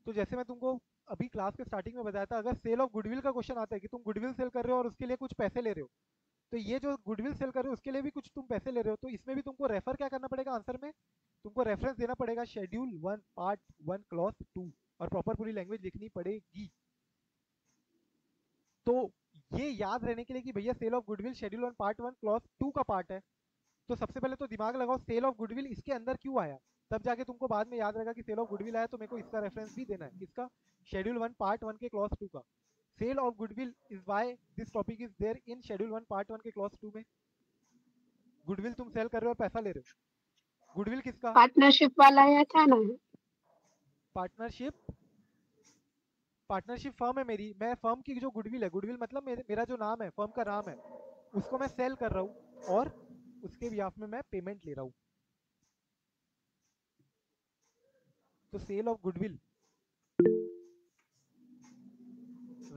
तो जैसे मैं तुमको अभी क्लास के स्टार्टिंग में बताया था, अगर सेल ऑफ गुडविल का क्वेश्चन आता है कि तुम गुडविल सेल कर रहे हो और उसके लिए कुछ पैसे ले रहे हो, तो ये जो गुडविल सेल कर रहे हो उसके लिए भी कुछ तुम पैसे ले रहे हो, तो इसमें भी तुमको रेफर क्या करना पड़ेगा? आंसर में तुमको रेफरेंस देना पड़ेगा schedule one part one clause two, और प्रॉपर पूरी लैंग्वेज लिखनी पड़ेगी। तो ये याद रहने के लिए कि भैया sale of goodwill schedule one part one clause two का पार्ट है, तो सबसे पहले तो दिमाग लगाओ सेल ऑफ गुडविल इसके अंदर क्यों आया, तब जाके तुमको बाद में याद रहेगा कि सेल ऑफ गुडविल आया तो मेरे को इसका रेफरेंस भी देना है, इसका शेड्यूल वन पार्ट वन के क्लॉज टू का। Sale of goodwill is why this topic is there in schedule one part one के क्लॉज टू में। गुडविल तुम सेल कर रहे हो और पैसा ले रहे हो, गुडविल किसका? पार्टनरशिप वाला आया था ना, पार्टनरशिप, पार्टनरशिप फर्म है मेरी, मैं फर्म की जो गुडविल है, गुडविल मतलब मेरा जो नाम है, फर्म का नाम है, उसको मैं सेल कर रहा हूँ और उसके बिहाफ में मैं पेमेंट ले रहा हूँ। तो सेल ऑफ गुडविल,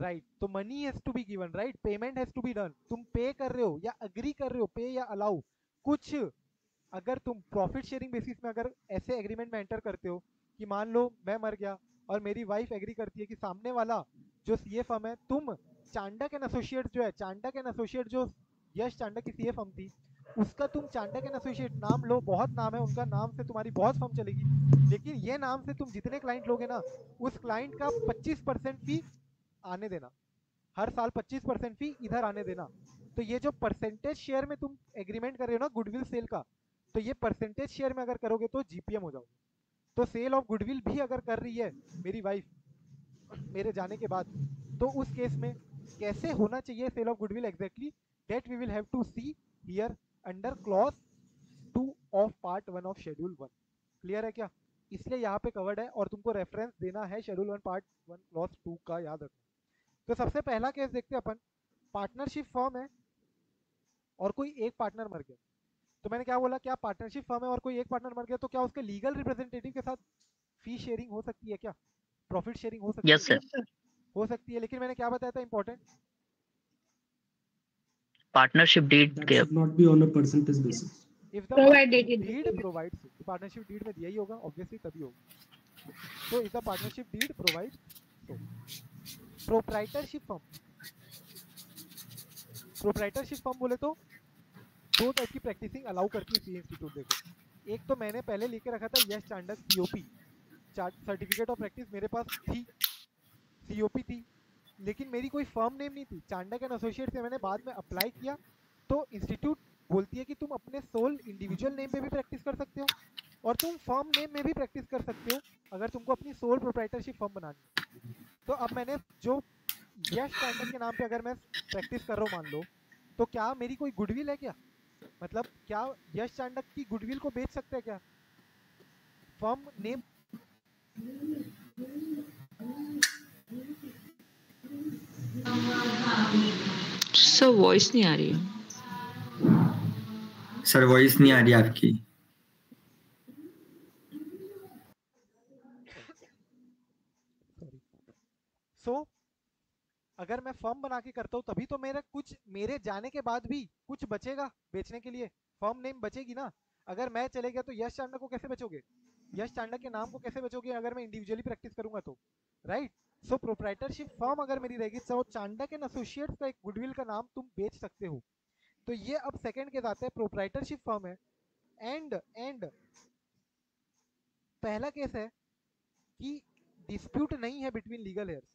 राइट। तो money has to be given, right, payment has to be done. तुम पे कर रहे हो या अग्री कर रहे हो, पे या अलाउ कुछ। अगर तुम प्रॉफिट शेयरिंग बेसिस में अगर ऐसे एग्रीमेंट में एंटर करते हो कि मान लो मैं मर गया और मेरी वाइफ एग्री करती है कि सामने वाला जो सीए फर्म है, तुम चांडक एंड एसोसिएट जो है, चांडक एंड एसोसिएट जो यश चांडक की सीए फर्म थी उसका तुम चांडक एंड एसोसिएट नाम लो, बहुत नाम है उनका, नाम से तुम्हारी बहुत फर्म चलेगी, लेकिन ये नाम से तुम जितने क्लाइंट लोगे ना उस क्लाइंट का पच्चीस परसेंट फी आने देना, हर साल पच्चीस परसेंट फी इधर आने देना। तो ये जो परसेंटेज शेयर में तुम एग्रीमेंट कर रहे हो ना गुडविल सेल का, तो ये परसेंटेज शेयर में अगर करोगे तो जीपीएम हो जाओगे। तो सेल ऑफ गुडविल भी अगर कर रही है मेरी वाइफ मेरे जाने के बाद, तो उस केस में कैसे होना चाहिए sale of goodwill exactly, that we will have to see here under clause two of part one of schedule one. Clear है क्या? इसलिए यहाँ पे कवर्ड है और तुमको रेफरेंस देना है schedule one part one clause two का, याद रखना। तो सबसे पहला केस देखते हैं अपन, पार्टनरशिप फर्म है और कोई एक पार्टनर मर गया, तो मैंने क्या बोला, क्या पार्टनरशिप फर्म है और कोई एक पार्टनर मर गया तो क्या उसके लीगल रिप्रेजेंटेटिव के साथ फी शेयरिंग हो सकती है, क्या प्रॉफिट शेयरिंग हो सकती है? yes, sir. हो सकती है, लेकिन मैंने क्या बताया था important, partnership deed not be on a percentage basis if the provided deed provides, partnership deed में दिया ही होगा ऑब्वियसली तभी होगा, तो if the partnership deed provide proprietorship firm, proprietorship firm बोले तो दो टाइप की प्रैक्टिसिंग अलाउ करती है सी इंस्टीट्यूट। देखो एक तो मैंने पहले लेके रखा था Yash Chandak COP certificate of practice, मेरे पास थी सीओपी थी लेकिन मेरी कोई फर्म नेम नहीं थी, चांडक एंड एसोसिएट से मैंने बाद में अप्लाई किया, तो इंस्टीट्यूट बोलती है कि तुम अपने सोल इंडिविजुअल नेम पे भी प्रैक्टिस कर सकते हो और तुम फर्म नेम में भी प्रैक्टिस कर सकते हो अगर तुमको अपनी सोल प्रोप्राइटरशिप फर्म बनानी है। तो अब मैंने जो यश चांडक के नाम पे अगर मैं प्रैक्टिस कर रहा हूँ मान लो, तो क्या मेरी कोई गुडविल है क्या, मतलब क्या यश चांडक की गुडविल को बेच सकते हैं क्या फर्म नेम? सर वॉइस नहीं आ रही है, सर वॉइस नहीं आ रही आपकी। सो so, अगर मैं फर्म बना के करता हूँ तभी तो मेरा कुछ, मेरे जाने के बाद भी कुछ बचेगा बेचने के लिए, फर्म नेम बचेगी ना। अगर मैं चले गया तो यश चांडक को कैसे बचोगे, यश चांडक के नाम को कैसे बचोगे अगर मैं इंडिविजुअली प्रैक्टिस करूंगा तो, राइट। सो प्रोप्राइटरशिप फर्म अगर मेरी रहेगी तो चांडक एंड एसोसिएट्स का एक गुडविल का नाम तुम बेच सकते हो। तो ये अब सेकंड के जाते हैं, प्रोप्राइटरशिप फर्म है एंड एंड पहला केस है कि डिस्प्यूट नहीं है बिटवीन लीगल हेयर्स,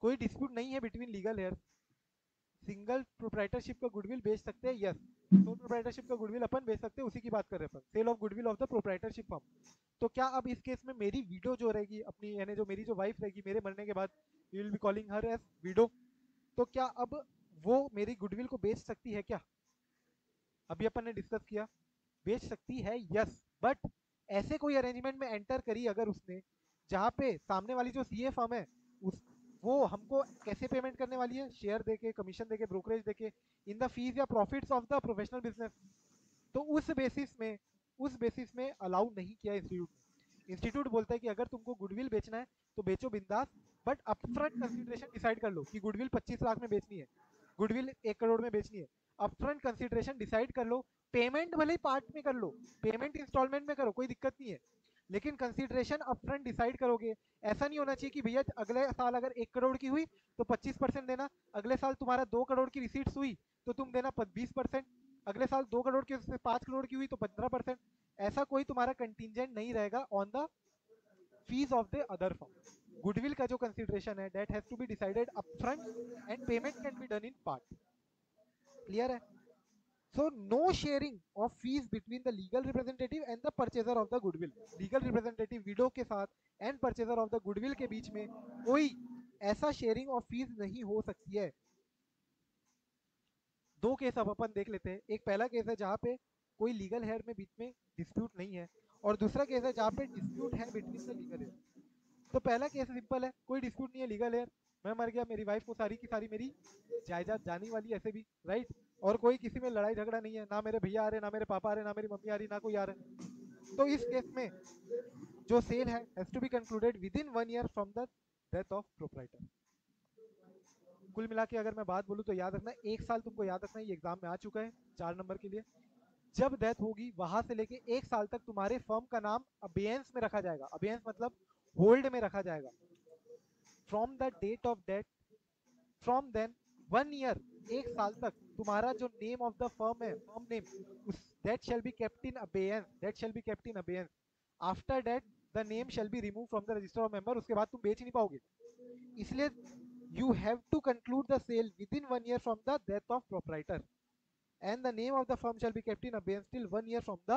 कोई डिस्प्यूट नहीं है between legal heirs, single proprietorship का गुडविल बेच सकते हैं। यस, तो प्रोप्राइटरशिप का गुडविल अपन बेच सकते हैं, उसी की बात कर रहे हैं अपन, sale of goodwill of the proprietorship firm. तो क्या अब इस केस में मेरी विडो जो रहेगी अपनी, यानी जो मेरी जो वाइफ रहेगी मेरे मरने के बाद, you will be calling her as widow, तो क्या अब वो मेरी गुडविल को बेच सकती है क्या? अभी अपन ने डिस्कस किया, बेच सकती है यस, बट ऐसे कोई अरेंजमेंट में एंटर करी अगर उसने जहाँ पे सामने वाली जो सी ए फर्म है उस वो हमको कैसे पेमेंट करने वाली है, शेयर देके, कमीशन देके, ब्रोकरेज देके, इन द फीस या profits of the professional business. तो उस बेसिस में उस बेसिस में अलाउ नहीं किया इंस्टीट्यूट ने। इंस्टीट्यूट बोलता है कि अगर तुमको गुडविल बेचना है तो बेचो बिंदास, बट अपफ्रंट कंसिडरेशन डिसाइड कर लो कि गुडविल पच्चीस लाख में बेचनी है, गुडविल एक करोड़ में बेचनी है, अपफ्रंट कंसिडरेशन डिसाइड कर लो, पेमेंट भले ही पार्ट में कर लो, पेमेंट इंस्टॉलमेंट में करो कोई दिक्कत नहीं है, लेकिन कंसीडरेशन अपफ्रंट डिसाइड करोगे। ऐसा नहीं होना चाहिए कि भैया अगले साल अगर एक करोड़ की हुई तो पच्चीस परसेंट देना, अगले साल तुम्हारा दो करोड़ की रिसीट्स हुई तो तुम देना बीस परसेंट, अगले साल दो करोड़ की उसमें पाँच करोड़ की हुई तो पंद्रह परसेंट, ऐसा कोई तुम्हारा कंटिजेंट नहीं रहेगा on the fees of the other firm. Goodwill का जो कंसीडरेशन है that has to be decided upfront and payment can be done in part. Clear है? So no sharing of fees between the legal representative and the purchaser of the goodwill. Legal representative widow के साथ and purchaser of the goodwill के बीच में कोई ऐसा sharing of fees नहीं हो सकती है। दो केस अब अपन देख लेते हैं, एक पहला केस है जहाँ पे कोई legal heir में बीच में dispute नहीं है और दूसरा केस है जहाँ पे dispute है between the legal heir। तो पहला केस सिंपल है, कोई dispute नहीं है, legal heir मैं मर गया, मेरी वाइफ को सारी की सारी मेरी जायदाद जाने वाली ऐसे भी, राइट, और कोई किसी में लड़ाई झगड़ा नहीं है, ना मेरे भैया आ रहे, ना मेरे पापा आ रहे, ना मेरी मम्मी आ रही, ना कोई आ रहा है, तो इस केस में जो सेल है has to be concluded within one year from the death of proprietor. कुल मिला के अगर मैं बात बोलूँ तो याद रखना एक साल तुमको याद रखना, ये एग्जाम में आ चुका है चार नंबर के लिए, जब डेथ होगी वहां से लेके एक साल तक तुम्हारे फर्म का नाम अबेयंस में रखा जाएगा, अबेयंस मतलब होल्ड में रखा जाएगा। From the date of death, from then one year, एक साल तक तुम्हारा जो नेम ऑफ द फर्म है, फर्म नेम, उस that shall be kept in abeyance, that shall be kept in abeyance. After that the name shall be remove from the register of member, उसके बाद तुम बेच नहीं पाओगे, इसलिए you have to conclude the sale within one year from the death of proprietor and the name of the firm shall be kept in abeyance till one year from the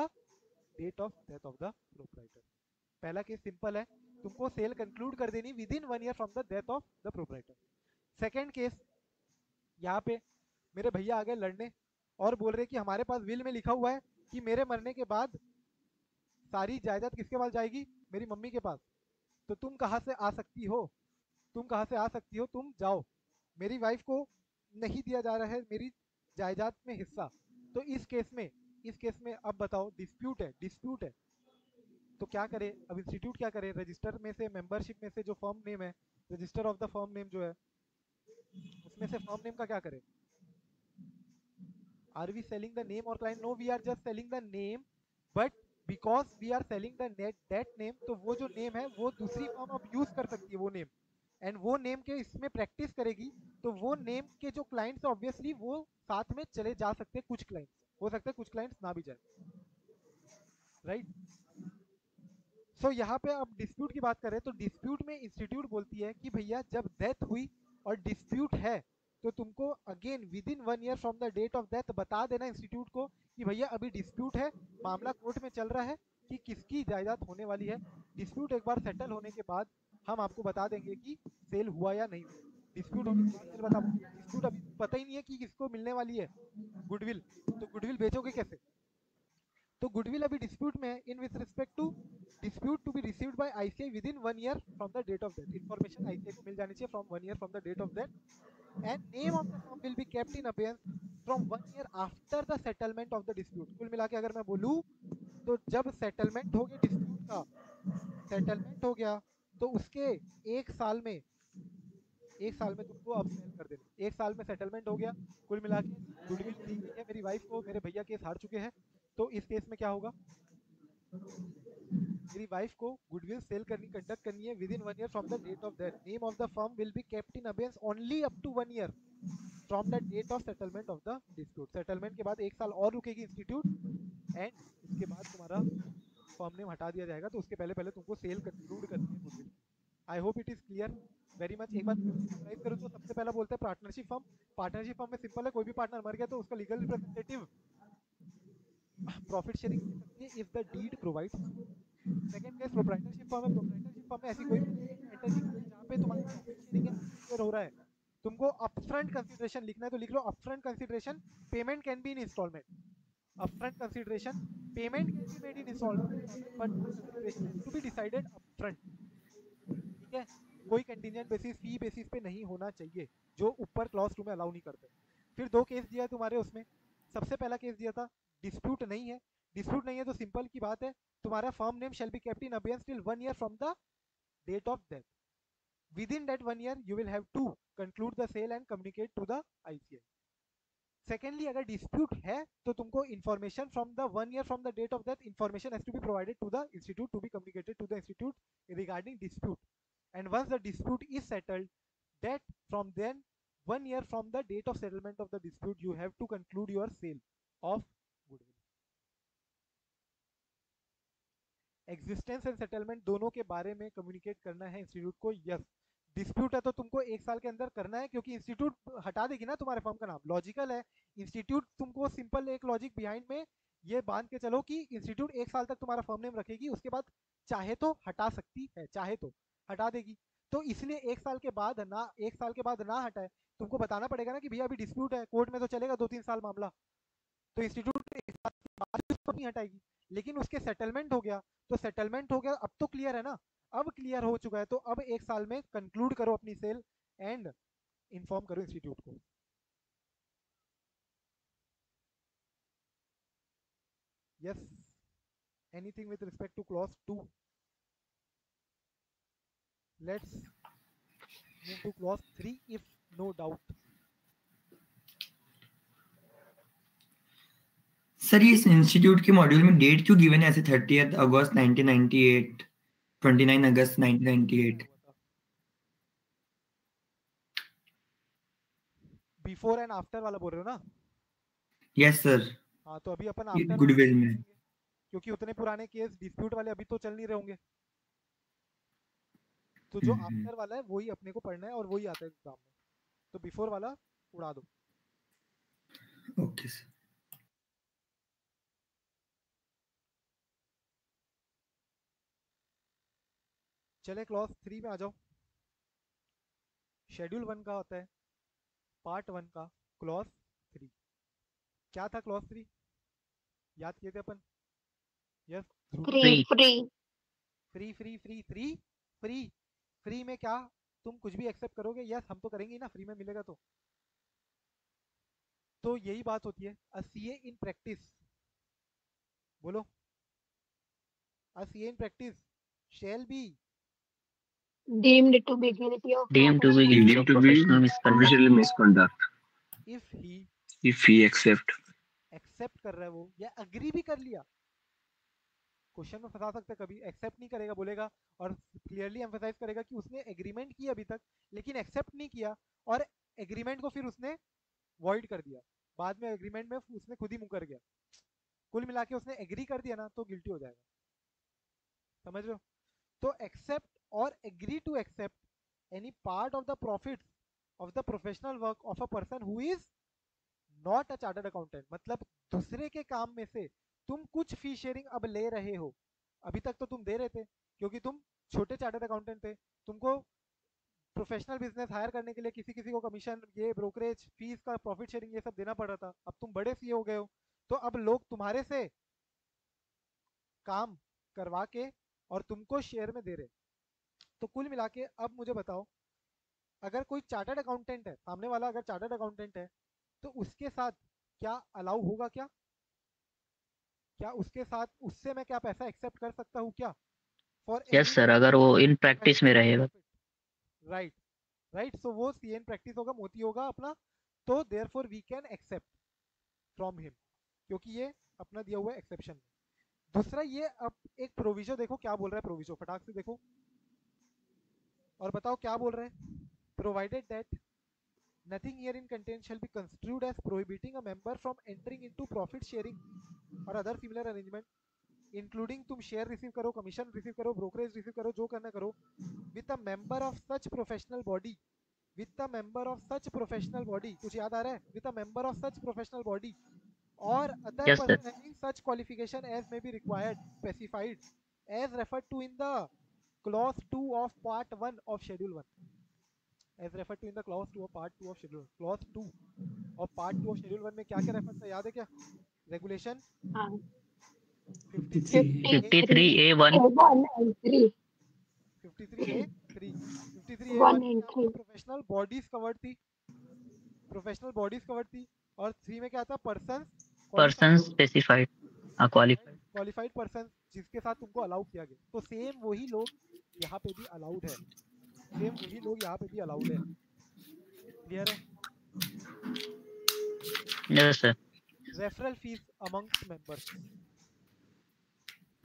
date of death of the proprietor. पहला case simple है, तुमको sale conclude कर देनी within one year from the death of the proprietor. Second case, यहाँ पे मेरे भैया आ गए लड़ने और बोल रहे कि हमारे पास विल में लिखा हुआ है कि मेरे मरने के बाद सारी जायदाद किसके पास जाएगी, मेरी मम्मी के पास, तो तुम कहाँ से आ सकती हो, तुम कहाँ से आ सकती हो, तुम जाओ, मेरी वाइफ को नहीं दिया जा रहा है मेरी जायदाद में हिस्सा, तो इस केस में इस केस में अब बताओ डिस्प्यूट है डिस्प्यूट है तो क्या करे अब इंस्टीट्यूट, क्या करे? रजिस्टर में से मेंबरशिप में से जो फर्म नेम है, register of the firm name जो है उसमें से फर्म नेम का क्या करे? Are we selling the name और client? No, we are just selling the name, but because we are selling the net that name, तो वो जो नेम है वो दूसरी फर्म अब यूज कर सकती है वो नेम, एंड वो नेम के इसमें प्रैक्टिस करेगी, तो वो नेम के जो क्लाइंट्स ऑब्वियसली वो साथ में चले जा सकते हैं, कुछ क्लाइंट्स हो सकते हैं, कुछ क्लाइंट्स ना भी जाए, राइट? सो यहाँ पे अब डिस्प्यूट की बात करें तो डिस्प्यूट में इंस्टीट्यूट बोलती है कि भैया जब डेथ हुई और डिस्प्यूट है तो तुमको again within one year from the date of death बता देना इंस्टीट्यूट को कि भैया अभी डिस्प्यूट है, मामला कोर्ट में चल रहा है कि किसकी जायदाद होने वाली है। डिस्प्यूट एक बार सेटल होने के बाद हम आपको बता देंगे कि सेल हुआ या नहीं। डिस्प्यूट होने के बाद सेल बता देंगे। डिस्प्यूट अभी पता ही नहीं है कि किसको मिलने वाली है गुडविल, तो गुडविल बेचोगे कैसे? तो गुडविल अभी डिस्प्यूट में है। In with respect to dispute to be received by ICI within one year from the date of death, information ICI को मिल जानी चाहिए from one year from the date of death, and name of the firm will be kept in abeyance from one year after the settlement of the dispute. कुल मिला के अगर मैं बोलूँ तो जब सेटलमेंट हो गया डिस्प्यूट का, सेटलमेंट हो गया तो उसके एक साल में एक साल में तुमको अब सेल कर देना। एक साल में सेटलमेंट हो गया, कुल मिला के गुडविल दी गई है मेरी वाइफ को, मेरे भैया केस हार चुके हैं, तो इस केस में क्या होगा? मेरी वाइफ को गुडविल सेल करनी कंडक्ट करनी है within one year from the date of death. Name of the firm will be kept in abeyance only up to one year from the date of settlement of the dispute. Settlement के बाद एक साल और रुकेगी institute, and उसके बाद तुम्हारा form name हटा दिया जाएगा, तो उसके पहले पहले तुमको सेल कंक्लूड करनी है। I hope it is clear very much. एक बार समराइज करूँ तो सबसे पहला बोलते हैं पार्टनरशिप फर्म। पार्टनरशिप फर्म में सिंपल है, कोई भी पार्टनर मर गया तो उसका लीगल रिप्रेजेंटेटिव प्रॉफिट शेयरिंग दे सकती है if the deed provides. Second case proprietorship firm है। प्रोप्राइटरशिप फर्म में ऐसी कोई एंटिटी जहाँ पे तुम्हारी प्रॉफिट शेयरिंग इंक्लूड हो रहा है, तुमको अपफ्रंट कंसीडरेशन लिखना है तो लिख लो upfront consideration, payment can be in instalment. Upfront consideration, payment can be made in instalment but consideration to be decided upfront. ठीक है, कोई कंटिजेंट बेसिस फी बेसिस पे नहीं होना चाहिए, जो ऊपर क्लॉज टू में अलाउ नहीं करते। फिर दो केस दिया है तुम्हारे उसमें। सबसे पहला केस दिया था डिस्प्यूट नहीं है, डिस्प्यूट नहीं है तो सिंपल की बात है तुम्हारा firm name shall be kept in abeyance till one year from the date of death. Within that one year you will have to conclude the sale and communicate to the ICI. Secondly, अगर dispute है तो तुमको information from the one year from the date of death, information has to be provided to the institute to be communicated to the institute regarding dispute, and once the dispute is settled, that from then one year from the date of settlement of the dispute you have to conclude your sale of goodwill. Existence and settlement दोनों के बारे में communicate करना है institute को। yes, dispute है तो तुमको एक साल के अंदर करना है, क्योंकि institute हटा देगी ना तुम्हारे firm का नाम। logical है, institute तुमको simple एक logic behind में ये बांध के चलो कि institute एक साल तक तुम्हारा firm name रखेगी, उसके बाद चाहे तो हटा सकती है, चाहे तो हटा देगी। तो इसलिए एक साल के बाद ना एक साल के बाद ना हटाए, तुमको बताना पड़ेगा ना कि भैया अभी डिस्प्यूट है, कोर्ट में तो चलेगा दो तीन साल मामला, तो इंस्टीट्यूट एक साल के बाद इसको नहीं हटाएगी। लेकिन उसके सेटलमेंट हो गया तो सेटलमेंट हो गया, अब तो क्लियर है ना, अब क्लियर हो चुका है, तो अब एक साल में कंक्लूड करो अपनी सेल एंड इन्फॉर्म करो इंस्टीट्यूट को। Yes, anything with respect to clause two? Let's move to clause three, if no doubt. Sir, इस इंस्टीट्यूट के मॉड्यूल में डेट क्यों गिवन है ऐसे? Thirtieth August nineteen ninety eight, twenty nine August nineteen ninety eight. Before and after वाला बोल रहे हो ना? Yes sir. हाँ, तो अभी अपन आफ्टर गुडविल में, क्योंकि उतने पुराने केस डिस्प्यूट वाले अभी तो चल नहीं रहे होंगे, तो जो आफ्टर वाला है वही अपने को पढ़ना है और वही आता है एग्जाम में, तो बिफोर वाला उड़ा दो। Okay sir. चले क्लॉज थ्री में आ जाओ। शेड्यूल वन का होता है पार्ट वन का क्लॉज थ्री। क्या था क्लॉज थ्री, याद किए थे अपन? Yes, free free free free free free free free में क्या तुम कुछ भी एक्सेप्ट करोगे? यस, हम तो करेंगे ना, फ्री में मिलेगा तो। तो यही बात होती है अ सीए इन प्रैक्टिस, बोलो a CA in practice shall be deemed to be guilty of deemed to be guilty of professional misconduct if he if he accept accept कर रहा है वो या agree भी कर लिया, क्वेश्चन में फंसा सकते कभी, एक्सेप्ट नहीं करेगा बोलेगा और क्लियरली एम्फसाइज करेगा कि उसने एग्रीमेंट किया अभी तक लेकिन एक्सेप्ट नहीं किया और एग्रीमेंट को फिर उसने वॉइड कर दिया, बाद में एग्रीमेंट में उसने खुद ही मुकर गया, कुल मिला के उसने एग्री कर दिया ना तो गिल्टी हो जाएगा, समझ लो। तो एक्सेप्ट और agree to accept any part of the profits of the professional work of a person who is not a chartered accountant, मतलब दूसरे के काम में से तुम कुछ फी शेयरिंग अब ले रहे हो, अभी तक तो तुम दे रहे थे क्योंकि तुम छोटे चार्टर्ड अकाउंटेंट थे, तुमको प्रोफेशनल बिजनेस हायर करने के लिए किसी किसी को कमीशन, ये ब्रोकरेज फीस का प्रॉफिट शेयरिंग ये सब देना पड़ रहा था, अब तुम बड़े सीए हो गए हो तो अब लोग तुम्हारे से काम करवा के और तुमको शेयर में दे रहे, तो कुल मिला के अब मुझे बताओ अगर कोई चार्टर्ड अकाउंटेंट है, सामने वाला अगर चार्टर्ड अकाउंटेंट है तो उसके साथ क्या अलाउ होगा, क्या क्या उसके साथ उससे मैं क्या पैसा एक्सेप्ट कर सकता हूँ क्या? फॉर यस सर, अगर वो इन प्रैक्टिस में रहेगा, राइट राइट, सो वो सी एन प्रैक्टिस होगा, मोती होगा अपना, तो therefore we can accept from him, क्योंकि ये अपना दिया हुआ एक्सेप्शन। दूसरा ये अब एक प्रोविजो देखो क्या बोल रहा है, प्रोविजो फटाक से देखो और बताओ क्या बोल रहे हैं। Provided that nothing herein contained shall be construed as prohibiting a member from entering into profit sharing or other similar arrangement including तुम share receive करो, commission receive करो, brokerage receive करो, जो करना करो with a member of such professional body, with a member of such professional body, कुछ याद आ रहा है? with a member of such professional body or other yes, person having such qualification as may be required specified as referred to in the clause two of part one of schedule one. As referred to in the clause two of part two of schedule, clause two और part two of schedule one में क्या क्या reference है याद है क्या? Regulation fifty three A one, professional bodies covered थी, professional bodies covered थी और three में क्या था? persons persons specified qualified qualified persons जिसके साथ तुमको अलाउ किया गया, तो सेम वही लोग यहाँ पे भी अलाउड है, सेम वही लोग यहाँ पे भी अलाउड है, क्लियर है? Yes sir. Referral fees amongst members,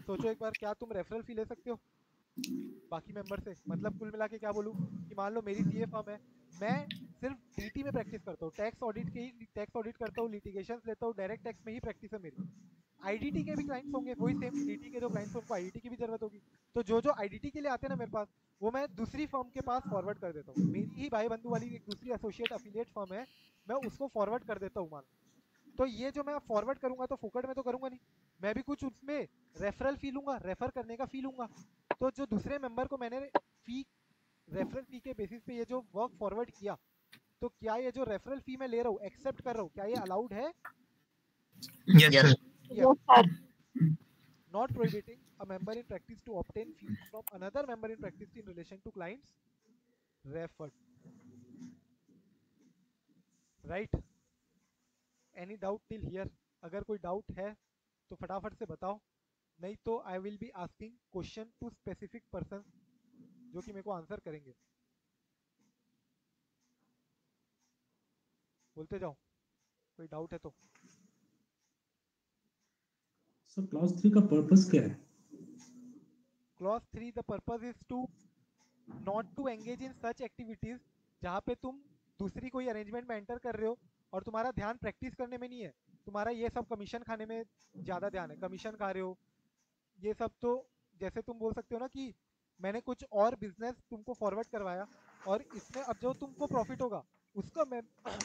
सोचो एक बार क्या तुम रेफरल फी ले सकते हो बाकी मेंबर से? मतलब कुल मिला के क्या बोलूं कि मान लो मेरी सीए फर्म है, मैं सिर्फ डीटी में प्रैक्टिस करता हूँ, टैक्स ऑडिट के ही टैक्स ऑडिट करता हूँ, लिटिगेशन लेता हूँ, डायरेक्ट टैक्स में ही प्रैक्टिस है मेरी। आईडीटी के भी क्लाइंट्स होंगे, वही सेम डीटी के जो क्लाइंट्स होंगे आईडीटी की भी जरूरत होगी, तो जो जो आईडीटी के लिए आते हैं ना मेरे पास, वो मैं दूसरी फर्म के पास फॉरवर्ड कर देता हूँ, मेरी ही भाई बंधु वाली एक दूसरी एसोसिएट अफिलिएट फर्म है, मैं उसको फॉरवर्ड कर देता हूँ मान। तो ये जो मैं फॉरवर्ड करूंगा तो फोकट में तो करूंगा नहीं, मैं भी कुछ उसमें रेफरल फी लूंगा, रेफर करने का फी लूंगा, तो जो दूसरे मेंबर को मैंने फी रेफरल फी के बेसिस पे ये जो वर्क फॉरवर्ड किया, तो क्या ये जो रेफरल फी मैं ले रहा हूँ एक्सेप्ट कर रहा हूँ, क्या ये अलाउड है? yes, Yes, sir. Not prohibiting a member in practice to obtain fees from another member in practice in relation to clients referred. Right? Any doubt till here? अगर कोई doubt है तो फटाफट से बताओ, नहीं तो I will be asking question to specific persons जो कि मेरे को आंसर करेंगे। बोलते जाओ कोई डाउट है तो। सो क्लॉज थ्री का पर्पस क्या है? Clause three the purpose is to not to engage in such activities जहां पे तुम दूसरी कोई अरेंजमेंट में एंटर कर रहे हो और तुम्हारा ध्यान प्रैक्टिस करने में नहीं है, तुम्हारा ये सब कमीशन खाने में ज्यादा ध्यान है, कमीशन खा रहे हो ये सब, तो जैसे तुम बोल सकते हो ना कि मैंने कुछ और बिजनेस तुमको फॉरवर्ड करवाया और इसमें अब जो तुमको प्रॉफिट होगा उसका मैं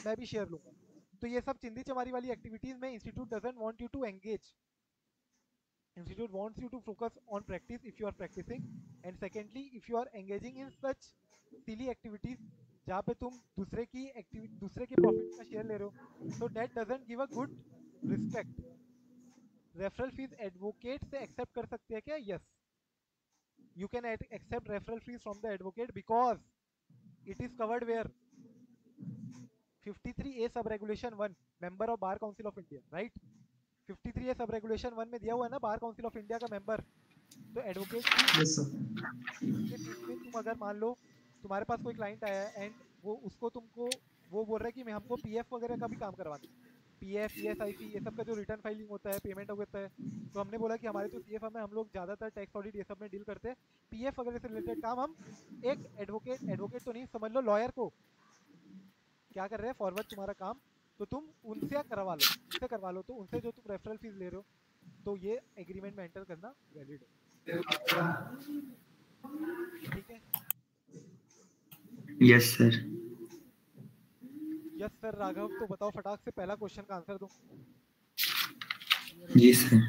मैं भी शेयर लूंगा, तो ये सब चिंदी चमारी वाली एक्टिविटीज में institute doesn't want you to engage. Institute wants you to focus on practice if you are practicing, and secondly, if you are engaging in such silly activities, जहाँ पे तुम दूसरे की एक्टिविटी, दूसरे के प्रॉफिट का शेयर ले रहे हो, so that doesn't give a good respect. Referral fees advocate से accept कर सकते हैं क्या? Yes, you can accept referral fees from the advocate because it is covered where fifty three A sub regulation one member of bar council of India, right. Fifty three A sub regulation one में दिया हुआ है ना bar council of India का member. तो advocate तुम अगर मान लो तुम्हारे पास कोई क्लाइंट आया है एंड वो उसको तुमको वो बोल रहा है कि मैं हमको पीएफ वगैरह का भी काम करवाना है, पीएफ, ईएसआईपी ये सब का जो रिटर्न फाइलिंग होता है, पेमेंट होता है। तो हमने बोला कि हमारे तो सीएफ में हम लोग ज़्यादातर टैक्स ऑडिट ये सब में डील करते हैं, पीएफ वगैरह से रिलेटेड काम हम एक एडवोकेट एडवोकेट तो नहीं समझ लो, लॉयर को क्या कर रहे हैं फॉरवर्ड तुम्हारा काम, तो तुम उनसे करवा लो उनसे करवा लो तो उनसे जो तुम रेफरल फीस ले रहे हो तो ये एग्रीमेंट में एंटर करना वैलिड है, ठीक है। Yes sir, yes sir Raghav, तो बताओ फटाक से पहला क्वेश्चन का आंसर दो। जी sir,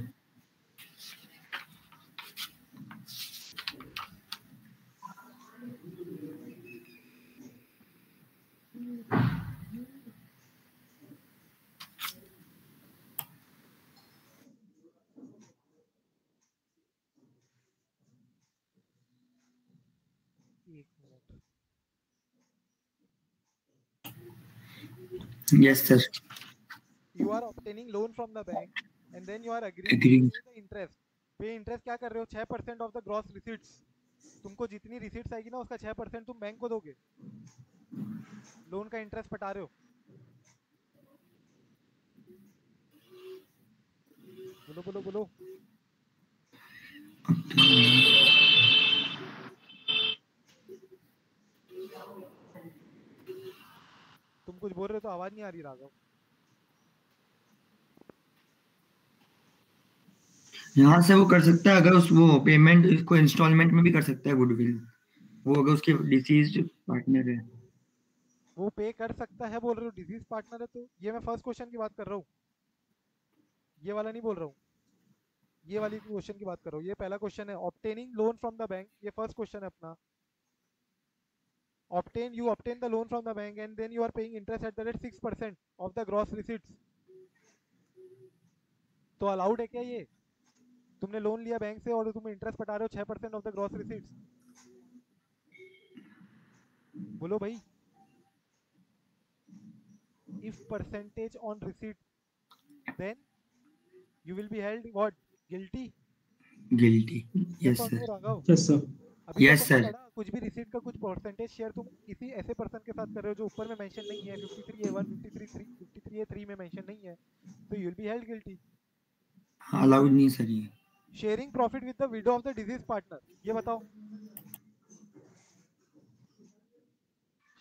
yes sir, you are obtaining loan from the bank and then you are agreeing, agreeing. to the interest pay interest क्या कर रहे हो six percent of the gross receipts, तुमको जितनी receipts आएगी ना उसका six percent तुम बैंक को दोगे, लोन का इंटरेस्ट पटा रहे हो। बोलो बोलो बोलो तुम कुछ बोल रहे हो तो आवाज नहीं आ रही राघव। यहाँ से वो कर सकता है अगर उस वो पेमेंट को इंस्टॉलमेंट में भी कर सकता है गुडविल, वो अगर उसके डिसीज्ड पार्टनर है वो पे कर सकता है। बोल रहे हो डिसीज पार्टनर है, तो ये मैं फर्स्ट क्वेश्चन की बात कर रहा हूँ, ये वाला नहीं बोल रहा हूँ, ये वाली क्वेश्चन की बात कर रहा हूँ। ये पहला क्वेश्चन है obtaining loan from the bank, ये फर्स्ट क्वेश्चन है अपना। obtain you obtain the loan from the bank and then you are paying interest at the rate six percent of the gross receipts, तो allowed है क्या ये? तुमने loan लिया bank से और तुम इंटरेस्ट पटा रहे हो six percent of the gross receipts, बोलो भाई। If percentage on receipt then you will be held what, guilty. Guilty, yes sir, yes sir, yes yes, sir. कुछ भी रिसीट का कुछ परसेंटेज शेयर तुम किसी ऐसे पर्सन के साथ कर रहे हो जो ऊपर में मेंशन नहीं है, fifty three A one, fifty three A three, fifty three A three में मेंशन नहीं है, तो you will be held guilty, allowed नहीं सर ये। Sharing profit with the widow of the deceased partner, ये बताओ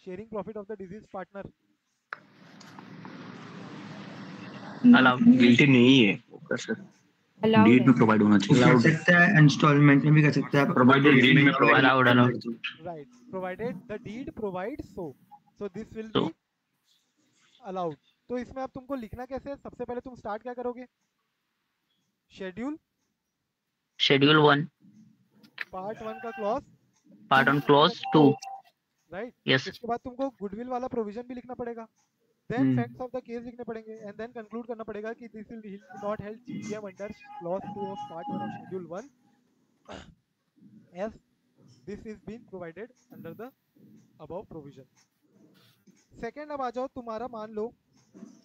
sharing profit of the deceased partner allowed, guilty नहीं है ओके सर। डीड में प्रोवाइड होना चाहिए, कर सकता है इंस्टॉलमेंट में भी कर सकता है, प्रोवाइडेड डीड में provide allowed allowed, right, provided the deed provides, so so this will be allowed. तो इसमें आप तुमको लिखना कैसे है, सबसे पहले तुम स्टार्ट क्या करोगे, schedule schedule one part one का clause part one clause two, right, yes. इसके बाद तुमको गुडविल वाला प्रोविजन भी लिखना पड़ेगा, then hmm. facts of the case लिखने पड़ेंगे and then conclude करना पड़ेगा कि this will not held G M under clause two of part one of schedule one as this is been provided under the above provision. Second, अब आ जाओ तुम्हारा, मान लो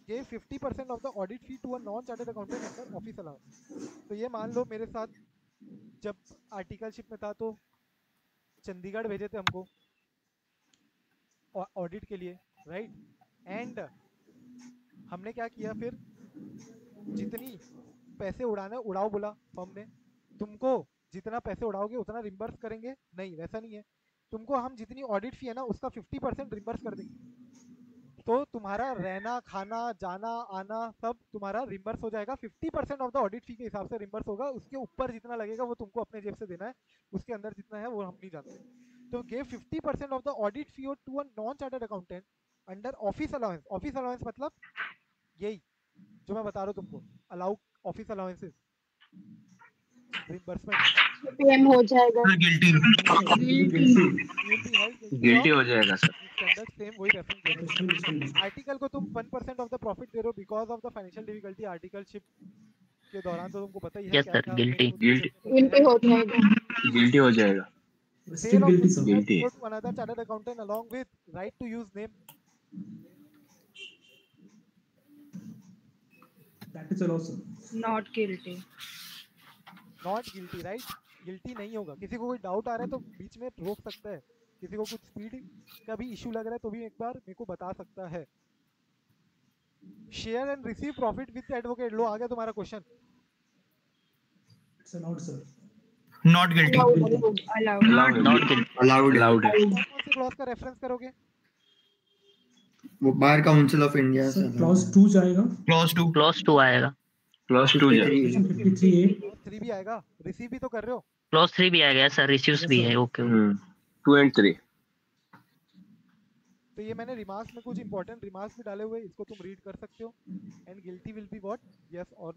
कि fifty percent of the audit fee to a non chartered accountant under office allowance, तो ये मान लो मेरे साथ जब आर्टिकलशिप में था तो चंडीगढ़ भेजे थे हमको ऑडिट के लिए, राइट right? एंड हमने क्या किया, फिर जितनी पैसे उड़ाने उड़ाओ बोला फर्म ने, तुमको जितना पैसे उड़ाओगे उतना रिम्बर्स करेंगे, नहीं वैसा नहीं है, तुमको हम जितनी ऑडिट फी है ना उसका फिफ्टी परसेंट रिम्बर्स कर देंगे, तो तुम्हारा रहना खाना जाना आना सब तुम्हारा रिम्बर्स हो जाएगा, fifty percent of the audit fee के हिसाब से रिम्बर्स होगा, उसके ऊपर जितना लगेगा वो तुमको अपने जेब से देना है, उसके अंदर जितना है वो हम नहीं जानते। तो गे fifty percent of the audit fee और to a non chartered accountant under office allowance, office allowance मतलब यही जो मैं बता रहा हूँ तुमको, allow office allowances reimbursement PM हो जाएगा, गिल्टी गिल्टी हो जाएगा सर। स्टैंडर्ड सेम वही रेफरेंस, आर्टिकल को तुम one percent of the profit दे रहे हो because of the financial difficulty articleship के दौरान, तो तुमको पता ही है। यस सर, गिल्टी गिल्टी हो जाएगा, गिल्टी हो जाएगा, guilty guilty. Another chartered accountant along with right to use name, That is also not guilty. Not guilty, right? Guilty नहीं होगा। किसी को कोई डाउट आ रहा है तो बीच में रोक सकता है, किसी को कुछ स्पीड का भी इश्यू लग रहा है तो भी एक बार मेरे को बता सकता है। Share and receive profit with advocate. लो आ गया तुम्हारा क्वेश्चन। It's not sir, not guilty, allowed, not allowed, allowed. Clause का रेफरेंस करोगे? वो बार काउंसिल ऑफ इंडिया से क्लॉज टू जाएगा, क्लॉज टू, क्लॉज टू आएगा, क्लॉज टू जाएगा, थ्री भी आएगा, रिसीव भी तो कर रहे हो, क्लॉज थ्री भी आएगा सर, रिसीव्स भी है। Okay, two and three. तो ये मैंने रिमार्क्स में कुछ इंपॉर्टेंट रिमार्क्स भी डाले हुए, इसको तुम रीड कर सकते हो। And guilty will be what, yes और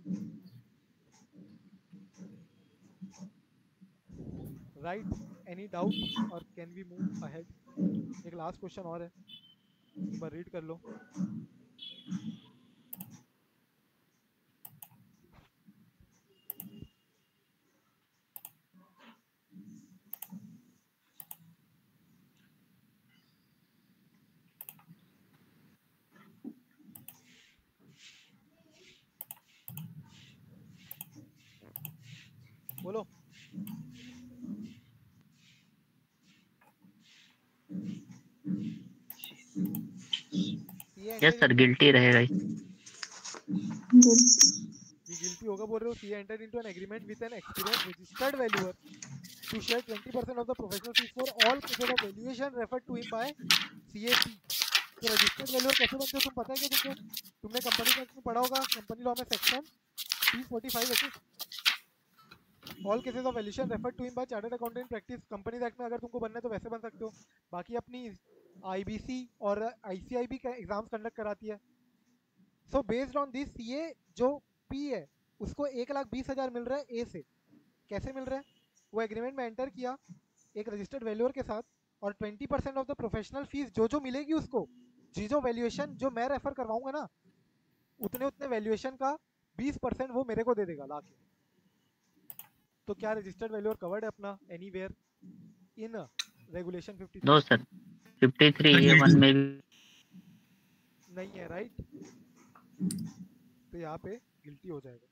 राइट, एनी डाउट, और कैन वी मूव अहेड। एक लास्ट क्वेश्चन और है, एक बार रीड कर लो। बोलो यस सर, गिल्टी रहेगा, ये गिल्टी होगा। बोल रहे हो सी entered into an agreement with an experienced registered valuer to share twenty percent of the professional fees for all cases of valuation referred to him by CAC. तो registered valuer कैसे बनते हो तुम पता है क्या? तुमने कंपनी लॉ में पढ़ा होगा, कंपनी लॉ में सेक्शन थ्री फोर्टी फाइव है, all cases of valuation referred to him by chartered accountant practice. Companies act में अगर तुमको बनना है तो वैसे बन सकते हो। बाकी अपनी आईबीसी और आईसीआई भी एग्जाम्स कंडक्ट कराती है। So based on this CA जो पी है उसको एक लाख बीस हज़ार मिल रहा है ए से। कैसे मिल रहा है? वो एग्रीमेंट में एंटर किया एक रजिस्टर्ड वैल्यूअर के साथ, और twenty percent of the professional fees जो जो मिलेगी उसको, जी जो वैल्यूएशन जो मैं रेफर करवाऊँगा ना उतने उतने वैल्यूएशन का बीस परसेंट वो मेरे को दे देगा ला के। तो क्या रजिस्टर्ड वैल्यूअर कवर्ड है अपना anywhere in regulation fifty three? No sir, fifty three A one में नहीं है, राइट? तो यहाँ पे गिल्टी हो जाएगा।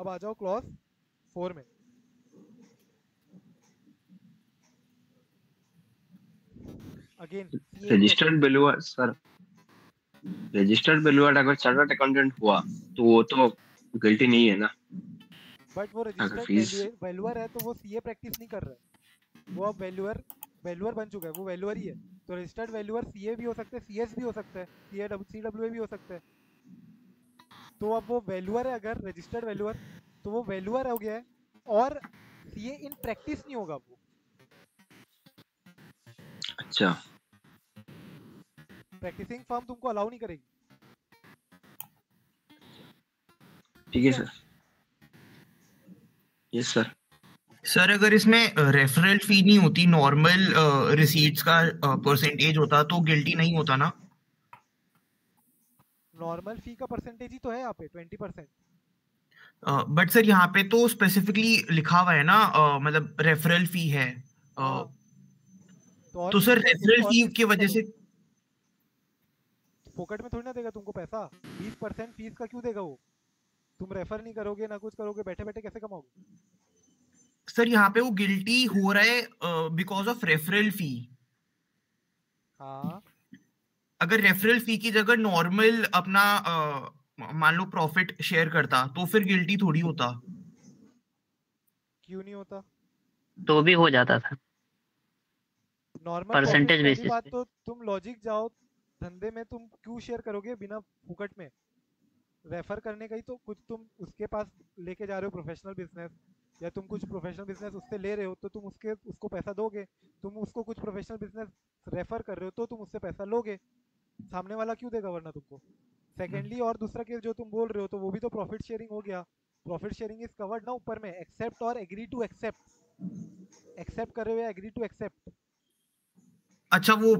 अब आ जाओ क्लॉज फोर में। Again registered valuer sir, registered valuer अगर चार्टर्ड अकाउंटेंट हुआ तो वो तो गिल्टी नहीं है ना, बट वो रजिस्टर्ड वैल्यूअर है तो वो सीए प्रैक्टिस नहीं कर रहा है, वो अब वैल्यूअर वैल्यूअर बन चुका है, वो वैल्यूअर ही है। तो रजिस्टर्ड वैल्यूअर सीए भी हो सकता है, सीएस भी हो सकता है, सीडब्ल्यूए भी हो सकता है। तो अब वो वैल्यूअर है, अगर रजिस्टर्ड वैल्यूअर तो वो वैल्यूअर हो गया है और सीए इन प्रैक्टिस नहीं होगा वो। अच्छा, प्रैक्टिसिंग फर्म तुमको अलाउ नहीं करेगी। ठीक है सर, यस सर। सर अगर इसमें रेफरल फी नहीं होती, नॉर्मल रिसीट्स का परसेंटेज होता तो गिल्टी नहीं होता ना? नॉर्मल फी का परसेंटेज ही तो है यहाँ पे ट्वेंटी परसेंट। बट सर यहाँ पे तो स्पेसिफिकली लिखा हुआ है ना, uh, मतलब रेफरल फी है, uh, तो, तो सर रेफरल फी की वजह से पॉकेट में थोड़ी ना देगा तुमको पैसा। बीस परसेंट फीस का क्यों देगा वो? तुम रेफर नहीं करोगे ना कुछ करोगे, बैठे-बैठे कैसे कमाओगे? सर यहाँ पे वो गिल्टी हो रहा है बिकॉज़ ऑफ रेफरल फी। हाँ, अगर रेफरल फी की जगह नॉर्मल अपना मान लो प्रॉफिट शेयर करता तो फिर गिल्टी थोड़ी होता। क्यों नहीं होता? तो भी हो जाता था नॉर्मल परसेंटेज बेसिस पे। बात तो तुम लॉजिक जाओ, धंधे में तुम क्यों शेयर करोगे बिना फुकट में? रेफर करने का ही तो कुछ तुम उसके पास लेके जा रहे हो प्रोफेशनल बिजनेस, या तुम कुछ प्रोफेशनल बिजनेस उससे ले रहे हो तो तुम उसके उसको पैसा दोगे। तुम उसको कुछ प्रोफेशनल बिजनेस रेफर कर रहे हो तो तुम उससे पैसा लोगे, सामने वाला क्यों देगा वरना तुमको? सेकेंडली और दूसरा केस जो तुम बोल रहे हो तो वो भी तो प्रॉफिट शेयरिंग हो गया। प्रॉफिट शेयरिंग इज कवर्ड ना ऊपर में, एक्सेप्ट और एग्री टू एक्सेप्ट। एक्सेप्ट कर रहे हो, एग्री टू एक्सेप्ट। अच्छा, वो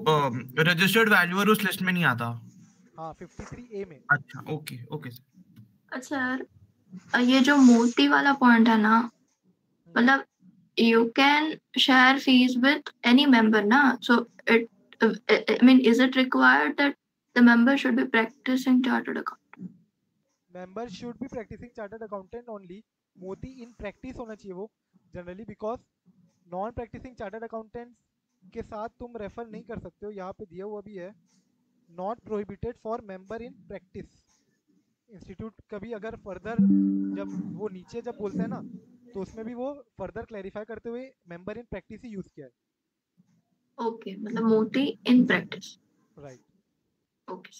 रजिस्टर्ड वैल्यूअर उस लिस्ट में नहीं आता। हाँ, फिफ्टी थ्री ए में। अच्छा, ओके ओके सर। अच्छा, ये जो मूर्ति वाला पॉइंट है ना, मतलब you can share fees with any member ना, so it I mean is it required that The member should be practicing chartered accountant. Member should be practicing chartered accountant only. मोदी in practice होना चाहिए वो generally, because non practicing chartered accountants के साथ तुम refer नहीं कर सकते हो. यहाँ पे दिया हुआ भी है not prohibited for member in practice. Institute कभी अगर फर्दर जब वो नीचे जब बोलते हैं ना तो उसमें भी वो फर्दर क्लैरिफाई करते हुए मेंबर इन प्रैक्टिस ही यूज किया है. ओके okay, मतलब मोटी in practice, right. Okay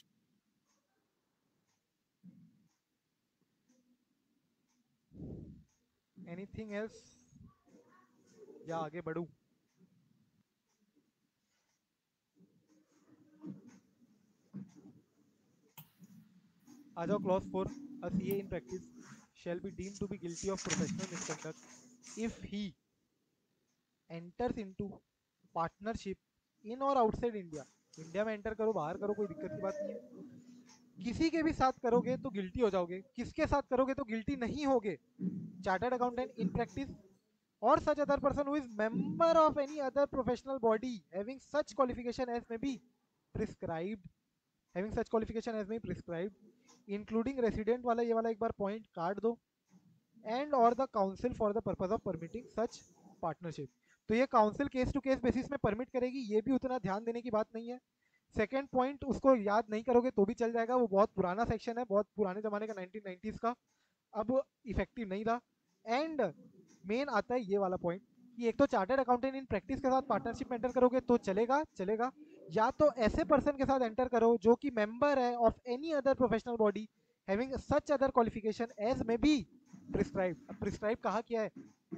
anything else या आगे बढ़ूं? आ जाओ clause four. A CA in practice shall be deemed to be guilty of professional misconduct if he enters into partnership in or outside India. India में enter करो, बाहर करो, कोई दिक्कत की बात नहीं है. किसी के भी साथ करोगे तो guilty हो जाओगे. किसके साथ करोगे तो guilty नहीं होगे? Chartered accountant in practice or such other person who is member of any other professional body having such qualification as may be prescribed, having such qualification as may be prescribed. Including resident वाला, ये वाला एक बार point काट दो. And और the council for the purpose of permitting such partnership. तो ये council case to case basis में परमिट करेगी, ये भी उतना ध्यान देने की बात नहीं है. सेकंड पॉइंट उसको याद नहीं करोगे तो भी चल जाएगा, वो बहुत पुराना सेक्शन है, बहुत पुराने जमाने का नाइनटीन नाइन्टीज का, अब इफेक्टिव नहीं रहा. एंड मेन आता है ये वाला पॉइंट कि एक तो चार्टर्ड अकाउंटेंट इन प्रैक्टिस के साथ पार्टनरशिप में एंटर करोगे तो चलेगा चलेगा या तो ऐसे पर्सन के साथ एंटर करो जो कि मेंबर है of any other professional body having such other qualification as may be prescribe. Prescribe कहा किया है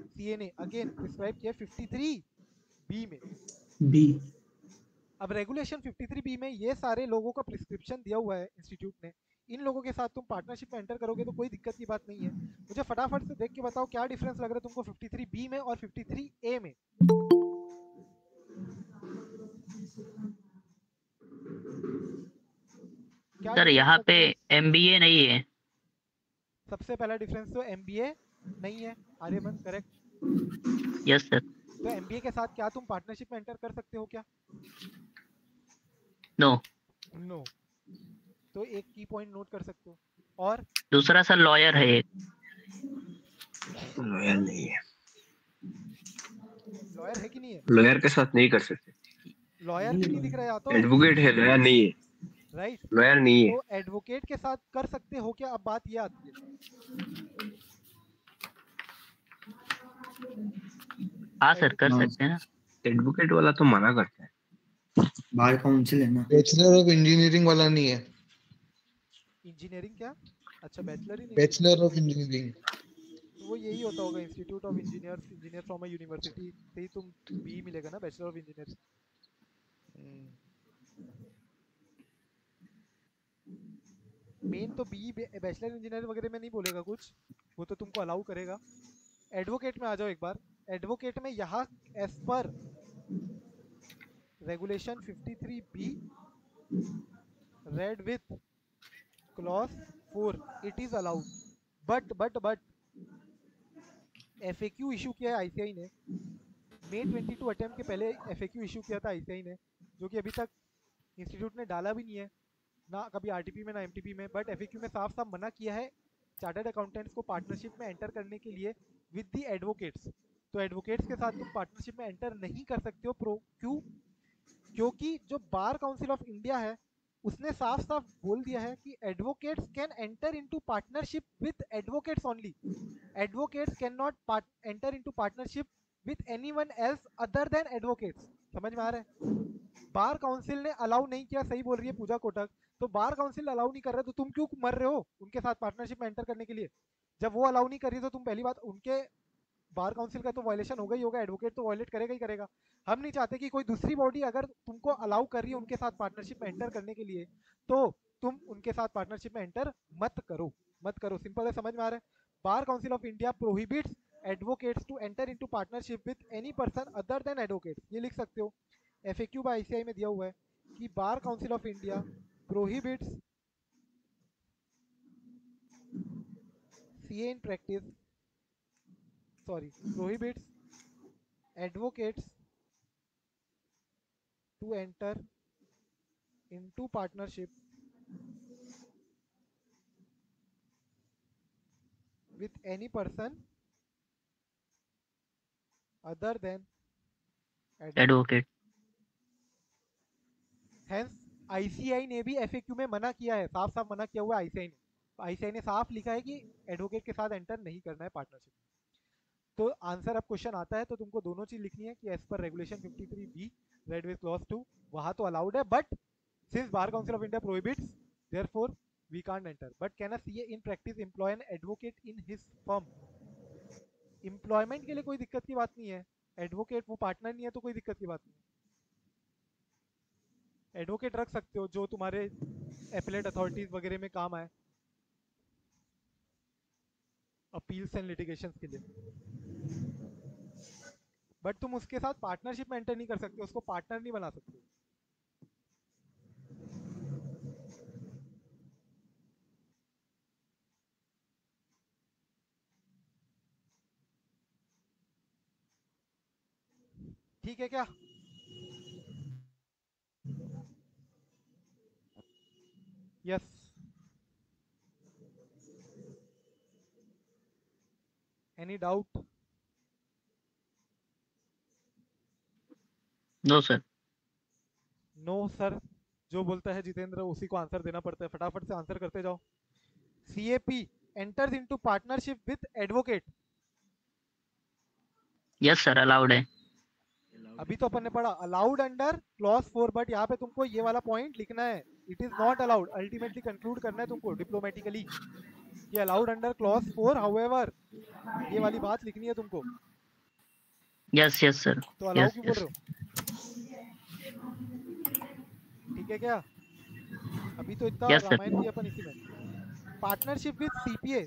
सीए ने, अगेन प्रिस्क्राइब किया तिरेपन बी में. बी अब रेगुलेशन तिरेपन बी में ये सारे लोगों का प्रिस्क्रिप्शन दिया हुआ है इंस्टीट्यूट ने. इन लोगों के साथ तुम पार्टनरशिप में एंटर करोगे तो कोई दिक्कत की बात नहीं है. मुझे फटाफट से देख के बताओ क्या डिफरेंस लग रहा है तुमको तिरेपन बी में और तिरेपन ए में? सर यहाँ पे एमबीए नहीं है. सबसे पहला डिफरेंस तो एमबीए नहीं है, आर्यमन करेक्ट? Yes sir. तो एमबीए के साथ क्या तुम पार्टनरशिप में एंटर कर सकते हो क्या? No no. No no. तो एक की पॉइंट नोट कर सकते हो. और दूसरा सर लॉयर है, लॉयर नहीं है. लॉयर है कि नहीं है? लॉयर के साथ नहीं कर सकते. लॉयर नहीं दिख रहा है, तो एडवोकेट है, लॉयर नहीं है, राइट right? लॉयर नहीं है. तो एडवोकेट के साथ कर सकते हो क्या? अब बात ये आती है. हाँ सर कर सकते हैं. एडवोकेट वाला तो मना करता है, बार काउंसिल है ना. बैचलर ऑफ इंजीनियरिंग वाला नहीं है. इंजीनियरिंग क्या? अच्छा बैचलर ही नहीं. बैचलर ऑफ इंजीनियरिंग तो वो यही होता होगा institute of engineers, engineer from a university से ही तुम बी मिलेगा ना, बैचलर ऑफ इंजीनियर्स. मेन तो बी बैचलर इंजीनियर वगैरह में नहीं बोलेगा कुछ, वो तो तुमको अलाउ करेगा. एडवोकेट में आ जाओ एक बार. एडवोकेट में यहाँ एज पर रेगुलेशन तिरेपन be read with clause four it is allowed, but but but F A Q issue किया है आईसीआई ने. मई ट्वेंटी टू अटेम्प्ट के पहले एफ ए क्यू इशू किया था आईसीआई ने, जो कि अभी तक इंस्टीट्यूट ने डाला भी नहीं है ना, कभी आरटीपी में ना एमटीपी में. बट एफएक्यू में साफ साफ मना किया है चार्टर्ड अकाउंटेंट्स को पार्टनरशिप में एंटर करने के लिए विद दी एडवोकेट्स. तो एडवोकेट्स के साथ तुम पार्टनरशिप में एंटर नहीं कर सकते हो. प्रो क्यों? क्योंकि जो बार काउंसिल ऑफ इंडिया है उसने साफ साफ बोल दिया है कि advocates can enter into partnership with advocates only. Advocates can not enter into partnership with anyone else other than advocates. समझ में आ रहा है? बार काउंसिल ने अलाउ नहीं किया, सही बोल रही है पूजा कोटक. तो बार काउंसिल अलाउ नहीं कर रहा तो तुम क्यों मर रहे हो उनके साथ पार्टनरशिप में एंटर करने के लिए? जब वो अलाउ नहीं कर रही तो तुम पहली बात उनके बार काउंसिल का तो वायलेशन होगा ही होगा, एडवोकेट तो वायलेट करेगा ही करेगा. हम नहीं चाहते कि कोई दूसरी बॉडी अगर तुमको अलाउ कर रही है उनके साथ पार्टनरशिप में एंटर करने के लिए तो तुम उनके साथ पार्टनरशिप में एंटर मत करो, मत करो. सिंपल है, समझ में आ रहा है? Bar council of India prohibits advocates to enter into partnership with any person other than advocates. ये लिख सकते हो. एफएक्यू बाय आईसीआई में दिया हुआ है कि bar council of India prohibits C A in practice, sorry, prohibits advocates to enter into partnership with any person other than advocate. Hence I C A I ने भी F A Q में मना किया है, साफ साफ मना किया हुआ है I C A I ने। I C A I ने साफ लिखा है कि एडवोकेट के साथ एंटर नहीं करना है पार्टनरशिप। तो आंसर अब क्वेश्चन आता है तो तुमको दोनों चीज लिखनी है कि as per regulation fifty three B read with clause two वहां तो अलाउड है, but since bar council of India prohibits therefore we can't enter. But can a CA in practice employ an advocate in his firm. Employment के लिए कोई दिक्कत की बात नहीं है, एडवोकेट वो पार्टनर नहीं है तो कोई दिक्कत की बात नहीं है, एडवोकेट रख सकते हो जो तुम्हारे एपिलेट अथॉरिटीज वगैरह में काम आए अपील्स एंड लिटिगेशंस के लिए। बट तुम उसके साथ पार्टनरशिप में एंटर नहीं कर सकते, उसको पार्टनर नहीं बना सकते। ठीक है क्या? Yes any doubt? No sir. No sir जो बोलता है जितेंद्र उसी को आंसर देना पड़ता है, फटाफट से आंसर करते जाओ। CAP enters into partnership with advocate. Yes sir allowed है, अभी तो अपन ने पढ़ा allowed under clause four, but यहाँ पे तुमको ये वाला पॉइंट लिखना है, it is not allowed, ultimately conclude करना है तुमको डिप्लोमेटिकली ये allowed under clause four however, ये वाली बात लिखनी है तुमको। Yes yes sir. तो अलाउ क्यों बोल रहे हो? ठीक है क्या? अभी तो इतना रामायण भी अपन इसी में। पार्टनरशिप विद सीपीए,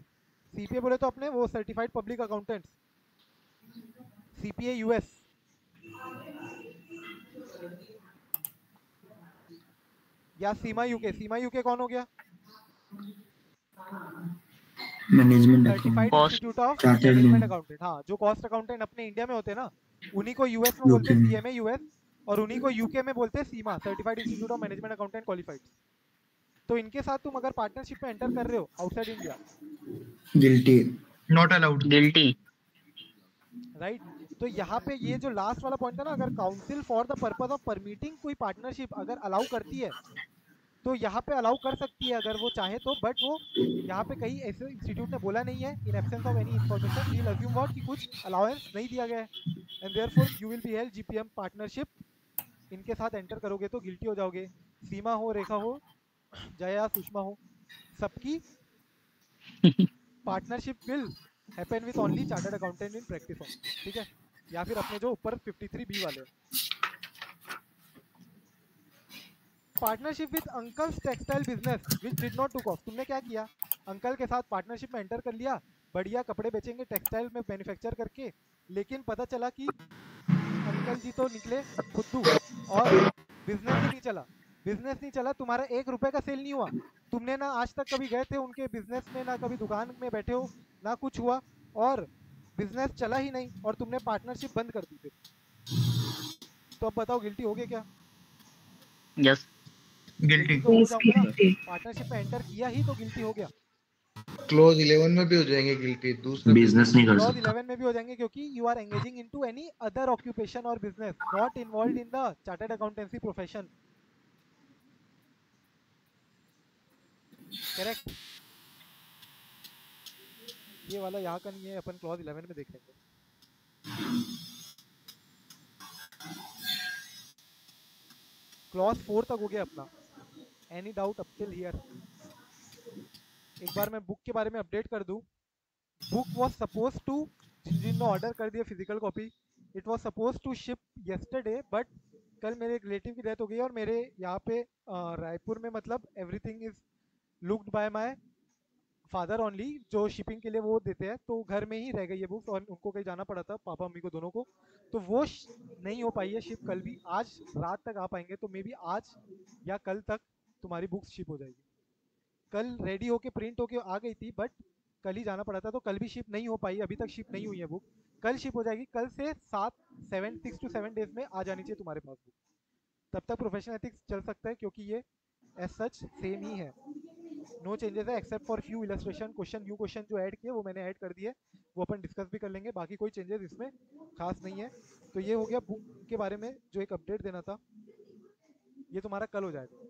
सीपीए बोले तो अपने वो certified public accountants, CPA US. या सीमा यूके, सीमा यूके कौन हो गया? Management accountant. हाँ, जो कॉस्ट अकाउंटेंट अपने इंडिया में होते हैं ना, उन्हीं को यूएस में बोलते हैं सीएमए यूएस, और उन्हीं को यूके में बोलते हैं CIMA, certified institute of management accountant qualified. तो इनके साथ तुम अगर पार्टनरशिप में एंटर कर रहे हो outside India, guilty, not allowed, guilty, right. तो यहाँ पे ये जो लास्ट वाला पॉइंट था ना, अगर council for the purpose of permitting कोई पार्टनरशिप अगर अलाउ करती है तो यहाँ पे अलाउ कर सकती है अगर वो चाहे तो, बट वो यहाँ पे कहीं ऐसे इंस्टीट्यूट ने बोला नहीं है, in absence of any information we will assume what कि कुछ अलाउंस नहीं दिया गया है, and therefore you will be held GPM partnership. इनके साथ एंटर करोगे तो गिल्टी हो जाओगे। सीमा हो, रेखा हो, जया, सुषमा हो, सबकी partnership will happen with only chartered accountant in practice on, ठीक है? या फिर अपने जो ऊपर फिफ्टी थ्री बी वाले। Partnership with uncles textile business which did not took off. तुमने क्या किया? अंकल के साथ पार्टनरशिप में एंटर कर लिया, बढ़िया कपड़े बेचेंगे टेक्सटाइल में मैन्युफैक्चर करके, लेकिन पता चला कि अंकल जी तो निकले खुद्दू और बिजनेस ही नहीं चला। बिजनेस नहीं चला, तुम्हारा एक रुपए का सेल नहीं हुआ, तुमने ना आज तक कभी गए थे उनके बिजनेस में, ना कभी दुकान में बैठे हो, ना कुछ हुआ, और बिजनेस चला ही नहीं और तुमने पार्टनरशिप बंद कर दी। तो अब बताओ गिल्टी हो गए क्या? Yes guilty. पार्टनरशिप में एंटर किया ही तो गिल्टी हो गया। क्लोज इलेवन में भी हो जाएंगे गिल्टी, दूसरे बिजनेस नहीं कर सकते। क्लोज इलेवन में भी हो जाएंगे क्योंकि you are engaging into any other occupation और business not involved in the chartered accountancy profession. Correct? ये वाला यहाँ का नहीं है, अपन क्लॉज इलेवन में देख लेंगे। क्लॉज फोर तक हो गया अपना। Any doubt up till here? एक बार मैं बुक के बारे में अपडेट कर दूं। बुक वाज सपोज टू, जिन जिन्होंने ऑर्डर कर दिया physical copy, it was suppose to ship yesterday, but कल मेरे रिलेटिव की डेथ हो गई और मेरे यहाँ पे रायपुर में मतलब everything is looked by my father only, जो शिपिंग के लिए वो देते हैं, तो घर में ही रह गई है बुक और उनको कहीं जाना पड़ा था, पापा मम्मी को दोनों को, तो वो नहीं हो पाई है शिप। कल भी आज रात तक आ पाएंगे, तो मे बी आज या कल तक तुम्हारी बुक्स शिप हो जाएगी। कल रेडी होके प्रिंट होके आ गई थी, बट कल ही जाना पड़ा था, तो कल भी शिप नहीं हो पाई, अभी तक शिप नहीं हुई है बुक, कल शिप हो जाएगी। कल से सात seven six to seven days में आ जानी चाहिए तुम्हारे पास बुक, तब तक प्रोफेशनल एथिक्स चल सकता है क्योंकि ये एज सच सेम ही है। नो चेंजेस है except for few illustration. Question you question जो ऐड किए वो मैंने ऐड कर दिए, वो अपन डिस्कस भी कर लेंगे, बाकी कोई चेंजेस इसमें खास नहीं है। तो ये हो गया बुक के बारे में जो एक अपडेट देना था, ये तुम्हारा कल हो जाएगा।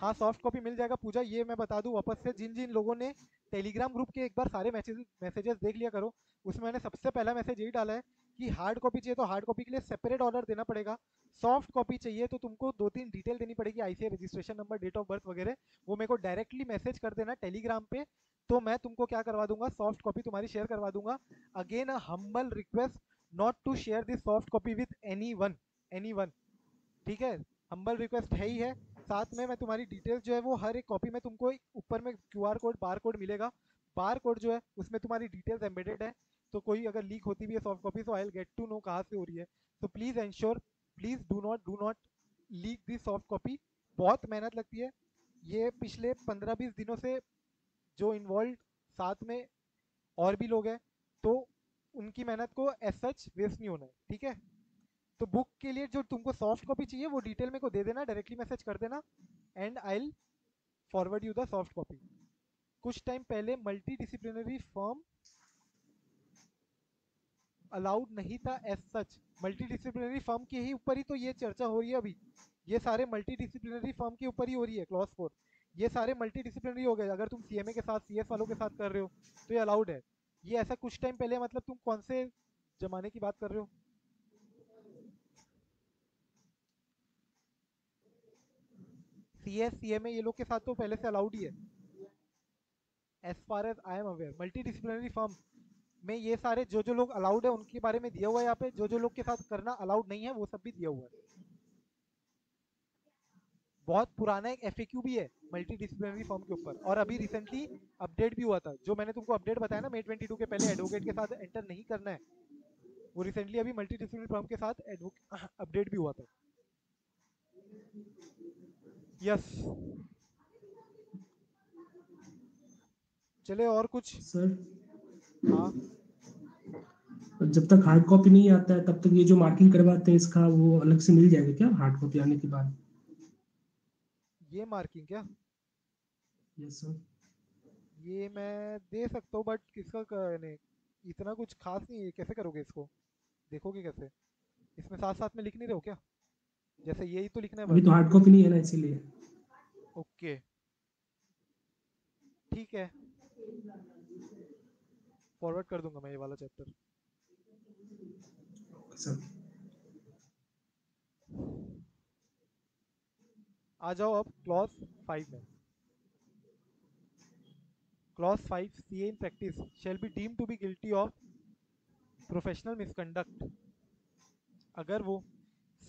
हाँ, सॉफ्ट कॉपी मिल जाएगा पूजा, ये मैं बता दूं वापस से, जिन जिन लोगों ने टेलीग्राम ग्रुप के एक बार सारे मैसेज मैसेजेस देख लिया करो, उसमें मैंने सबसे पहला मैसेज यही डाला है कि हार्ड कॉपी चाहिए तो हार्ड कॉपी के लिए सेपरेट ऑर्डर देना पड़ेगा, सॉफ्ट कॉपी चाहिए तो तुमको दो तीन डिटेल देनी पड़ेगी, ICI registration number, date of birth वगैरह। वो मेरे को डायरेक्टली मैसेज कर देना टेलीग्राम पे, तो मैं तुमको क्या करवा दूंगा, सॉफ्ट कॉपी तुम्हारी शेयर करवा दूंगा। Again a humble request not to share this soft copy with any one any one ठीक है, हम्बल रिक्वेस्ट है ही है। साथ में मैं तुम्हारी डिटेल्स जो है वो हर एक कॉपी में तुमको ऊपर में Q R code bar code मिलेगा, बार कोड जो है उसमें तुम्हारी डिटेल्स एम्बेडेड है, तो कोई अगर लीक होती भी है soft copy so I will get to know कहाँ से हो रही है। तो please ensure, please do not do not leak this soft copy, बहुत मेहनत लगती है। ये पिछले पंद्रह बीस दिनों से जो इन्वॉल्व साथ में और भी लोग हैं तो उनकी मेहनत को एज सच वेस्ट नहीं होना है, ठीक है। तो बुक के लिए जो तुमको सॉफ्ट कॉपी चाहिए वो डिटेल मेरे को दे देना, डायरेक्टली मैसेज कर देना and I will forward you the soft copy. कुछ टाइम पहले मल्टी डिसिप्लिनरी फर्म अलाउड नहीं था as such, multi disciplinary firm के ही ऊपर ही तो ये चर्चा हो रही है अभी, ये सारे मल्टी डिसिप्लिनरी फर्म के ऊपर ही हो रही है। क्लॉज फोर ये सारे मल्टी डिसिप्लिनरी हो गए, अगर तुम सीएमए के साथ सीएस वालों के साथ कर रहे हो तो ये अलाउड है। ये ऐसा कुछ टाइम पहले, मतलब तुम कौन से जमाने की बात कर रहे हो, सीएस सीएमए ये लोग के साथ तो पहले से अलाउड ही है as far as I am aware. Multi disciplinary firm में ये सारे जो जो लोग अलाउड है उनके बारे में दिया हुआ है यहाँ पे, जो जो लोग के साथ करना अलाउड नहीं है वो सब भी दिया हुआ है। बहुत पुराना एक एफएक्यू भी है मल्टी डिसिप्लिनरी फॉर्म के ऊपर, और अभी रिसेंटली अपडेट भी हुआ था, जो मैंने तुमको अपडेट बताया ना मई बाईस के पहले एडवोकेट के साथ एंटर नहीं करना है, वो रिसेंटली अभी मल्टी डिसिप्लिनरी फॉर्म के साथ अपडेट भी हुआ था। यस चले और कुछ सर? हाँ, जब तक हार्ड कॉपी नहीं आता है तब तक ये जो मार्किंग करवाते हैं इसका वो अलग से मिल जाएगा क्या हार्ड कॉपी आने के बाद? ये मार्किंग क्या? यस सर, ये मैं दे सकता हूँ बट किसका करने? इतना कुछ खास नहीं है, कैसे करोगे इसको, देखोगे कैसे? इसमें साथ साथ में लिख नहीं रहे हो क्या? जैसे यही तो लिखना है, अभी तो हार्ड कॉपी नहीं है ना इसीलिए। ओके ठीक है, फॉरवर्ड कर दूंगा मैं ये वाला चैप्टर। आ जाओ अब क्लॉज फाइव में। Clause five, CA in practice shall be deemed to be guilty of professional misconduct अगर वो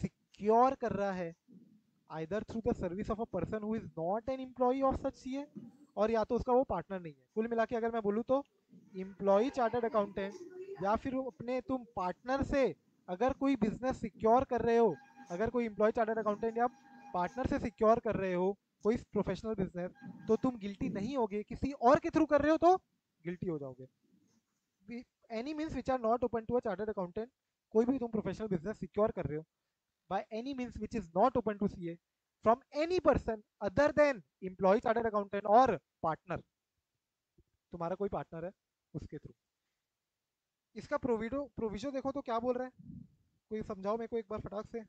सिक्योर कर रहा है either through the service of a person who is not an employee of such CA, और या तो उसका वो पार्टनर नहीं है। कुल मिला के अगर मैं बोलूँ तो एम्प्लॉई चार्टर्ड अकाउंटेंट या फिर अपने तुम पार्टनर से अगर कोई बिजनेस सिक्योर कर रहे हो, अगर कोई एम्प्लॉय चार्टर्ड अकाउंटेंट या पार्टनर से सिक्योर कर रहे हो कोई प्रोफेशनल बिजनेस तो तुम गिल्टी नहीं होगे, किसी और के थ्रू कर रहे हो तो गिल्टी हो जाओगे। Any means which are not open to a chartered accountant, कोई भी तुम प्रोफेशनल बिजनेस सिक्योर कर रहे हो by any means which is not open to CA from any person other than employ chartered accountant और partner, तुम्हारा कोई partner है उसके थ्रू। इसका प्रोविडो प्रोविजो देखो तो क्या बोल रहा है, कोई समझाओ मेरे को एक बार फटाक से।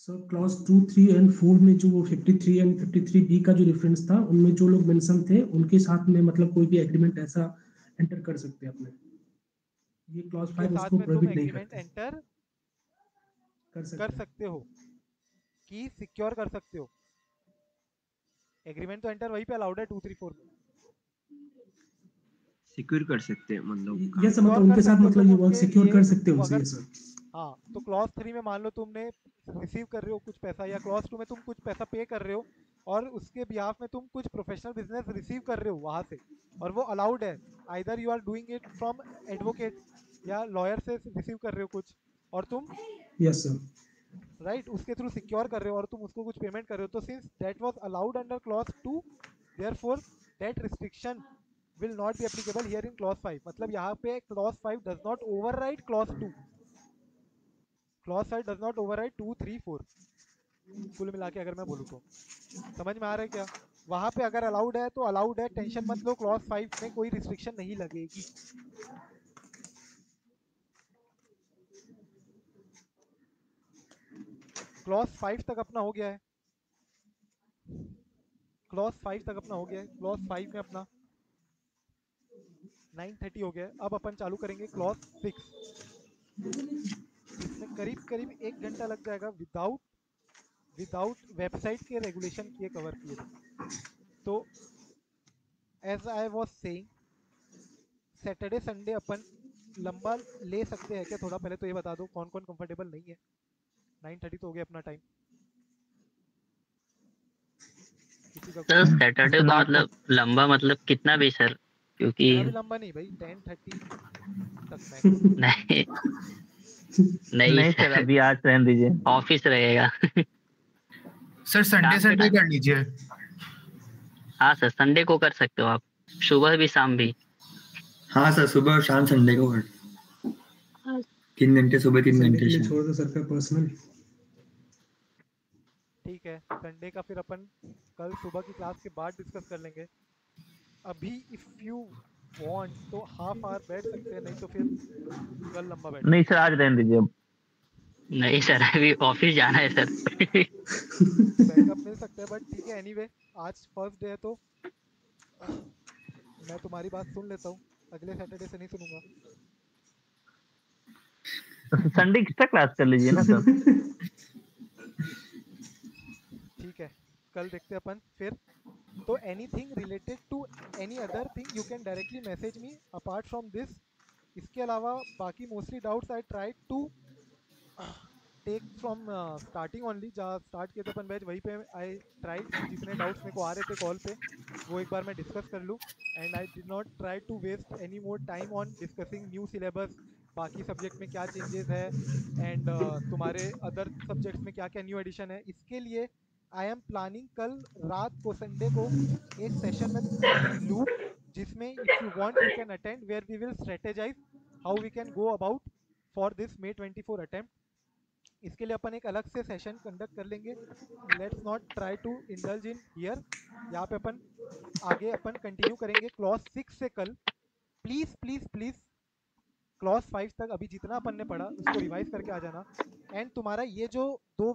Sir clause two three and four में जो वो fifty three and fifty three B का जो रेफरेंस था उनमें जो लोग मेंशन थे उनके साथ में मतलब कोई भी एग्रीमेंट ऐसा एंटर कर सकते हैं अपने, ये क्लॉज फाइव उसको प्रोहिबिट नहीं करता। एंटर कर सकते, कर सकते हो कि सिक्योर कर सकते हो एग्रीमेंट, तो एंटर वही पे अलाउड है टू थ्री फोर में। सिक्योर कर सकते हैं मतलब, यस मतलब उनके साथ मतलब ये वर्क सिक्योर कर सकते हो उनसे सर। हाँ तो क्लॉज थ्री में मान लो तुमने रिसीव कर रहे हो कुछ पैसा, या क्लॉज टू में तुम कुछ पैसा पे कर रहे हो और उसके बिहाफ में तुम कुछ प्रोफेशनल बिजनेस रिसीव कर रहे हो वहाँ से, और वो अलाउड है either you are doing it from advocate या लॉयर से रिसीव कर रहे हो कुछ और तुम यस सर राइट उसके थ्रू सिक्योर कर रहे हो और तुम उसको कुछ पेमेंट कर रहे हो, तो since that was allowed under clause two therefore that restriction will not be applicable here in clause five. मतलब यहाँ पे clause five does not override clause two. Clause five does not override two, three, four. कुल मिला के अगर मैं बोलूँ तो समझ में आ रहा है क्या? वहाँ पे अगर अलाउड है तो अलाउड है, टेंशन मत लो, क्लॉज फाइव में कोई रिस्ट्रिक्शन नहीं लगेगी. क्लॉज फाइव तक अपना हो गया है, क्लॉज फाइव तक अपना हो गया है, क्लॉज फाइव में अपना नाइन थर्टी हो गया है. अब अपन चालू करेंगे क्लॉज सिक्स. इसमें करीब करीब एक घंटा लग जाएगा विदाउट विदाउट वेबसाइट के रेगुलेशन के कवर किए. तो as I was saying, Saturday Sunday अपन लंबा ले सकते हैं क्या थोड़ा? पहले तो ये बता दो कौन कौन कंफर्टेबल नहीं है. नाइन थर्टी तो हो गया अपना टाइम. सर सैटरडे का मतलब लंबा मतलब कितना भी सर? क्योंकि लंबा नहीं भाई, टेन थर्टी तक नहीं नहीं, नहीं सर अभी आज रहने दीजिए, ऑफिस रहेगा. सर संडे संडे कर लीजिए. हाँ सर संडे को कर सकते हो आप, सुबह भी शाम भी. हाँ सर सुबह और शाम संडे को कर, तीन घंटे सुबह तीन घंटे. छोड़ दो सर का पर्सनल. ठीक है, संडे का फिर अपन कल सुबह की क्लास के बाद डिस्कस कर लेंगे. अभी इफ यू वांट तो हाफ आवर बैठ सकते हैं, नहीं तो फिर कल लंबा बैठ. नहीं सर आज रहने दीजिए. नहीं सर अभी ऑफिस जाना है सर. बैकअप मिल सकता है बट ठीक है. एनीवे आज फर्स्ट डे है तो मैं तुम्हारी बात सुन लेता हूँ, अगले सैटरडे से नहीं सुनूंगा. संडे की क्लास कर लीजिए ना सर. ठीक है, कल देखते हैं अपन फिर. तो anything related to any other thing you can directly message me apart from this. इसके अलावा बाकी mostly doubts I try to take from starting only. जहाँ स्टार्ट किए थे अपन बैच वहीं पे आई ट्राई, जितने डाउट्स मेरे को आ रहे थे कॉल पे वो एक बार मैं डिस्कस कर लूँ. And I did not try to waste any more time on discussing new syllabus, बाकी सब्जेक्ट में क्या चेंजेस है एंड uh, तुम्हारे अदर सब्जेक्ट्स में क्या क्या न्यू एडिशन है. इसके लिए आई एम प्लानिंग कल रात को संडे को एक सेशन में लूप, जिसमें if you want you can attend, where we will strategize how we can go about for this May twenty four attempt. इसके लिए अपन एक अलग से सेशन कंडक्ट कर लेंगे. Let's not try to indulge in here. यहाँ पे अपन आगे अपन कंटिन्यू करेंगे क्लॉज सिक्स से कल. Please please please clause five तक अभी जितना अपन ने पढ़ा उसको रिवाइज करके आ जाना. एंड तुम्हारा ये जो दो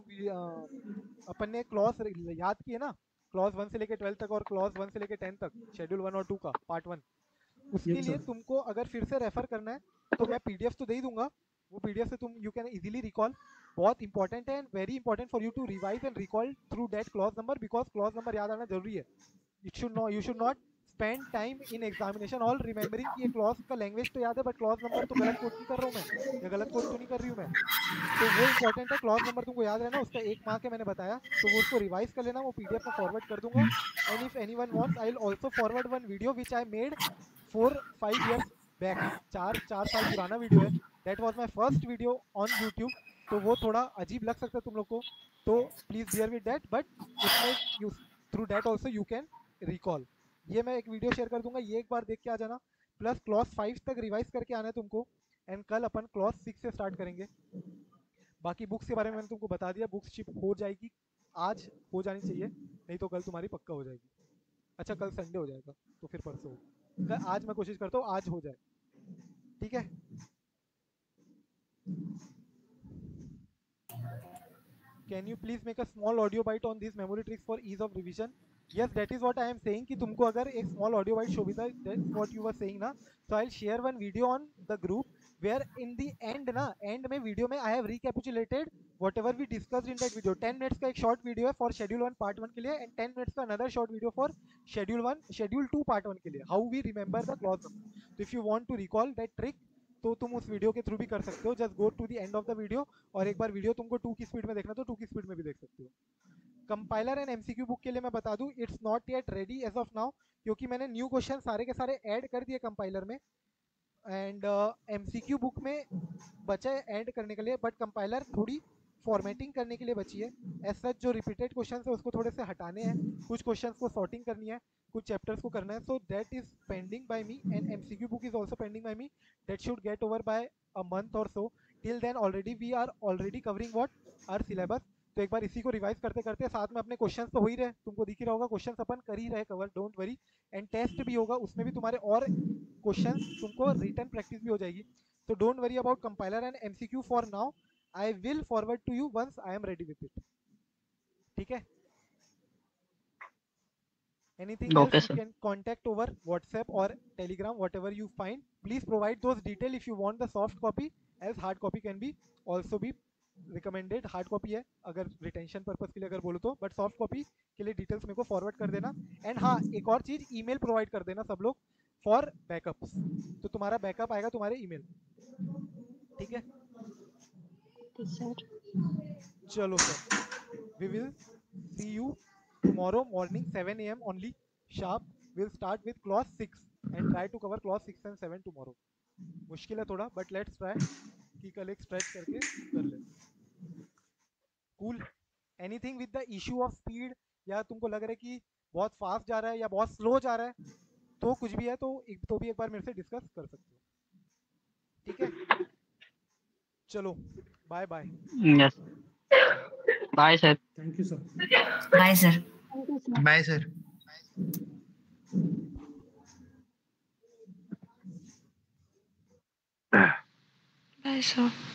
अपन ने क्लॉज याद किए ना, क्लॉज वन से लेकर ट्वेल्थ तक और क्लॉज वन से लेकर टेंथ तक, शेड्यूल वन और टू का पार्ट वन, उसके लिए तुमको अगर फिर से रेफर करना है तो मैं पीडीएफ तो दे ही दूंगा. वो पीडीएफ से तुम यू कैन इजीली रिकॉल. बहुत इंपॉर्टेंट है and very important for you to revise and recall through that clause number, because clause number याद आना जरूरी है. It should no, you should not spend time in examination all remembering कि ये clause का language तो याद है बट क्लॉज नंबर तो गलत कोट नहीं कर रहा हूँ मैं, या गलत कोट तो नहीं कर रही हूँ मैं. तो वो इंपॉर्टेंट है, क्लॉज नंबर तुमको याद रहना. उसका एक मार्क है मैंने बताया, तो वो उसको रिवाइज कर लेना. वो पीडीएफ में फॉरवर्ड कर दूंगा. And if any one wants I will also forward one video which I made four five years back. चार चार साल पुराना वीडियो है. That was my first video on YouTube. तो वो थोड़ा अजीब लग सकता है तुम लोग को, तो please bear with that. But उसमें through that also you can recall. ये मैं एक वीडियो शेयर कर दूंगा, ये एक बार देख के आ जाना. प्लस क्लॉज फाइव तक रिवाइज करके आना है तुमको. एंड कल अपन क्लॉज सिक्स से स्टार्ट करेंगे. बाकी बुक्स के बारे में मैंने तुमको बता दिया. बुक्स शिप हो जाएगी, आज हो जानी चाहिए, नहीं तो कल तुम्हारी पक्का हो जाएगी. अच्छा कल संडे हो जाएगा तो फिर परसों होगा. आज मैं कोशिश करता हूँ आज हो जाए. ठीक है, can you please make a small audio bite on this memory tricks for ease of revision. Yes that is what I am saying कि तुमको अगर एक स्मॉल ऑडियो वाइट शो भी था, that's what you were saying ना. So I will share one video on the group where in the end ना, end में वीडियो में I have recapitulated whatever we discussed in that video. Ten minutes का एक short video है for schedule one part one के लिए, and ten minutes का another short video for schedule one schedule two part one के लिए, how we remember the clause number. तो if you want to recall that trick तो तुम उस video के थ्रू भी कर सकते हो. Just go to the end of the video और एक बार वीडियो तुमको टू की स्पीड में देखना तो टू की स्पीड में भी देख सकते हो. कंपाइलर एंड एमसीक्यू बुक के लिए मैं बता दूं, it's not yet ready as of now, क्योंकि मैंने न्यू क्वेश्चन सारे के सारे ऐड कर दिए कंपाइलर में एंड एमसीक्यू बुक में बचे ऐड करने के लिए. बट कंपाइलर थोड़ी फॉर्मेटिंग करने के लिए बची है। एज सच जो रिपीटेड क्वेश्चन है उसको थोड़े से हटाने हैं, कुछ क्वेश्चन को सॉर्टिंग करनी है, कुछ चैप्टर्स को करना है। So that is pending by me and MCQ book is also pending by me, that should get over by a month और so. Till then already we are already covering what our syllabus. तो एक बार इसी को revise करते करते साथ में अपने क्वेश्चंस तो हो ही रहे, तुमको दिख ही रहा होगा, क्वेश्चंस अपन कर ही रहे cover, don't worry. And test भी होगा, उसमें भी तुम्हारे और क्वेश्चंस, तुमको रिटन प्रैक्टिस भी हो जाएगी। तो don't worry about compiler and MCQ for now, I will forward to you once I am ready with it. ठीक है, anything else you can contact over WhatsApp और Telegram, whatever you find. Please provide those detail if you want the soft copy, as hard copy can be also be recommended. Hard copy है अगर retention purpose के लिए अगर बोलो तो, but soft copy के लिए डिटेल्स मेरे को फॉरवर्ड कर देना। एंड हाँ, एक और चीज, ईमेल प्रोवाइड कर देना सब लोग फॉर बैकअप्स, तो तुम्हारा बैकअप आएगा तुम्हारे ईमेल। ठीक है चलो sir, we will see you tomorrow morning seven A M only sharp. Will start with class six and try to cover class six and seven tomorrow. मुश्किल है थोड़ा, बट लेट्स ट्राई कि कल एक स्ट्रेच करके कर ले। Cool, anything with the issue of speed, या तुमको लग रहा है कि बहुत फास्ट जा रहा है या बहुत स्लो जा रहा है, तो कुछ भी है तो एक तो भी एक बार मेरे से डिस्कस कर सकते हो। ठीक है चलो, bye bye. Yes bye sir, thank you sir. Bye sir, bye sir. Bye, sir.